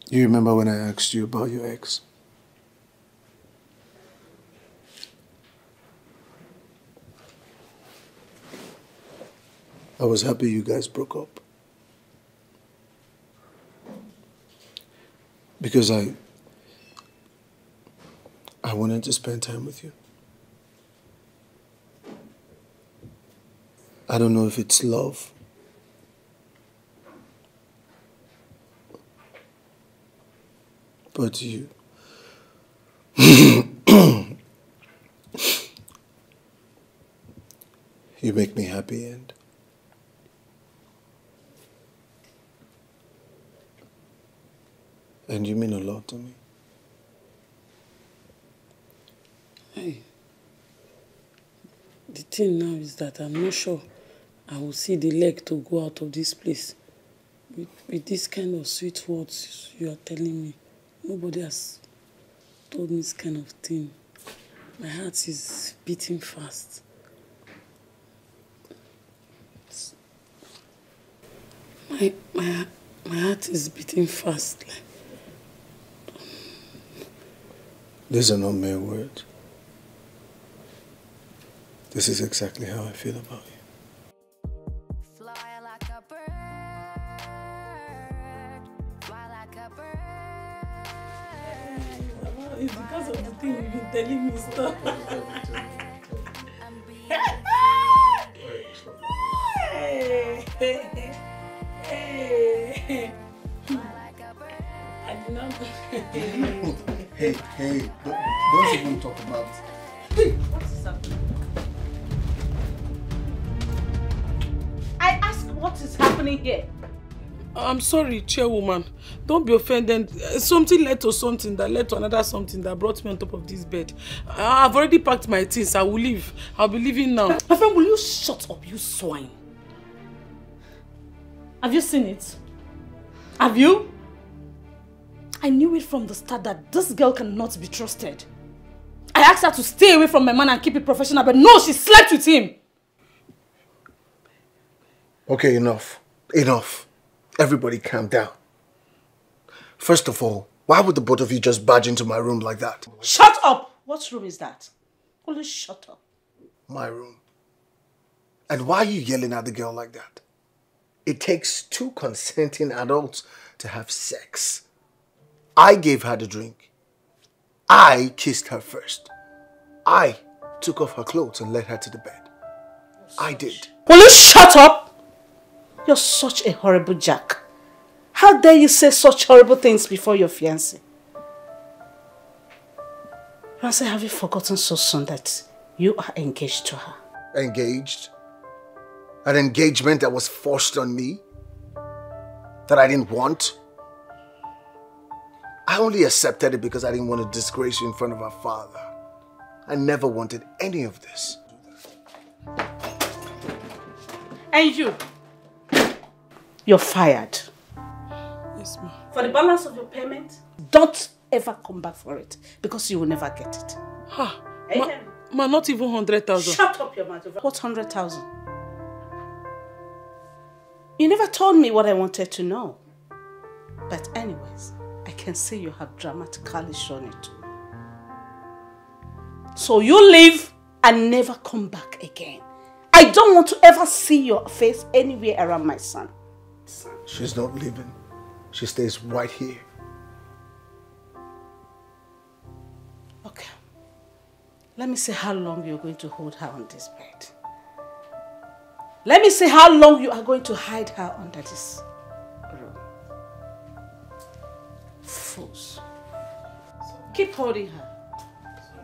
You remember when I asked you about your ex? I was happy you guys broke up. Because I wanted to spend time with you. I don't know if it's love. But you... you make me happy and... And you mean a lot to me. Hey. The thing now is that I'm not sure I will see the leg to go out of this place. With this kind of sweet words you are telling me. Nobody has told me this kind of thing. My heart is beating fast. My heart is beating fast. These are not mere words. This is exactly how I feel about you. It's because of the thing you've been telling me stuff. Hey! I did not... Hey, don't even talk about it. What's happening? I ask what is happening here. I'm sorry, Chairwoman. Don't be offended. Something led to something that led to another something that brought me on top of this bed. I've already packed my things. I will leave. I'll be leaving now. My friend, will you shut up, you swine? Have you seen it? Have you? I knew it from the start that this girl cannot be trusted. I asked her to stay away from my man and keep it professional, but no, she slept with him. Okay, enough. Enough. Everybody calm down. First of all, why would the both of you just barge into my room like that? Shut up! What room is that? Only shut up. My room. And why are you yelling at the girl like that? It takes two consenting adults to have sex. I gave her the drink. I kissed her first. I took off her clothes and led her to the bed. I did. Will you shut up? You're such a horrible jack. How dare you say such horrible things before your fiancé? Ramsey, have you forgotten so soon that you are engaged to her? Engaged? An engagement that was forced on me? That I didn't want? I only accepted it because I didn't want to disgrace you in front of her father. I never wanted any of this. And you? You're fired. Yes, ma'am. For the balance of your payment, don't ever come back for it because you will never get it. Ha! Ma, not even 100,000. Shut up your mouth. What 100,000? You never told me what I wanted to know. But anyways, I can say you have dramatically shown it. So you leave and never come back again. I don't want to ever see your face anywhere around my son. She's not leaving. She stays right here. Okay. Let me see how long you're going to hold her on this bed. Let me see how long you are going to hide her under this room. Fools. Keep holding her.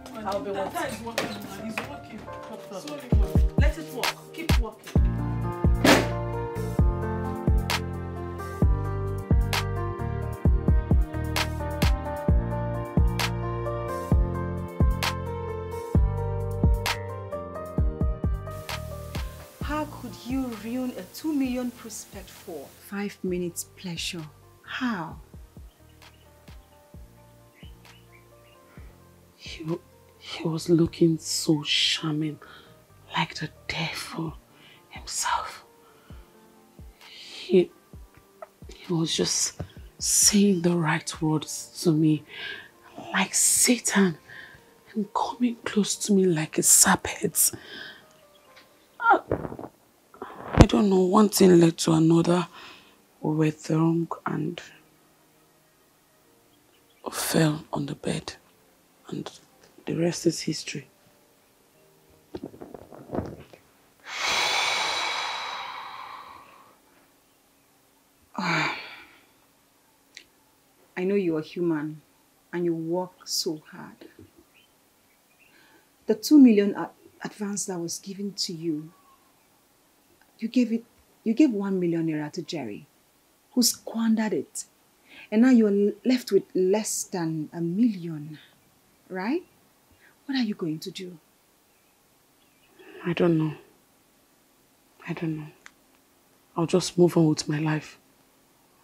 Sorry, I'll be watching. That is working. He's working. Sorry, let it work. Keep working. You ruin a 2 million prospect for 5 minutes pleasure. How? He was looking so charming, like the devil himself. He was just saying the right words to me, like Satan, and coming close to me like a serpent. I don't know, one thing led to another. We were drunk and fell on the bed. And the rest is history. I know you are human and you work so hard. The 2 million advance that was given to you, you gave 1 million naira to Jerry, who squandered it. And now you're left with less than 1 million, right? What are you going to do? I don't know. I don't know. I'll just move on with my life.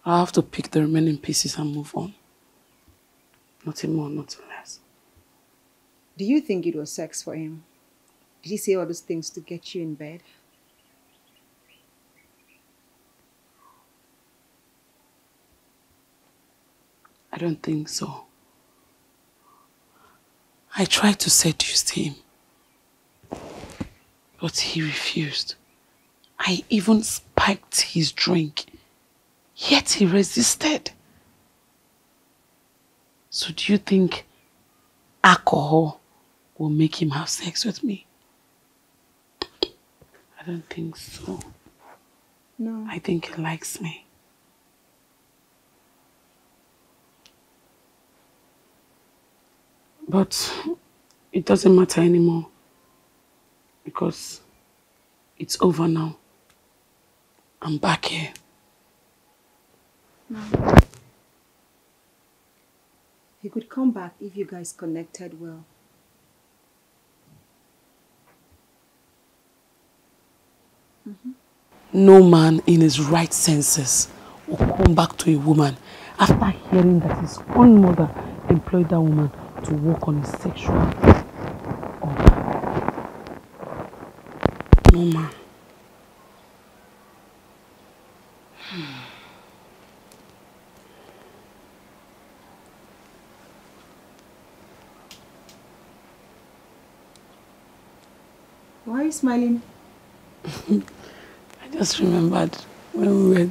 I'll have to pick the remaining pieces and move on. Nothing more, nothing less. Do you think it was sex for him? Did he say all those things to get you in bed? I don't think so. I tried to seduce him, but he refused. I even spiked his drink, yet he resisted. So do you think alcohol will make him have sex with me? I don't think so. No. I think he likes me. But it doesn't matter anymore because it's over now. I'm back here. No. He could come back if you guys connected well. Mm-hmm. No man in his right senses will come back to a woman after hearing that his own mother employed that woman to work on his sexual organ. No man. Why are you smiling? I just remembered when we were...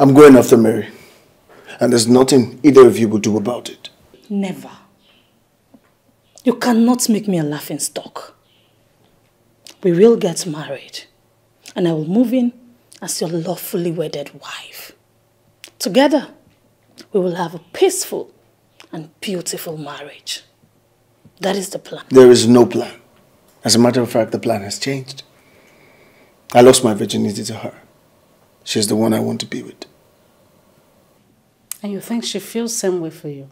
I'm going after Mary. And there's nothing either of you will do about it. Never. You cannot make me a laughing stock. We will get married. And I will move in as your lawfully wedded wife. Together, we will have a peaceful and beautiful marriage. That is the plan. There is no plan. As a matter of fact, the plan has changed. I lost my virginity to her. She's the one I want to be with. And you think she feels the same way for you?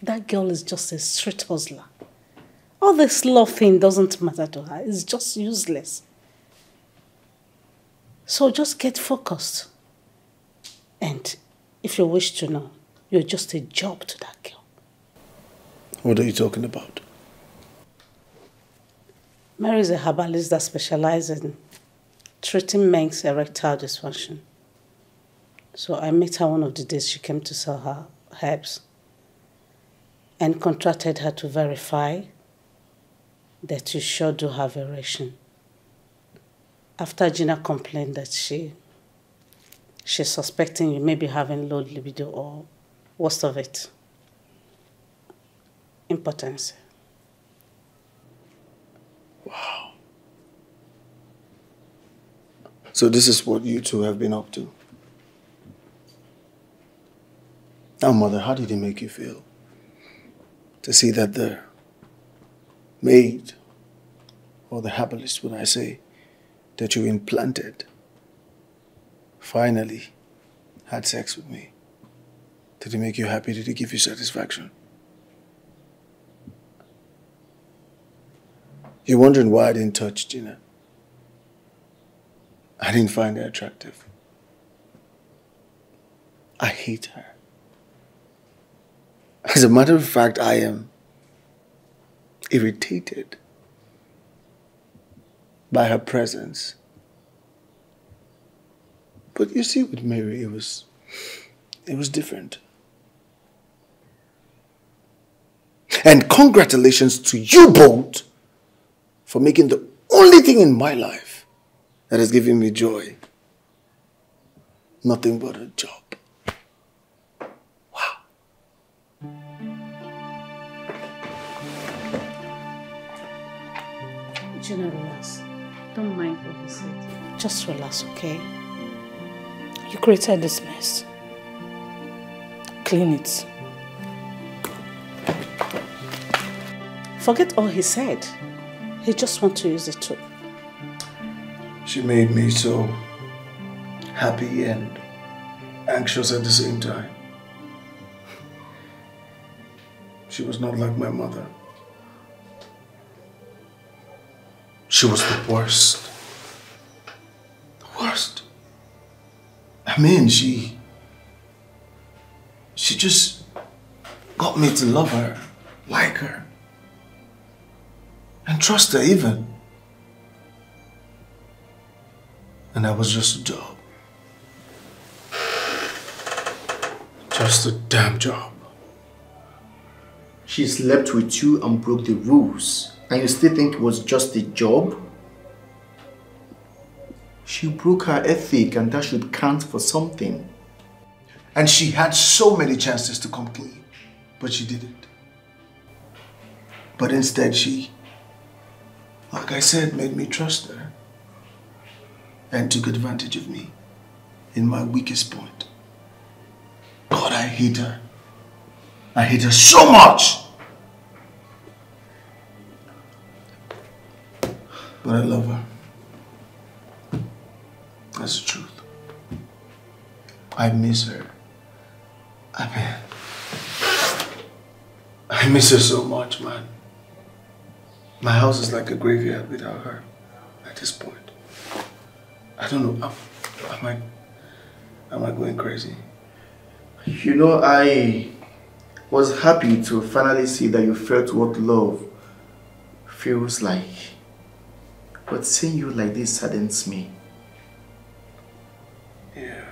That girl is just a street hustler. All this love thing doesn't matter to her. It's just useless. So just get focused. And if you wish to know, you're just a job to that girl. What are you talking about? Mary is a herbalist that specializes in treating men's erectile dysfunction. So I met her one of the days she came to sell her herbs and contracted her to verify that you sure do have erection. After Gina complained that she's suspecting you may be having low libido or worst of it, impotence. Wow. So this is what you two have been up to. Now, Mother, how did it make you feel to see that the maid, or the herbalist, would I say, that you implanted, finally had sex with me? Did it make you happy? Did it give you satisfaction? You're wondering why I didn't touch Gina. I didn't find her attractive. I hate her. As a matter of fact, I am irritated by her presence. But you see, with Mary, it was different. And congratulations to you both for making the only thing in my life that has given me joy. Nothing but a job. Wow. Gina, relax. Don't mind what he said. Just relax, okay? You created this mess. Clean it. Forget all he said. He just wants to use the tool. She made me so happy and anxious at the same time. She was not like my mother. She was the worst. The worst. I mean, she just got me to love her, like her, and trust her even. And I was just a job. Just a damn job. She slept with you and broke the rules, and you still think it was just a job? She broke her ethic, and that should count for something. And she had so many chances to come clean, but she didn't. But instead she, like I said, made me trust her and took advantage of me in my weakest point. God, I hate her. I hate her so much. But I love her. That's the truth. I miss her. I mean, I miss her so much, man. My house is like a graveyard without her at this point. I don't know, am I going crazy? You know, I was happy to finally see that you felt what love feels like. But seeing you like this saddens me. Yeah.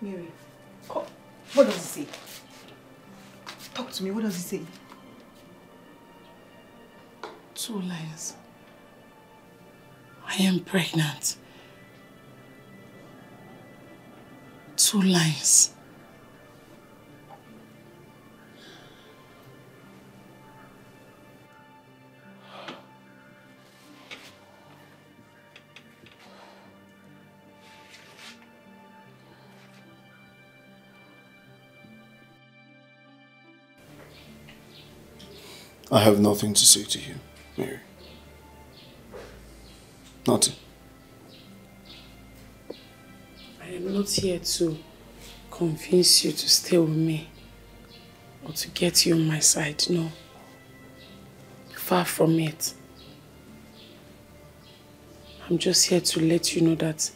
Mary, oh, what does he say? Talk to me, what does he say? 2 lines. I am pregnant. 2 lines. I have nothing to say to you, Mary. Nothing. I am not here to convince you to stay with me or to get you on my side, no. Far from it. I'm just here to let you know that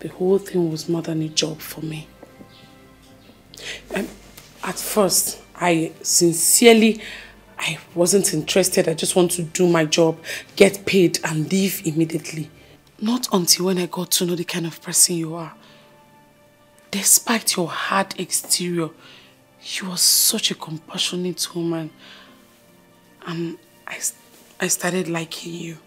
the whole thing was more than a job for me. And at first, I wasn't interested. I just want to do my job, get paid, and leave immediately. Not until when I got to know the kind of person you are. Despite your hard exterior, you are such a compassionate woman. And I started liking you.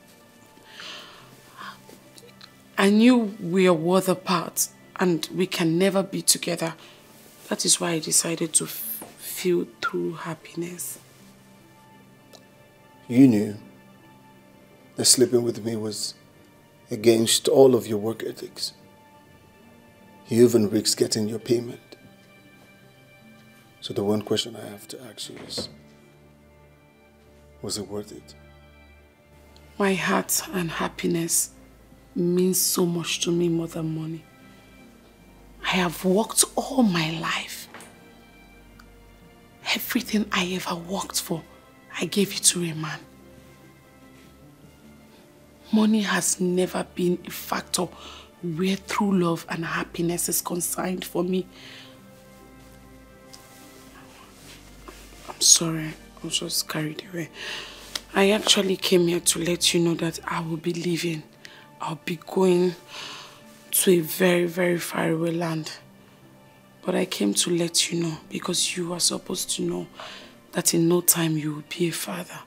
I knew we are worlds apart, and we can never be together. That is why I decided to feel true happiness. You knew that sleeping with me was against all of your work ethics. You even risked getting your payment. So the one question I have to ask you is, was it worth it? My heart and happiness means so much to me more than money. I have worked all my life. Everything I ever worked for, I gave it to a man. Money has never been a factor where true love and happiness is concerned for me. I'm sorry, I'm just carried away. I actually came here to let you know that I will be leaving. I'll be going to a very, very far away land. But I came to let you know because you are supposed to know that in no time you will be a father.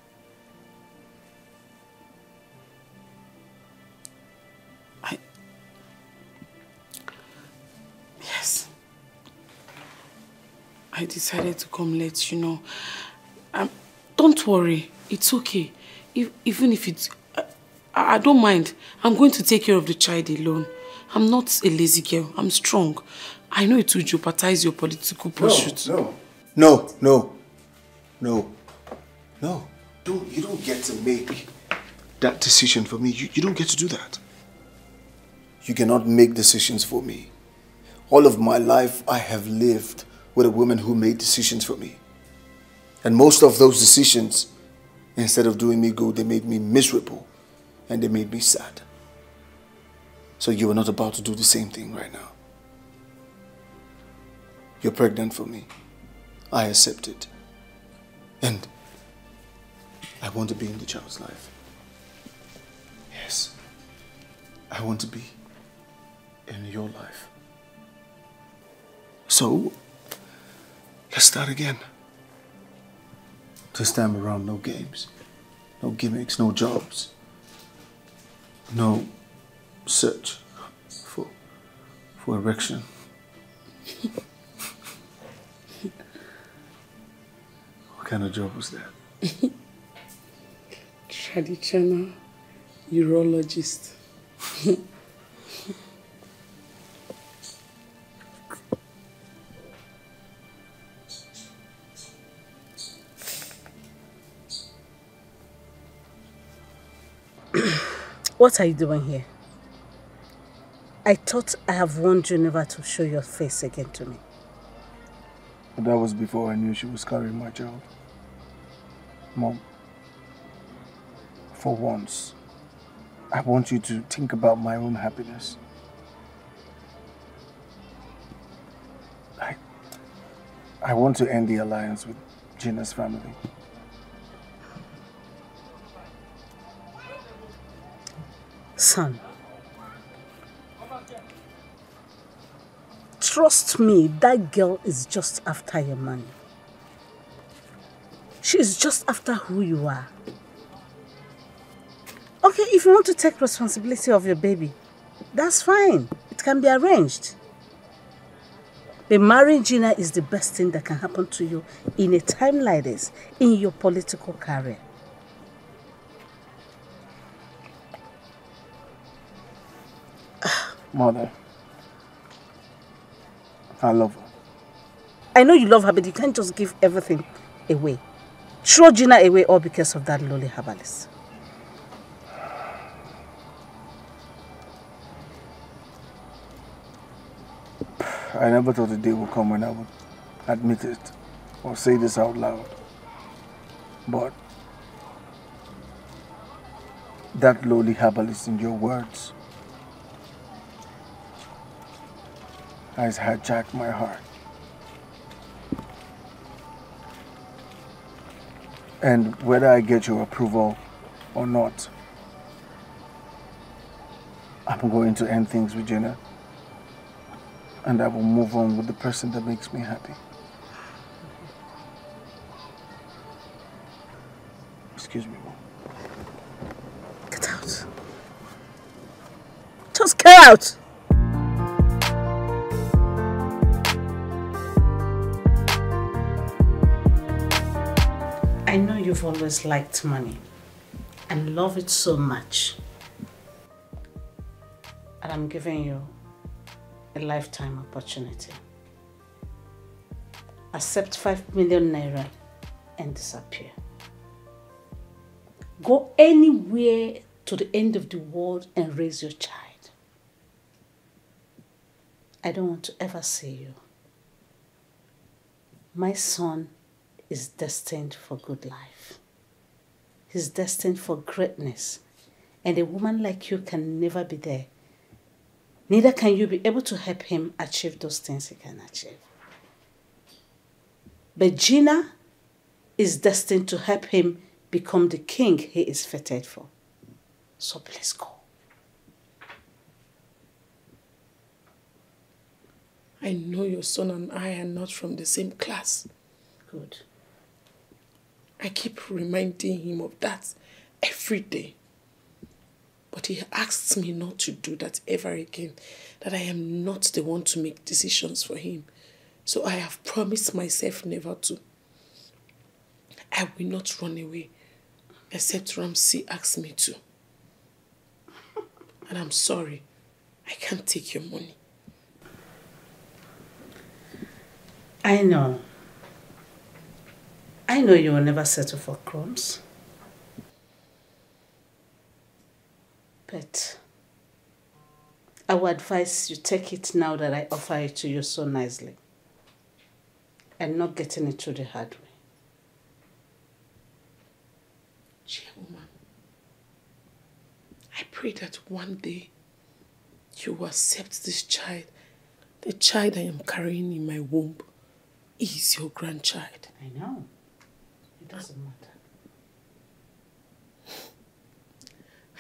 I decided to come let you know. Don't worry, it's okay. I don't mind. I'm going to take care of the child alone. I'm not a lazy girl. I'm strong. I know it will jeopardize your political pursuits. No. You don't get to make that decision for me. You don't get to do that. You cannot make decisions for me. All of my life, I have lived with a woman who made decisions for me. And most of those decisions, instead of doing me good, they made me miserable and they made me sad. So you are not about to do the same thing right now. You're pregnant for me. I accept it. And I want to be in the child's life. Yes. I want to be in your life. So, let's start again. This time around, no games, no gimmicks, no jobs, no search for erection. What kind of job was that? Traditional urologist. What are you doing here? I thought I have warned you never to show your face again to me. But that was before I knew she was carrying my child. Mom, for once, I want you to think about my own happiness. I want to end the alliance with Gina's family. Son, trust me, that girl is just after your money. She is just after who you are. Okay, if you want to take responsibility of your baby, that's fine. It can be arranged. But marrying Gina is the best thing that can happen to you in a time like this, in your political career. Mother, I love her. I know you love her, but you can't just give everything away. Throw Gina away all because of that lowly herbalist. I never thought the day would come when I would admit it or say this out loud. But that lowly herbalist, in your words, has hijacked my heart. And whether I get your approval or not, I'm going to end things with Gina. And I will move on with the person that makes me happy. Excuse me, Mom. Get out. Just get out! I know you've always liked money and love it so much. And I'm giving you a lifetime opportunity. Accept 5 million naira and disappear. Go anywhere to the end of the world and raise your child. I don't want to ever see you. My son is destined for good life. He's destined for greatness and a woman like you can never be there. Neither can you be able to help him achieve those things he can achieve. But Gina is destined to help him become the king he is fated for. So please go. I know your son and I are not from the same class. Good. I keep reminding him of that every day. But he asks me not to do that ever again, that I am not the one to make decisions for him. So I have promised myself never to. I will not run away, except Ramsey asks me to. And I'm sorry, I can't take your money. I know. I know you will never settle for crumbs. But I would advise you take it now that I offer it to you so nicely. And not getting it through the hard way. Chairwoman, I pray that one day you will accept this child. The child I am carrying in my womb is your grandchild. I know. It doesn't matter.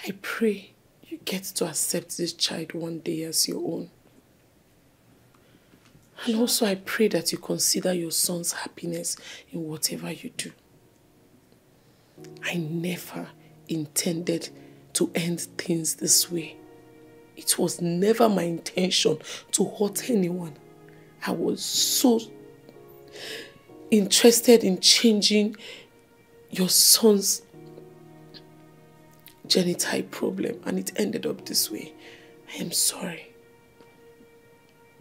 I pray you get to accept this child one day as your own. And also I pray that you consider your son's happiness in whatever you do. I never intended to end things this way. It was never my intention to hurt anyone. I was so interested in changing your son's genital problem and it ended up this way. I am sorry.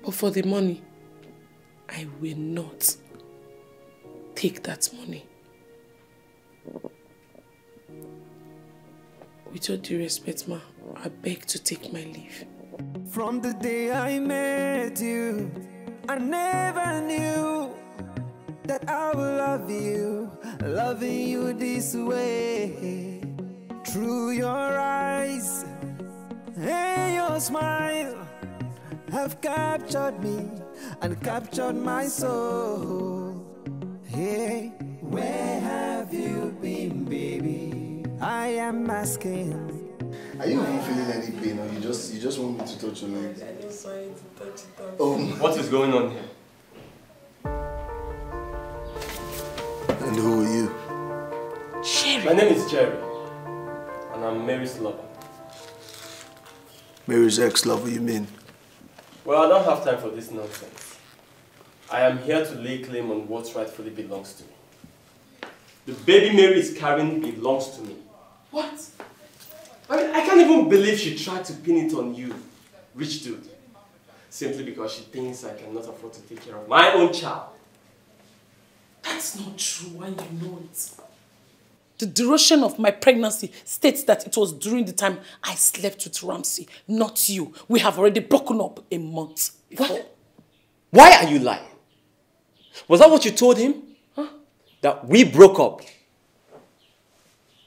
But for the money, I will not take that money. With all due respect, ma, I beg to take my leave. From the day I met you, I never knew that I will love you, loving you this way. Through your eyes and your smile have captured me and captured my soul. Hey, where have you been, baby? I am asking. Are you even feeling any pain, or you just want me to touch your leg? I just want you to touch it up. Oh, what is going on here? And who are you? Jerry. My name is Jerry, and I'm Mary's lover. Mary's ex-lover, you mean? Well, I don't have time for this nonsense. I am here to lay claim on what rightfully belongs to me. The baby Mary is carrying belongs to me. What? I mean, I can't even believe she tried to pin it on you, rich dude. Simply because she thinks I cannot afford to take care of my own child. That's not true, and you know it. The duration of my pregnancy states that it was during the time I slept with Ramsey, not you. We have already broken up a month before. What? Why are you lying? Was that what you told him? Huh? That we broke up?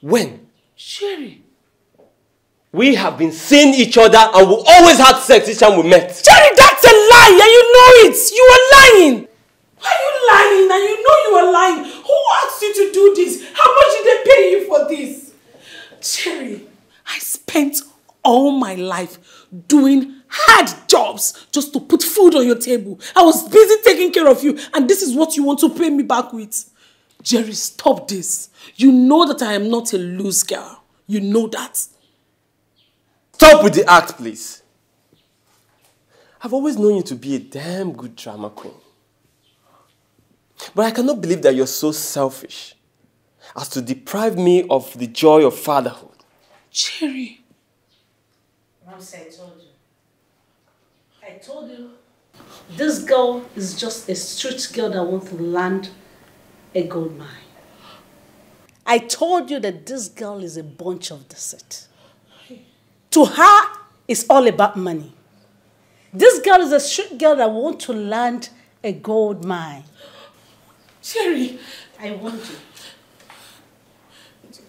When? Jerry. We have been seeing each other and we always had sex each time we met. Jerry, that's a lie and you know it. You are lying. Why are you lying and you know you are lying? Who asked you to do this? How much did they pay you for this? Jerry, I spent all my life doing hard jobs just to put food on your table. I was busy taking care of you and this is what you want to pay me back with. Jerry, stop this. You know that I am not a loose girl. You know that. Stop with the act, please. I've always known you to be a damn good drama queen. But I cannot believe that you're so selfish as to deprive me of the joy of fatherhood. Jerry. Once I told you. I told you. This girl is just a street girl that wants to land a gold mine. I told you that this girl is a bunch of desert. To her, it's all about money. This girl is a street girl that wants to land a gold mine. Jerry, I want you.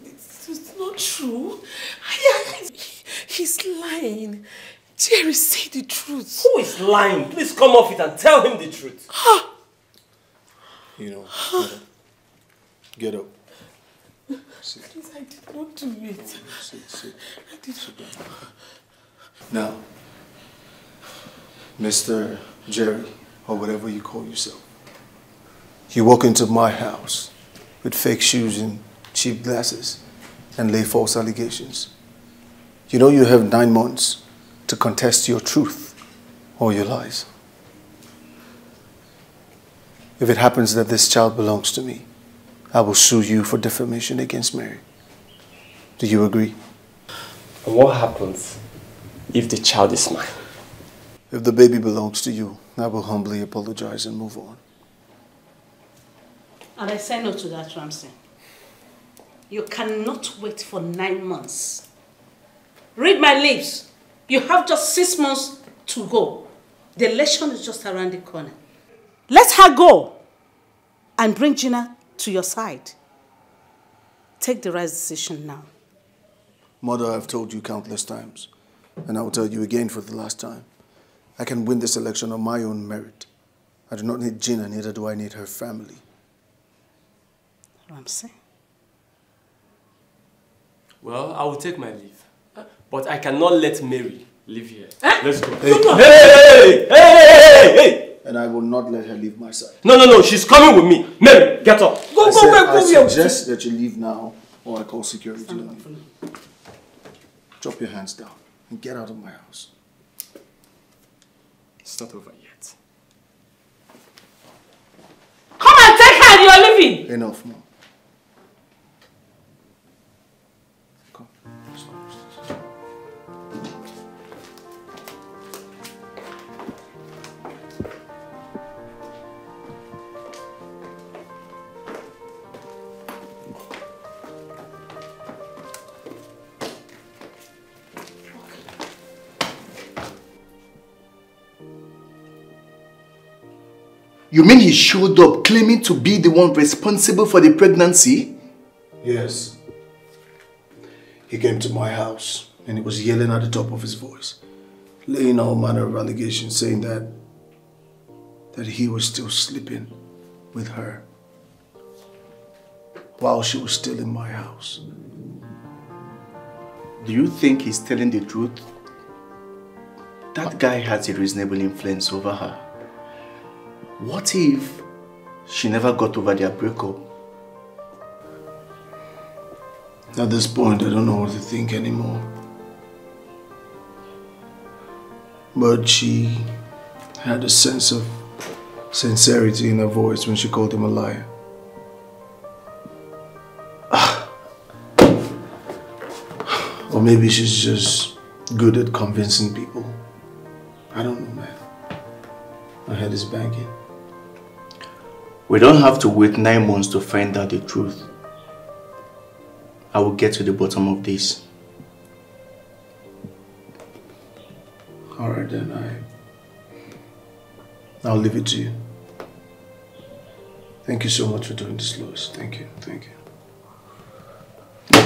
It's not true. I He's lying. Jerry, say the truth. Who is lying? Please come off it and tell him the truth. You know, get up. Sit. Please, I did not do it. Sit. I did not. Now, Mr. Jerry, or whatever you call yourself, you walk into my house with fake shoes and cheap glasses and lay false allegations. You know you have 9 months to contest your truth or your lies. If it happens that this child belongs to me, I will sue you for defamation against Mary. Do you agree? And what happens if the child is mine? If the baby belongs to you, I will humbly apologize and move on. And I say no to that, Ramsey. You cannot wait for 9 months. Read my lips. You have just 6 months to go. The election is just around the corner. Let her go and bring Gina to your side. Take the right decision now. Mother, I've told you countless times, and I will tell you again for the last time. I can win this election on my own merit. I do not need Gina, neither do I need her family. Ramsey? Well, I will take my leave. But I cannot let Mary live here. Eh? Let's go. Hey! And I will not let her leave my side. No, she's coming with me. Mary, get up. Go, I suggest that you leave now or I call security. Drop your hands down and get out of my house. It's not over yet. Come and take her, you're leaving. Enough, Mom. Come. You mean he showed up claiming to be the one responsible for the pregnancy? Yes. He came to my house and he was yelling at the top of his voice, laying all manner of allegations, saying that he was still sleeping with her while she was still in my house. Do you think he's telling the truth? That guy has a reasonable influence over her. What if she never got over their breakup? At this point, I don't know what to think anymore. But she had a sense of sincerity in her voice when she called him a liar. Or maybe she's just good at convincing people. I don't know, man. My head is banging. We don't have to wait 9 months to find out the truth. I will get to the bottom of this. Alright then, I'll leave it to you. Thank you so much for doing this, Lewis. Thank you. No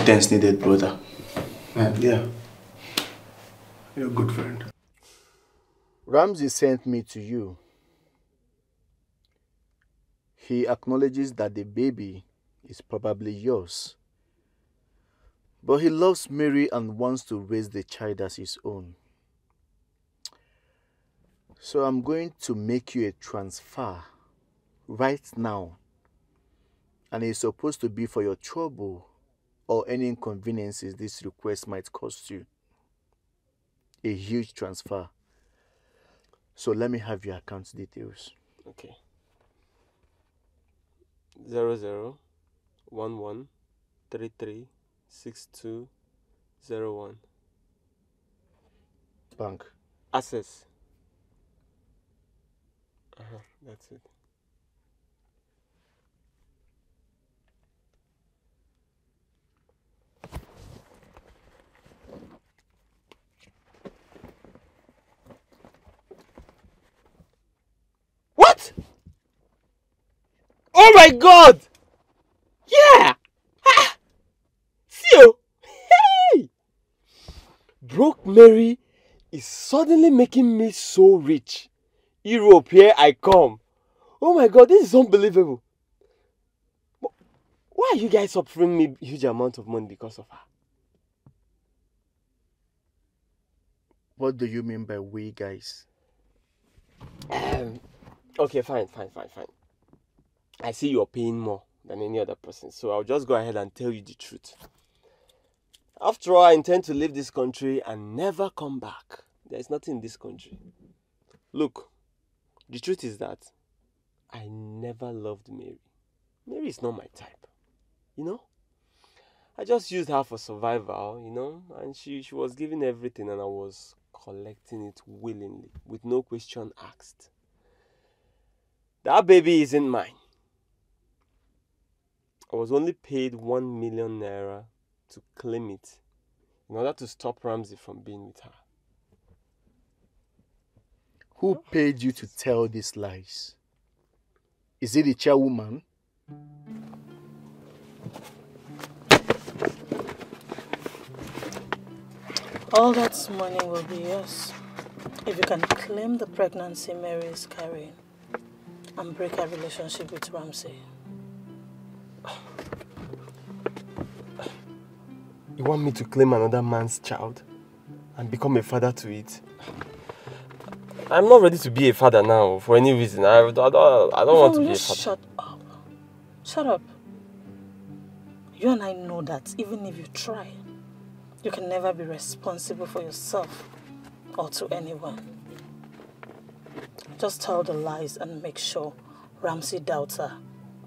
thanks needed, brother. And yeah, you're a good friend. Ramsey sent me to you. He acknowledges that the baby is probably yours. But he loves Mary and wants to raise the child as his own. So I'm going to make you a transfer right now. And it's supposed to be for your trouble or any inconveniences this request might cost you. A huge transfer. So let me have your account details. Okay. 0011336201. Bank. Access. That's it. What? Oh my God! Yeah! See you! Hey! broke Mary is suddenly making me so rich. Europe, here I come. Oh my God, this is unbelievable. Why are you guys offering me a huge amount of money because of her? What do you mean by we guys? Okay, fine. I see you're paying more than any other person, so I'll just go ahead and tell you the truth. After all, I intend to leave this country and never come back. There is nothing in this country. Look, the truth is that I never loved Mary. Mary is not my type. You know, I just used her for survival, you know, and she was giving everything and I was collecting it willingly with no question asked. That baby isn't mine. I was only paid 1 million naira to claim it in order to stop Ramsey from being with her. Who paid you to tell these lies? Is it the chairwoman? All that money will be yours if you can claim the pregnancy Mary is carrying and break her relationship with Ramsey. You want me to claim another man's child and become a father to it? I'm not ready to be a father now for any reason. I don't want to be a father. Shut up. Shut up. You and I know that even if you try, you can never be responsible for yourself or to anyone. Just tell the lies and make sure Ramsey doubts her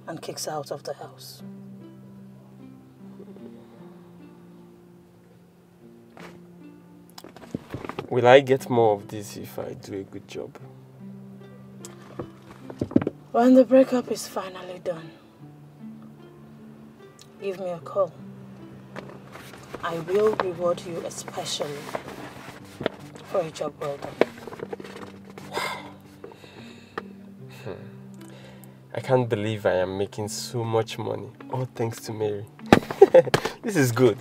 and kicks her out of the house. Will I get more of this if I do a good job? When the breakup is finally done, give me a call. I will reward you especially for a job well done. I can't believe I am making so much money. All thanks to Mary. This is good.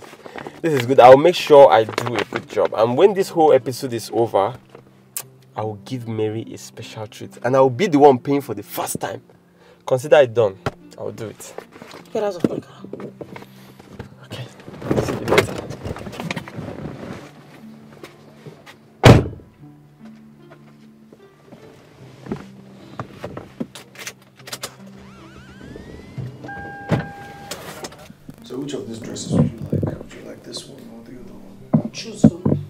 This is good. I'll make sure I do a good job. And when this whole episode is over, I'll give Mary a special treat. And I'll be the one paying for the first time. Consider it done. I'll do it. Get out of my car. Okay. See you later. So which of these dresses would you like? Would you like this one or the other one? Choose one.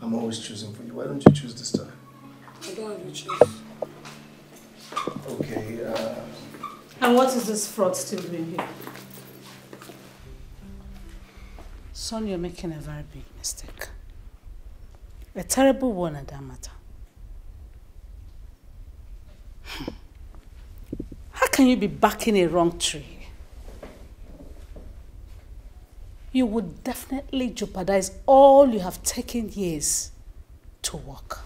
I'm always choosing for you. Why don't you choose this time? I don't have to choose. Okay, And what is this fraud still doing here? Son, you're making a very big mistake. A terrible one at that matter. How can you be backing a wrong tree? You would definitely jeopardize all you have taken years to work.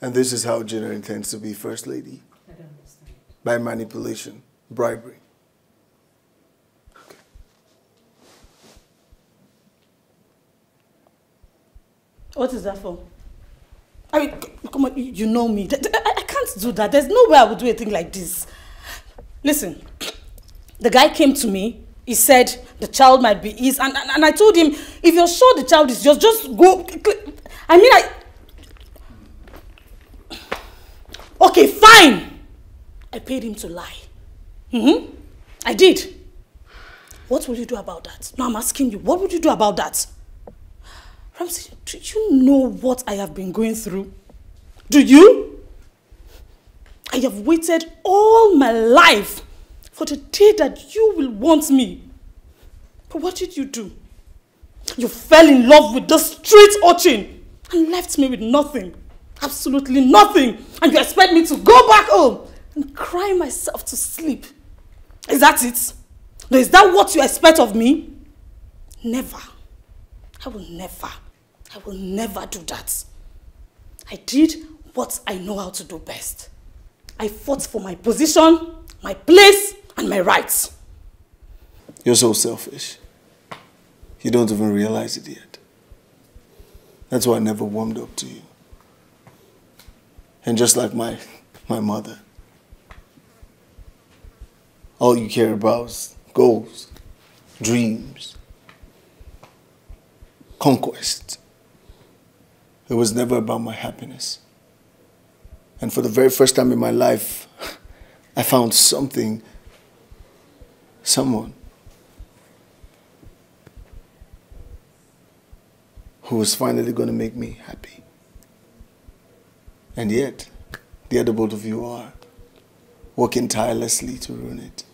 And this is how Gina intends to be First Lady? I don't understand. By manipulation, bribery. Okay. What is that for? I mean, come on, you know me. I can't do that. There's no way I would do a thing like this. Listen, the guy came to me. He said the child might be his, and I told him, if you're sure the child is yours, just go. I mean, okay, fine. I paid him to lie. Mm-hmm. I did. What will you do about that? No, I'm asking you, what would you do about that? Ramsey, do you know what I have been going through? Do you? I have waited all my life for the day that you will want me. But what did you do? You fell in love with the street urchin and left me with nothing. Absolutely nothing. And you expect me to go back home and cry myself to sleep. Is that it? Is that what you expect of me? Never. I will never do that. I did what I know how to do best. I fought for my position, my place, and my rights. You're so selfish. You don't even realize it yet. That's why I never warmed up to you. And just like my mother, all you care about is goals, dreams, conquest. It was never about my happiness. And for the very first time in my life, I found something, someone, who was finally going to make me happy. And yet, the other both of you are working tirelessly to ruin it.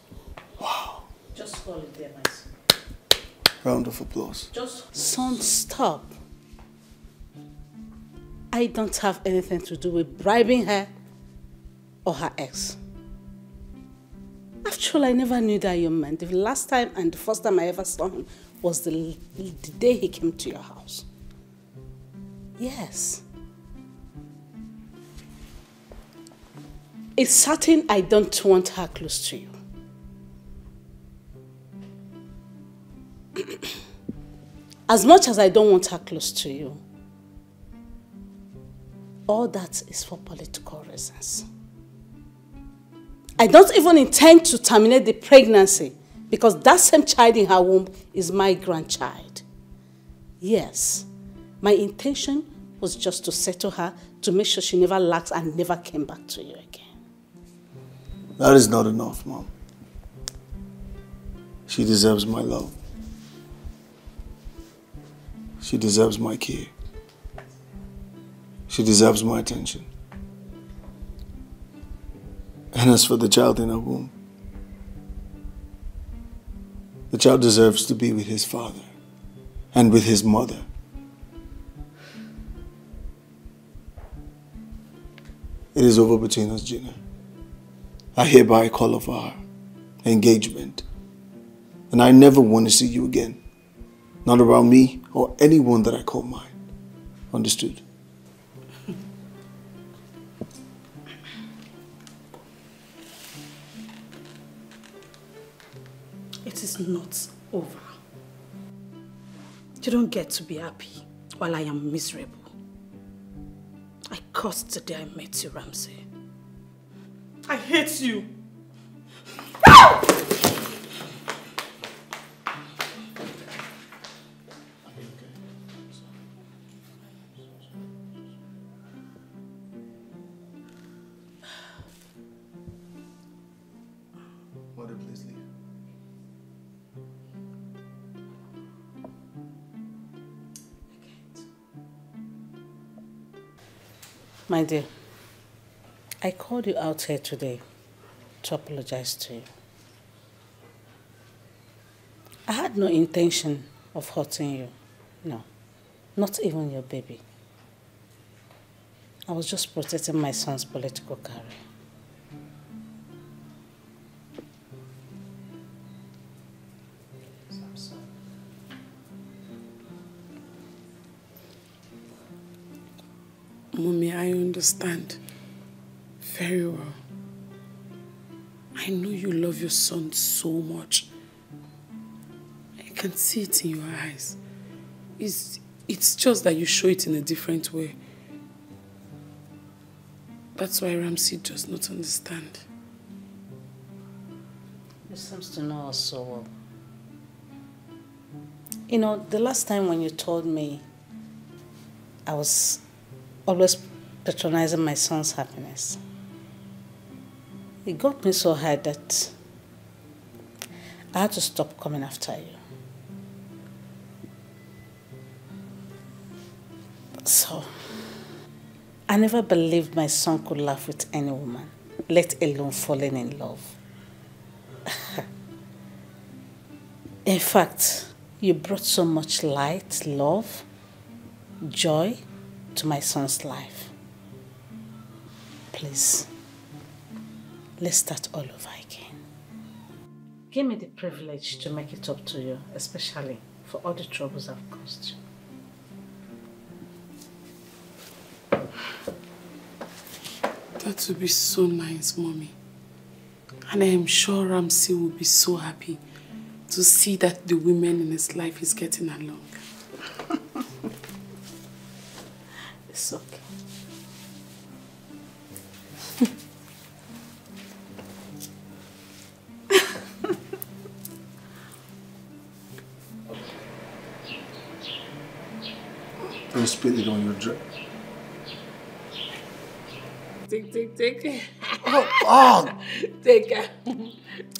Wow. Just call it there, my son. Round of applause. Just son, stop. I don't have anything to do with bribing her or her ex. After all, I never knew that young man. The last time and the first time I ever saw him was the day he came to your house. Yes. It's certain I don't want her close to you. As much as I don't want her close to you, all that is for political reasons. I don't even intend to terminate the pregnancy because that same child in her womb is my grandchild. Yes. My intention was just to settle her, to make sure she never lacks and never came back to you again. That is not enough, Mom. She deserves my love. She deserves my care. She deserves my attention. And as for the child in her womb, the child deserves to be with his father and with his mother. It is over between us, Gina. I hereby call off our engagement. And I never want to see you again. Not around me or anyone that I call mine. Understood? It is not over. You don't get to be happy while I am miserable. I cursed the day I met you, Ramsey. I hate you. My dear, I called you out here today to apologize to you. I had no intention of hurting you. No, not even your baby. I was just protecting my son's political career. Mommy, I understand very well. I know you love your son so much. I can see it in your eyes. It's just that you show it in a different way. That's why Ramsey does not understand. He seems to know us so well. You know, the last time when you told me I was always patronizing my son's happiness, it got me so hard that I had to stop coming after you. So, I never believed my son could laugh with any woman, let alone falling in love. In fact, you brought so much light, love, joy to my son's life. Please, let's start all over again. Give me the privilege to make it up to you, especially for all the troubles I've caused you. That would be so nice, Mommy. And I am sure Ramsey will be so happy to see that the women in his life is getting along. It's okay. I spit it on your dress. Tick, tick, tick. Oh, oh. Tick.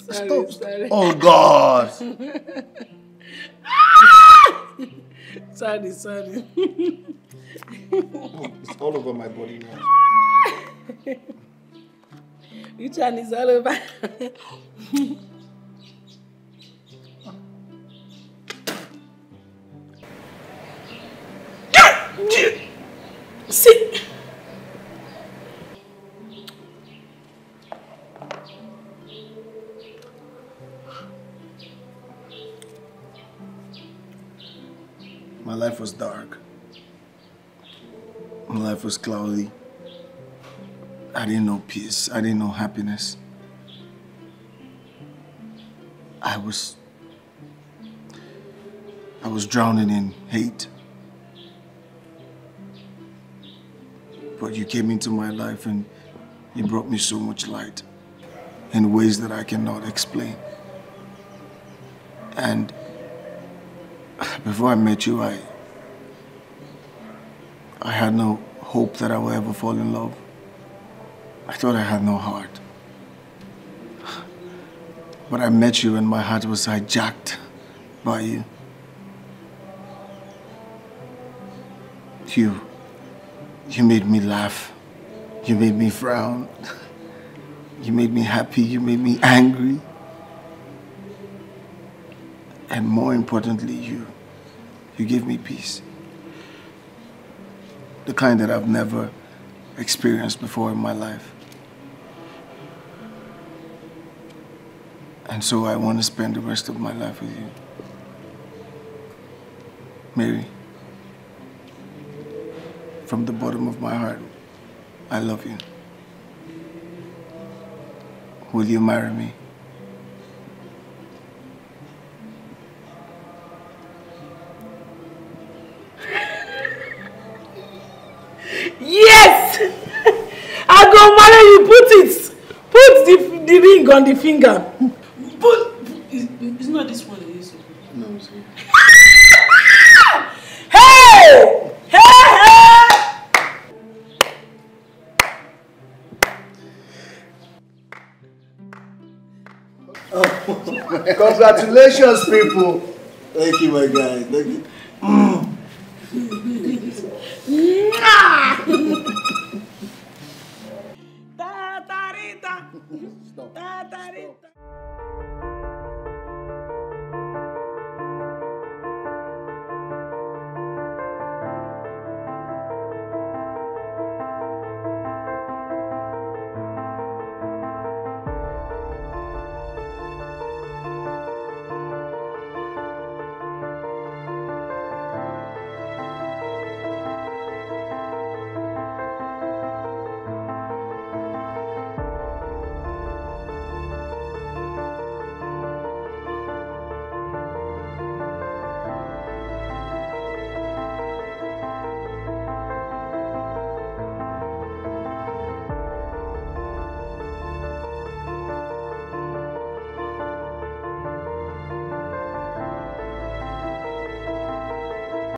Sorry, stop. Sorry. Oh, God. Sorry, sorry. Oh, it's all over my body now. You Chinese all over. Sit. My life was dark. My life was cloudy. I didn't know peace. I didn't know happiness. I was drowning in hate. But you came into my life and you brought me so much light in ways that I cannot explain. And before I met you, I had no hope that I would ever fall in love. I thought I had no heart. But I met you and my heart was hijacked by you. You made me laugh. You made me frown. You made me happy. You made me angry. And more importantly, you gave me peace. The kind that I've never experienced before in my life. And so I want to spend the rest of my life with you. Mary, from the bottom of my heart, I love you. Will you marry me? On the finger. But it's not this one, is it? No, it's here. Hey! Hey! Hey! Oh. Congratulations, people. Thank you, my guy. Thank you. Stop.